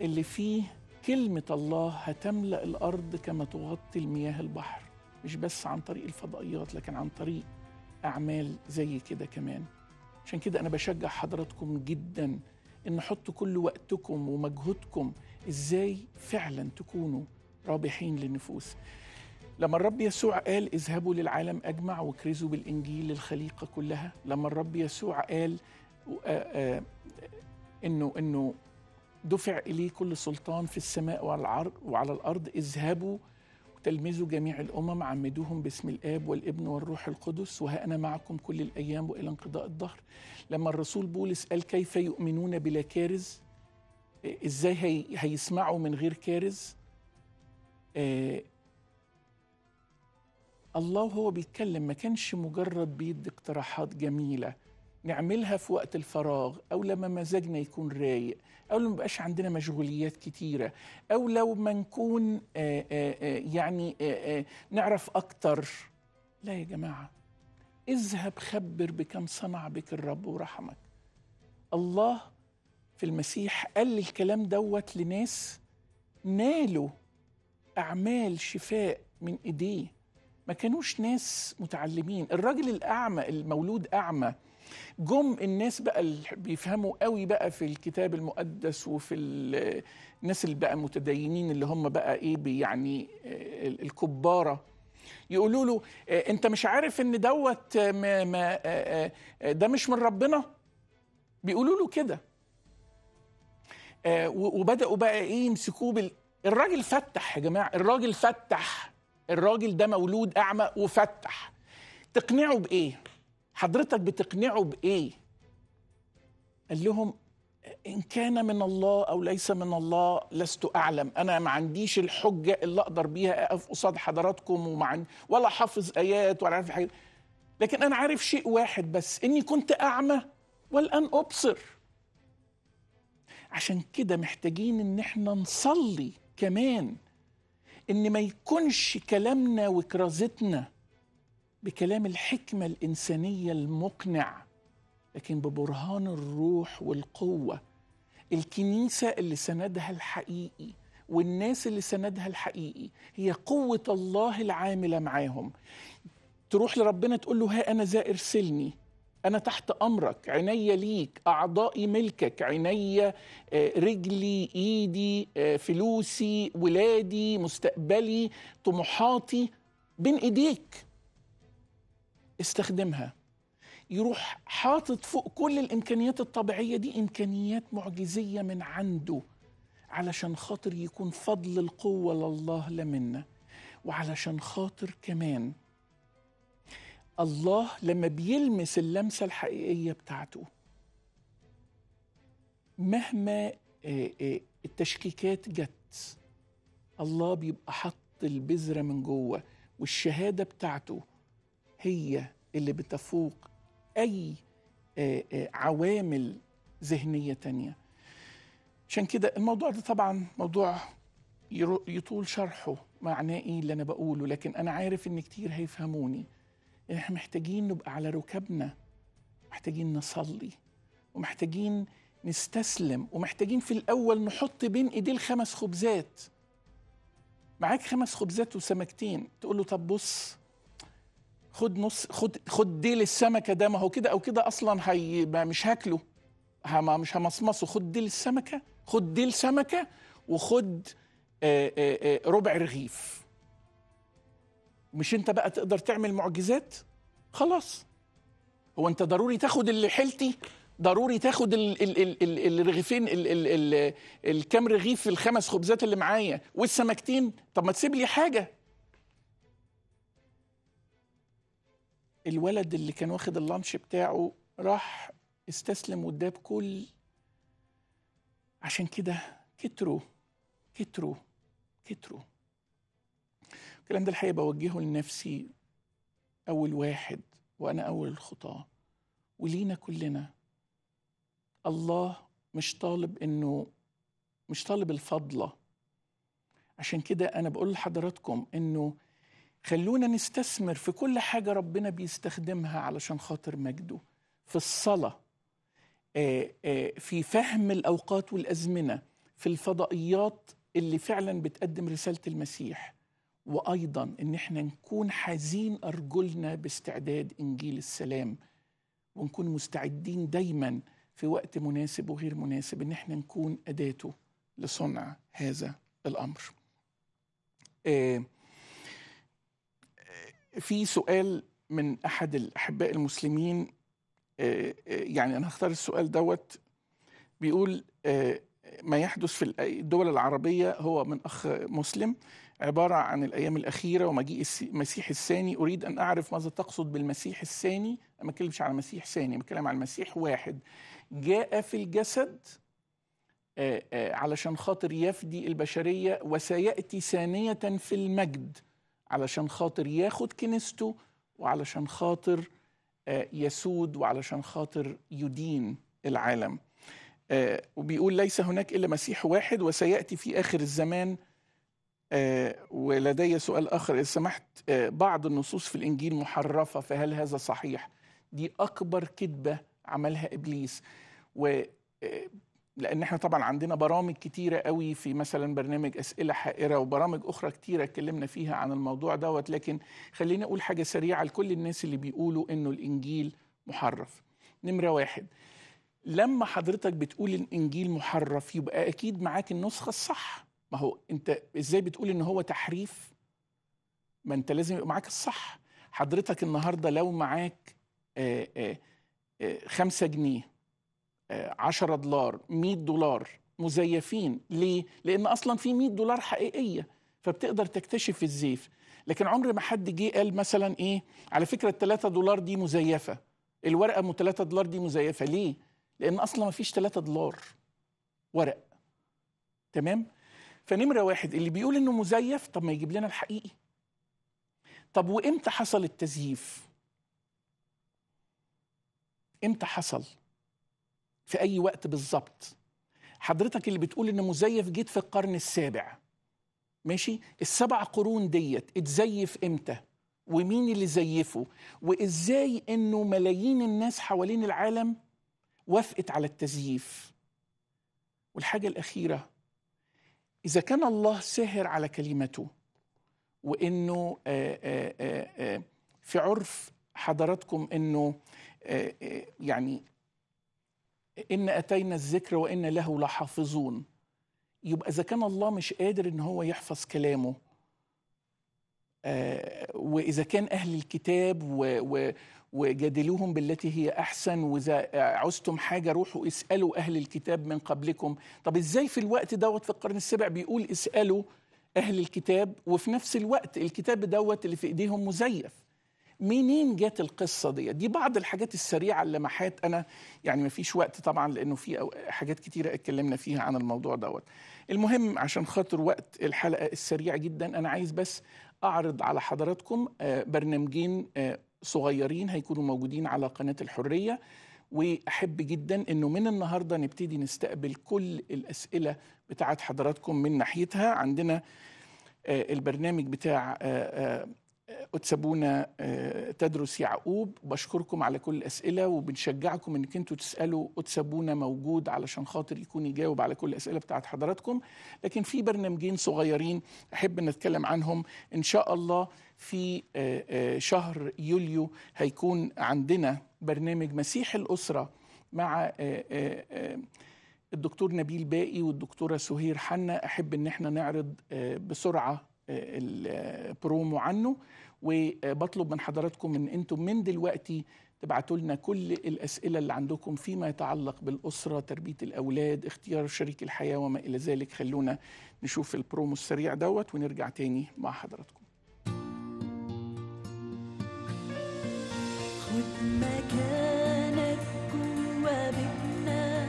اللي فيه كلمة الله هتملأ الأرض كما تغطي المياه البحر، مش بس عن طريق الفضائيات لكن عن طريق أعمال زي كده كمان. عشان كده أنا بشجع حضراتكم جداً إن حطوا كل وقتكم ومجهودكم إزاي فعلاً تكونوا رابحين للنفوس. لما الرب يسوع قال اذهبوا للعالم أجمع وكرزوا بالإنجيل للخليقة كلها، لما الرب يسوع قال آآ آآ إنه إنه دفع إليه كل سلطان في السماء وعلى الأرض، اذهبوا وتلمذوا جميع الأمم عمدوهم باسم الآب والابن والروح القدس وها أنا معكم كل الأيام وإلى انقضاء الدهر. لما الرسول بولس قال كيف يؤمنون بلا كارز، إزاي هي هيسمعوا من غير كارز؟ آه الله هو بيتكلم، ما كانش مجرد بيدي اقتراحات جميلة نعملها في وقت الفراغ أو لما مزاجنا يكون رايق أو لما بقاش عندنا مشغوليات كتيرة أو لو ما نكون آآ آآ يعني آآ آآ نعرف أكتر. لا يا جماعة، اذهب خبر بكم صنع بك الرب ورحمك. الله في المسيح قال الكلام دوت لناس نالوا أعمال شفاء من إيديه، ما كانوش ناس متعلمين. الراجل الأعمى المولود أعمى جم الناس بقى اللي بيفهموا قوي بقى في الكتاب المقدس وفي الناس اللي بقى متدينين اللي هم بقى ايه يعني الكبارة، يقولوا له انت مش عارف ان دوت ما ما ده مش من ربنا، بيقولوا له كده. وبدأوا بقى ايه يمسكوه بال... الراجل فتح يا جماعة، الراجل فتح، الراجل ده مولود أعمى وفتح. تقنعه بإيه؟ حضرتك بتقنعه بإيه؟ قال لهم إن كان من الله أو ليس من الله لست أعلم، أنا ما عنديش الحجة اللي أقدر بيها أقف قصاد حضراتكم ومع ولا حافظ آيات ولا عارف حاجة، لكن أنا عارف شيء واحد بس، إني كنت أعمى والآن أبصر. عشان كده محتاجين إن إحنا نصلي كمان إن ما يكونش كلامنا وكرازتنا بكلام الحكمة الإنسانية المقنع، لكن ببرهان الروح والقوة. الكنيسة اللي سندها الحقيقي والناس اللي سندها الحقيقي هي قوة الله العاملة معاهم. تروح لربنا تقول له ها أنا ذا ارسلني، أنا تحت أمرك، عيني ليك، أعضائي ملكك، عيني رجلي، إيدي، فلوسي، ولادي، مستقبلي، طموحاتي بين إيديك استخدمها. يروح حاطط فوق كل الإمكانيات الطبيعية دي إمكانيات معجزية من عنده علشان خاطر يكون فضل القوة لله لا منا. وعلشان خاطر كمان الله لما بيلمس اللمسة الحقيقية بتاعته مهما التشكيكات جت الله بيبقى حط البذرة من جوه، والشهادة بتاعته هي اللي بتفوق أي عوامل ذهنية تانية. عشان كده الموضوع ده طبعا موضوع يطول شرحه معناه ايه اللي انا بقوله، لكن انا عارف ان كتير هيفهموني. احنا محتاجين نبقى على ركبنا، محتاجين نصلي ومحتاجين نستسلم، ومحتاجين في الاول نحط بين ايديه الخمس خبزات. معاك خمس خبزات وسمكتين، تقول له طب بص خد نص، خد خد ديل السمكه ده، ما هو كده او كده اصلا هي مش هاكله، مش همصمصه، خد ديل السمكه، خد ديل سمكه وخد آآ آآ ربع رغيف. مش انت بقى تقدر تعمل معجزات؟ خلاص، هو انت ضروري تاخد اللي حيلتي، ضروري تاخد ال ال ال ال الرغيفين ال ال ال الكام رغيف في الخمس خبزات اللي معايا والسمكتين، طب ما تسيب لي حاجه. الولد اللي كان واخد اللانش بتاعه راح استسلم واداه بكل. عشان كده كتروا كتروا كتروا. الكلام ده الحقيقه بوجهه لنفسي اول واحد وانا اول الخطاه، ولينا كلنا. الله مش طالب انه مش طالب الفضله. عشان كده انا بقول لحضراتكم انه خلونا نستثمر في كل حاجه ربنا بيستخدمها علشان خاطر مجده، في الصلاه، في فهم الاوقات والازمنه، في الفضائيات اللي فعلا بتقدم رساله المسيح، وايضا ان احنا نكون حازين ارجلنا باستعداد انجيل السلام، ونكون مستعدين دايما في وقت مناسب وغير مناسب ان احنا نكون اداته لصنع هذا الامر. في سؤال من احد الاحباء المسلمين، يعني انا هختار السؤال دوت، بيقول ما يحدث في الدول العربية، هو من أخ مسلم، عبارة عن الأيام الأخيرة ومجيء المسيح الثاني. أريد أن أعرف ماذا تقصد بالمسيح الثاني. ما أتكلمش على مسيح ثاني، بتكلم على المسيح واحد جاء في الجسد علشان خاطر يفدي البشرية، وسيأتي ثانية في المجد علشان خاطر ياخد كنيسته، وعلشان خاطر يسود، وعلشان خاطر يدين العالم. آه وبيقول ليس هناك إلا مسيح واحد وسيأتي في آخر الزمان. آه ولدي سؤال آخر إذا سمحت، آه بعض النصوص في الإنجيل محرفة، فهل هذا صحيح؟ دي أكبر كذبة عملها إبليس، و آه لأن احنا طبعا عندنا برامج كتيرة قوي، في مثلا برنامج أسئلة حائرة وبرامج أخرى كتيرة اتكلمنا فيها عن الموضوع دوت، لكن خليني أقول حاجة سريعة لكل الناس اللي بيقولوا إنه الإنجيل محرف. نمرة واحد، لما حضرتك بتقول الانجيل محرف يبقى اكيد معاك النسخه الصح، ما هو انت ازاي بتقول ان هو تحريف؟ ما انت لازم يبقى معاك الصح. حضرتك النهارده لو معاك آآ آآ خمسة جنيه، عشرة دولار، مية دولار مزيفين، ليه؟ لان اصلا في مية دولار حقيقيه فبتقدر تكتشف الزيف. لكن عمر ما حد جه قال مثلا ايه، على فكره التلاتة دولار دي مزيفه، الورقه ام تلاتة دولار دي مزيفه. ليه؟ لأن أصلا ما فيش تلاتة دولار ورق. تمام؟ فنمرة واحد، اللي بيقول إنه مزيف طب ما يجيب لنا الحقيقي. طب وإمتى حصل التزييف؟ إمتى حصل؟ في أي وقت بالظبط؟ حضرتك اللي بتقول إنه مزيف جيت في القرن السابع، ماشي؟ السبع قرون ديت اتزيف إمتى؟ ومين اللي زيفه؟ وإزاي إنه ملايين الناس حوالين العالم وافقت على التزييف؟ والحاجة الأخيرة، إذا كان الله ساهر على كلمته، وإنه آآ آآ آآ في عرف حضراتكم إنه آآ آآ يعني إن أتينا الذكر وإن له لحافظون، يبقى إذا كان الله مش قادر إن هو يحفظ كلامه، وإذا كان أهل الكتاب و, و وجادلوهم بالتي هي أحسن، وإذا عزتم حاجة روحوا اسألوا أهل الكتاب من قبلكم، طب إزاي في الوقت دوت في القرن السابع بيقول اسألوا أهل الكتاب، وفي نفس الوقت الكتاب دوت اللي في إيديهم مزيف؟ منين جت القصة دي؟ دي بعض الحاجات السريعة اللي لمحات أنا، يعني ما فيش وقت طبعا لأنه في حاجات كتيرة اتكلمنا فيها عن الموضوع دوت. المهم عشان خاطر وقت الحلقة السريعة جدا، أنا عايز بس أعرض على حضراتكم برنامجين صغيرين هيكونوا موجودين على قناة الحرية، وأحب جدا أنه من النهاردة نبتدي نستقبل كل الأسئلة بتاعت حضراتكم من ناحيتها. عندنا البرنامج بتاع أتسبونا تدرس يا عقوب، بشكركم على كل الأسئلة وبنشجعكم أنك انتوا تسألوا. أتسبونا موجود علشان خاطر يكون يجاوب على كل الأسئلة بتاعت حضراتكم. لكن في برنامجين صغيرين أحب أن أتكلم عنهم إن شاء الله. في شهر يوليو هيكون عندنا برنامج مسيح الأسرة مع الدكتور نبيل باقي والدكتورة سهير حنا. أحب أن احنا نعرض بسرعة البرومو عنه، وبطلب من حضراتكم ان انتم من دلوقتي تبعتوا لنا كل الاسئله اللي عندكم فيما يتعلق بالاسره، تربيه الاولاد، اختيار شريك الحياه وما الى ذلك. خلونا نشوف البرومو السريع دوت ونرجع تاني مع حضراتكم. خد مكانك جوا بيتنا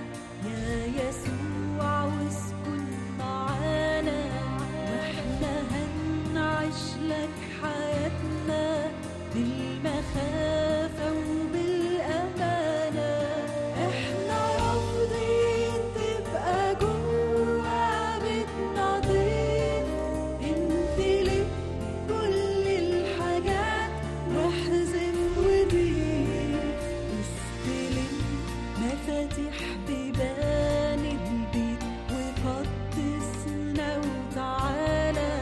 يا يسوع واسكن معانا، لك حياتنا بالمخافة وبالأمانة. احنا رافضين تبقى جوا بيتنا ضيف، امتلك كل الحاجات واحزم وضيف، استلم مفاتيح بيبان البيت وقدسنا وتعالى.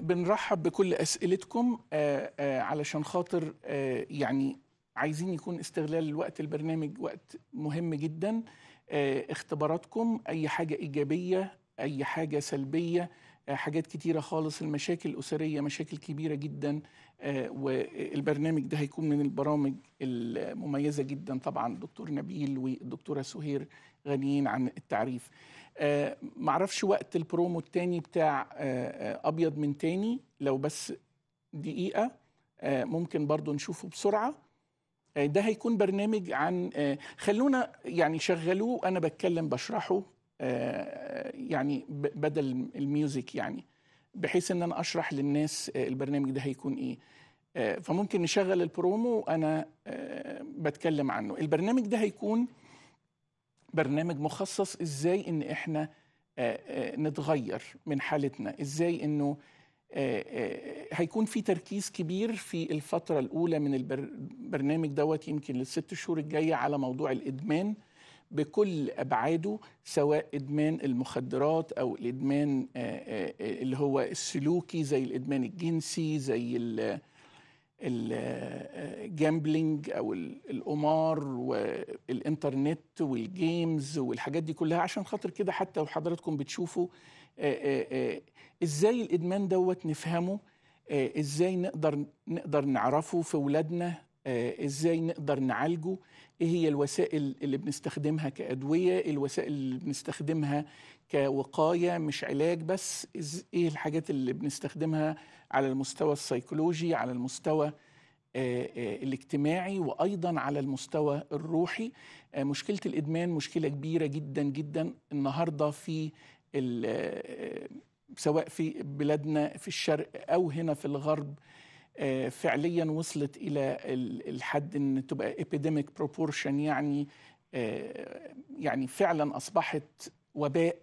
بنرحب بكل أسئلتكم آآ آآ علشان خاطر يعني عايزين يكون استغلال الوقت. البرنامج وقت مهم جدا، اختباراتكم، أي حاجة إيجابية، أي حاجة سلبية، حاجات كتيرة خالص. المشاكل الأسرية مشاكل كبيرة جدا، والبرنامج ده هيكون من البرامج المميزة جدا. طبعا دكتور نبيل والدكتورة سهير غنيين عن التعريف. آه معرفش وقت البرومو التاني بتاع آه أبيض من تاني، لو بس دقيقة آه ممكن برضو نشوفه بسرعة. آه ده هيكون برنامج عن آه خلونا يعني شغلوه أنا بتكلم بشرحه آه يعني بدل الميوزك، يعني بحيث أن أنا أشرح للناس آه البرنامج ده هيكون إيه. آه فممكن نشغل البرومو وأنا آه بتكلم عنه. البرنامج ده هيكون برنامج مخصص إزاي إن إحنا نتغير من حالتنا، إزاي إنه هيكون في تركيز كبير في الفترة الأولى من البرنامج دوت يمكن للست شهور الجاية على موضوع الإدمان بكل أبعاده، سواء إدمان المخدرات أو الإدمان اللي هو السلوكي زي الإدمان الجنسي، زي ال الجامبلينج أو القمار والإنترنت والجيمز والحاجات دي كلها. عشان خاطر كده حتى وحضراتكم بتشوفوا إزاي الإدمان دوت نفهمه، إزاي نقدر نقدر نعرفه في أولادنا، إزاي نقدر نعالجه، إيه هي الوسائل اللي بنستخدمها كأدوية، الوسائل اللي بنستخدمها كوقاية مش علاج بس، إيه الحاجات اللي بنستخدمها على المستوى السيكولوجي، على المستوى الاجتماعي، وأيضا على المستوى الروحي. مشكلة الإدمان مشكلة كبيرة جدا جدا النهاردة في سواء في بلادنا في الشرق أو هنا في الغرب، فعليا وصلت إلى الحد أن تبقى epidemic proportion، يعني يعني فعلا أصبحت وباء.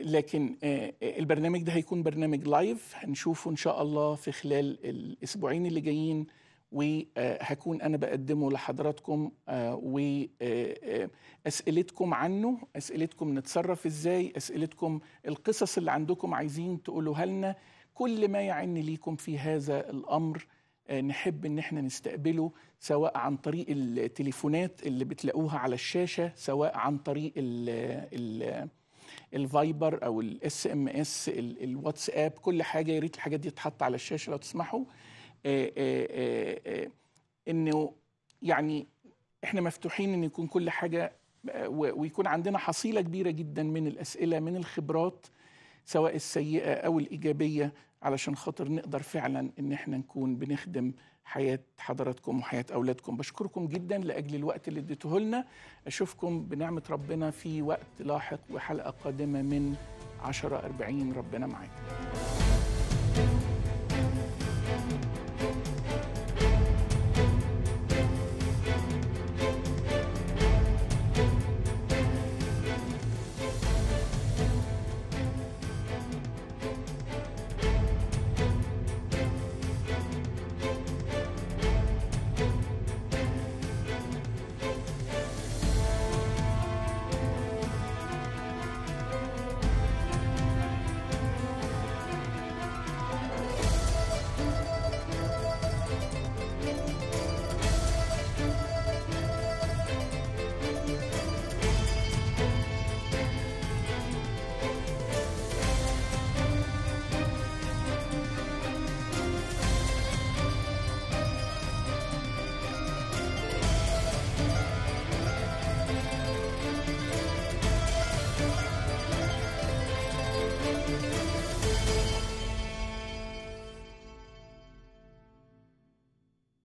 لكن البرنامج ده هيكون برنامج لايف، هنشوفه إن شاء الله في خلال الأسبوعين اللي جايين، وهكون أنا بقدمه لحضراتكم وأسئلتكم عنه، أسئلتكم نتصرف إزاي، أسئلتكم القصص اللي عندكم عايزين تقولوها لنا، كل ما يعني ليكم في هذا الأمر نحب ان احنا نستقبله، سواء عن طريق التليفونات اللي بتلاقوها على الشاشة، سواء عن طريق الفايبر او الاس ام اس، الواتساب، كل حاجة. يا ريت الحاجات دي تتحط على الشاشة لو تسمحوا. انه يعني احنا مفتوحين ان يكون كل حاجة، ويكون عندنا حصيلة كبيرة جدا من الأسئلة، من الخبرات سواء السيئة أو الإيجابية، علشان خاطر نقدر فعلا إن احنا نكون بنخدم حياة حضراتكم وحياة أولادكم. بشكركم جدا لأجل الوقت اللي اديته لنا. أشوفكم بنعمة ربنا في وقت لاحق وحلقة قادمة من عشرة أربعين. ربنا معاكم.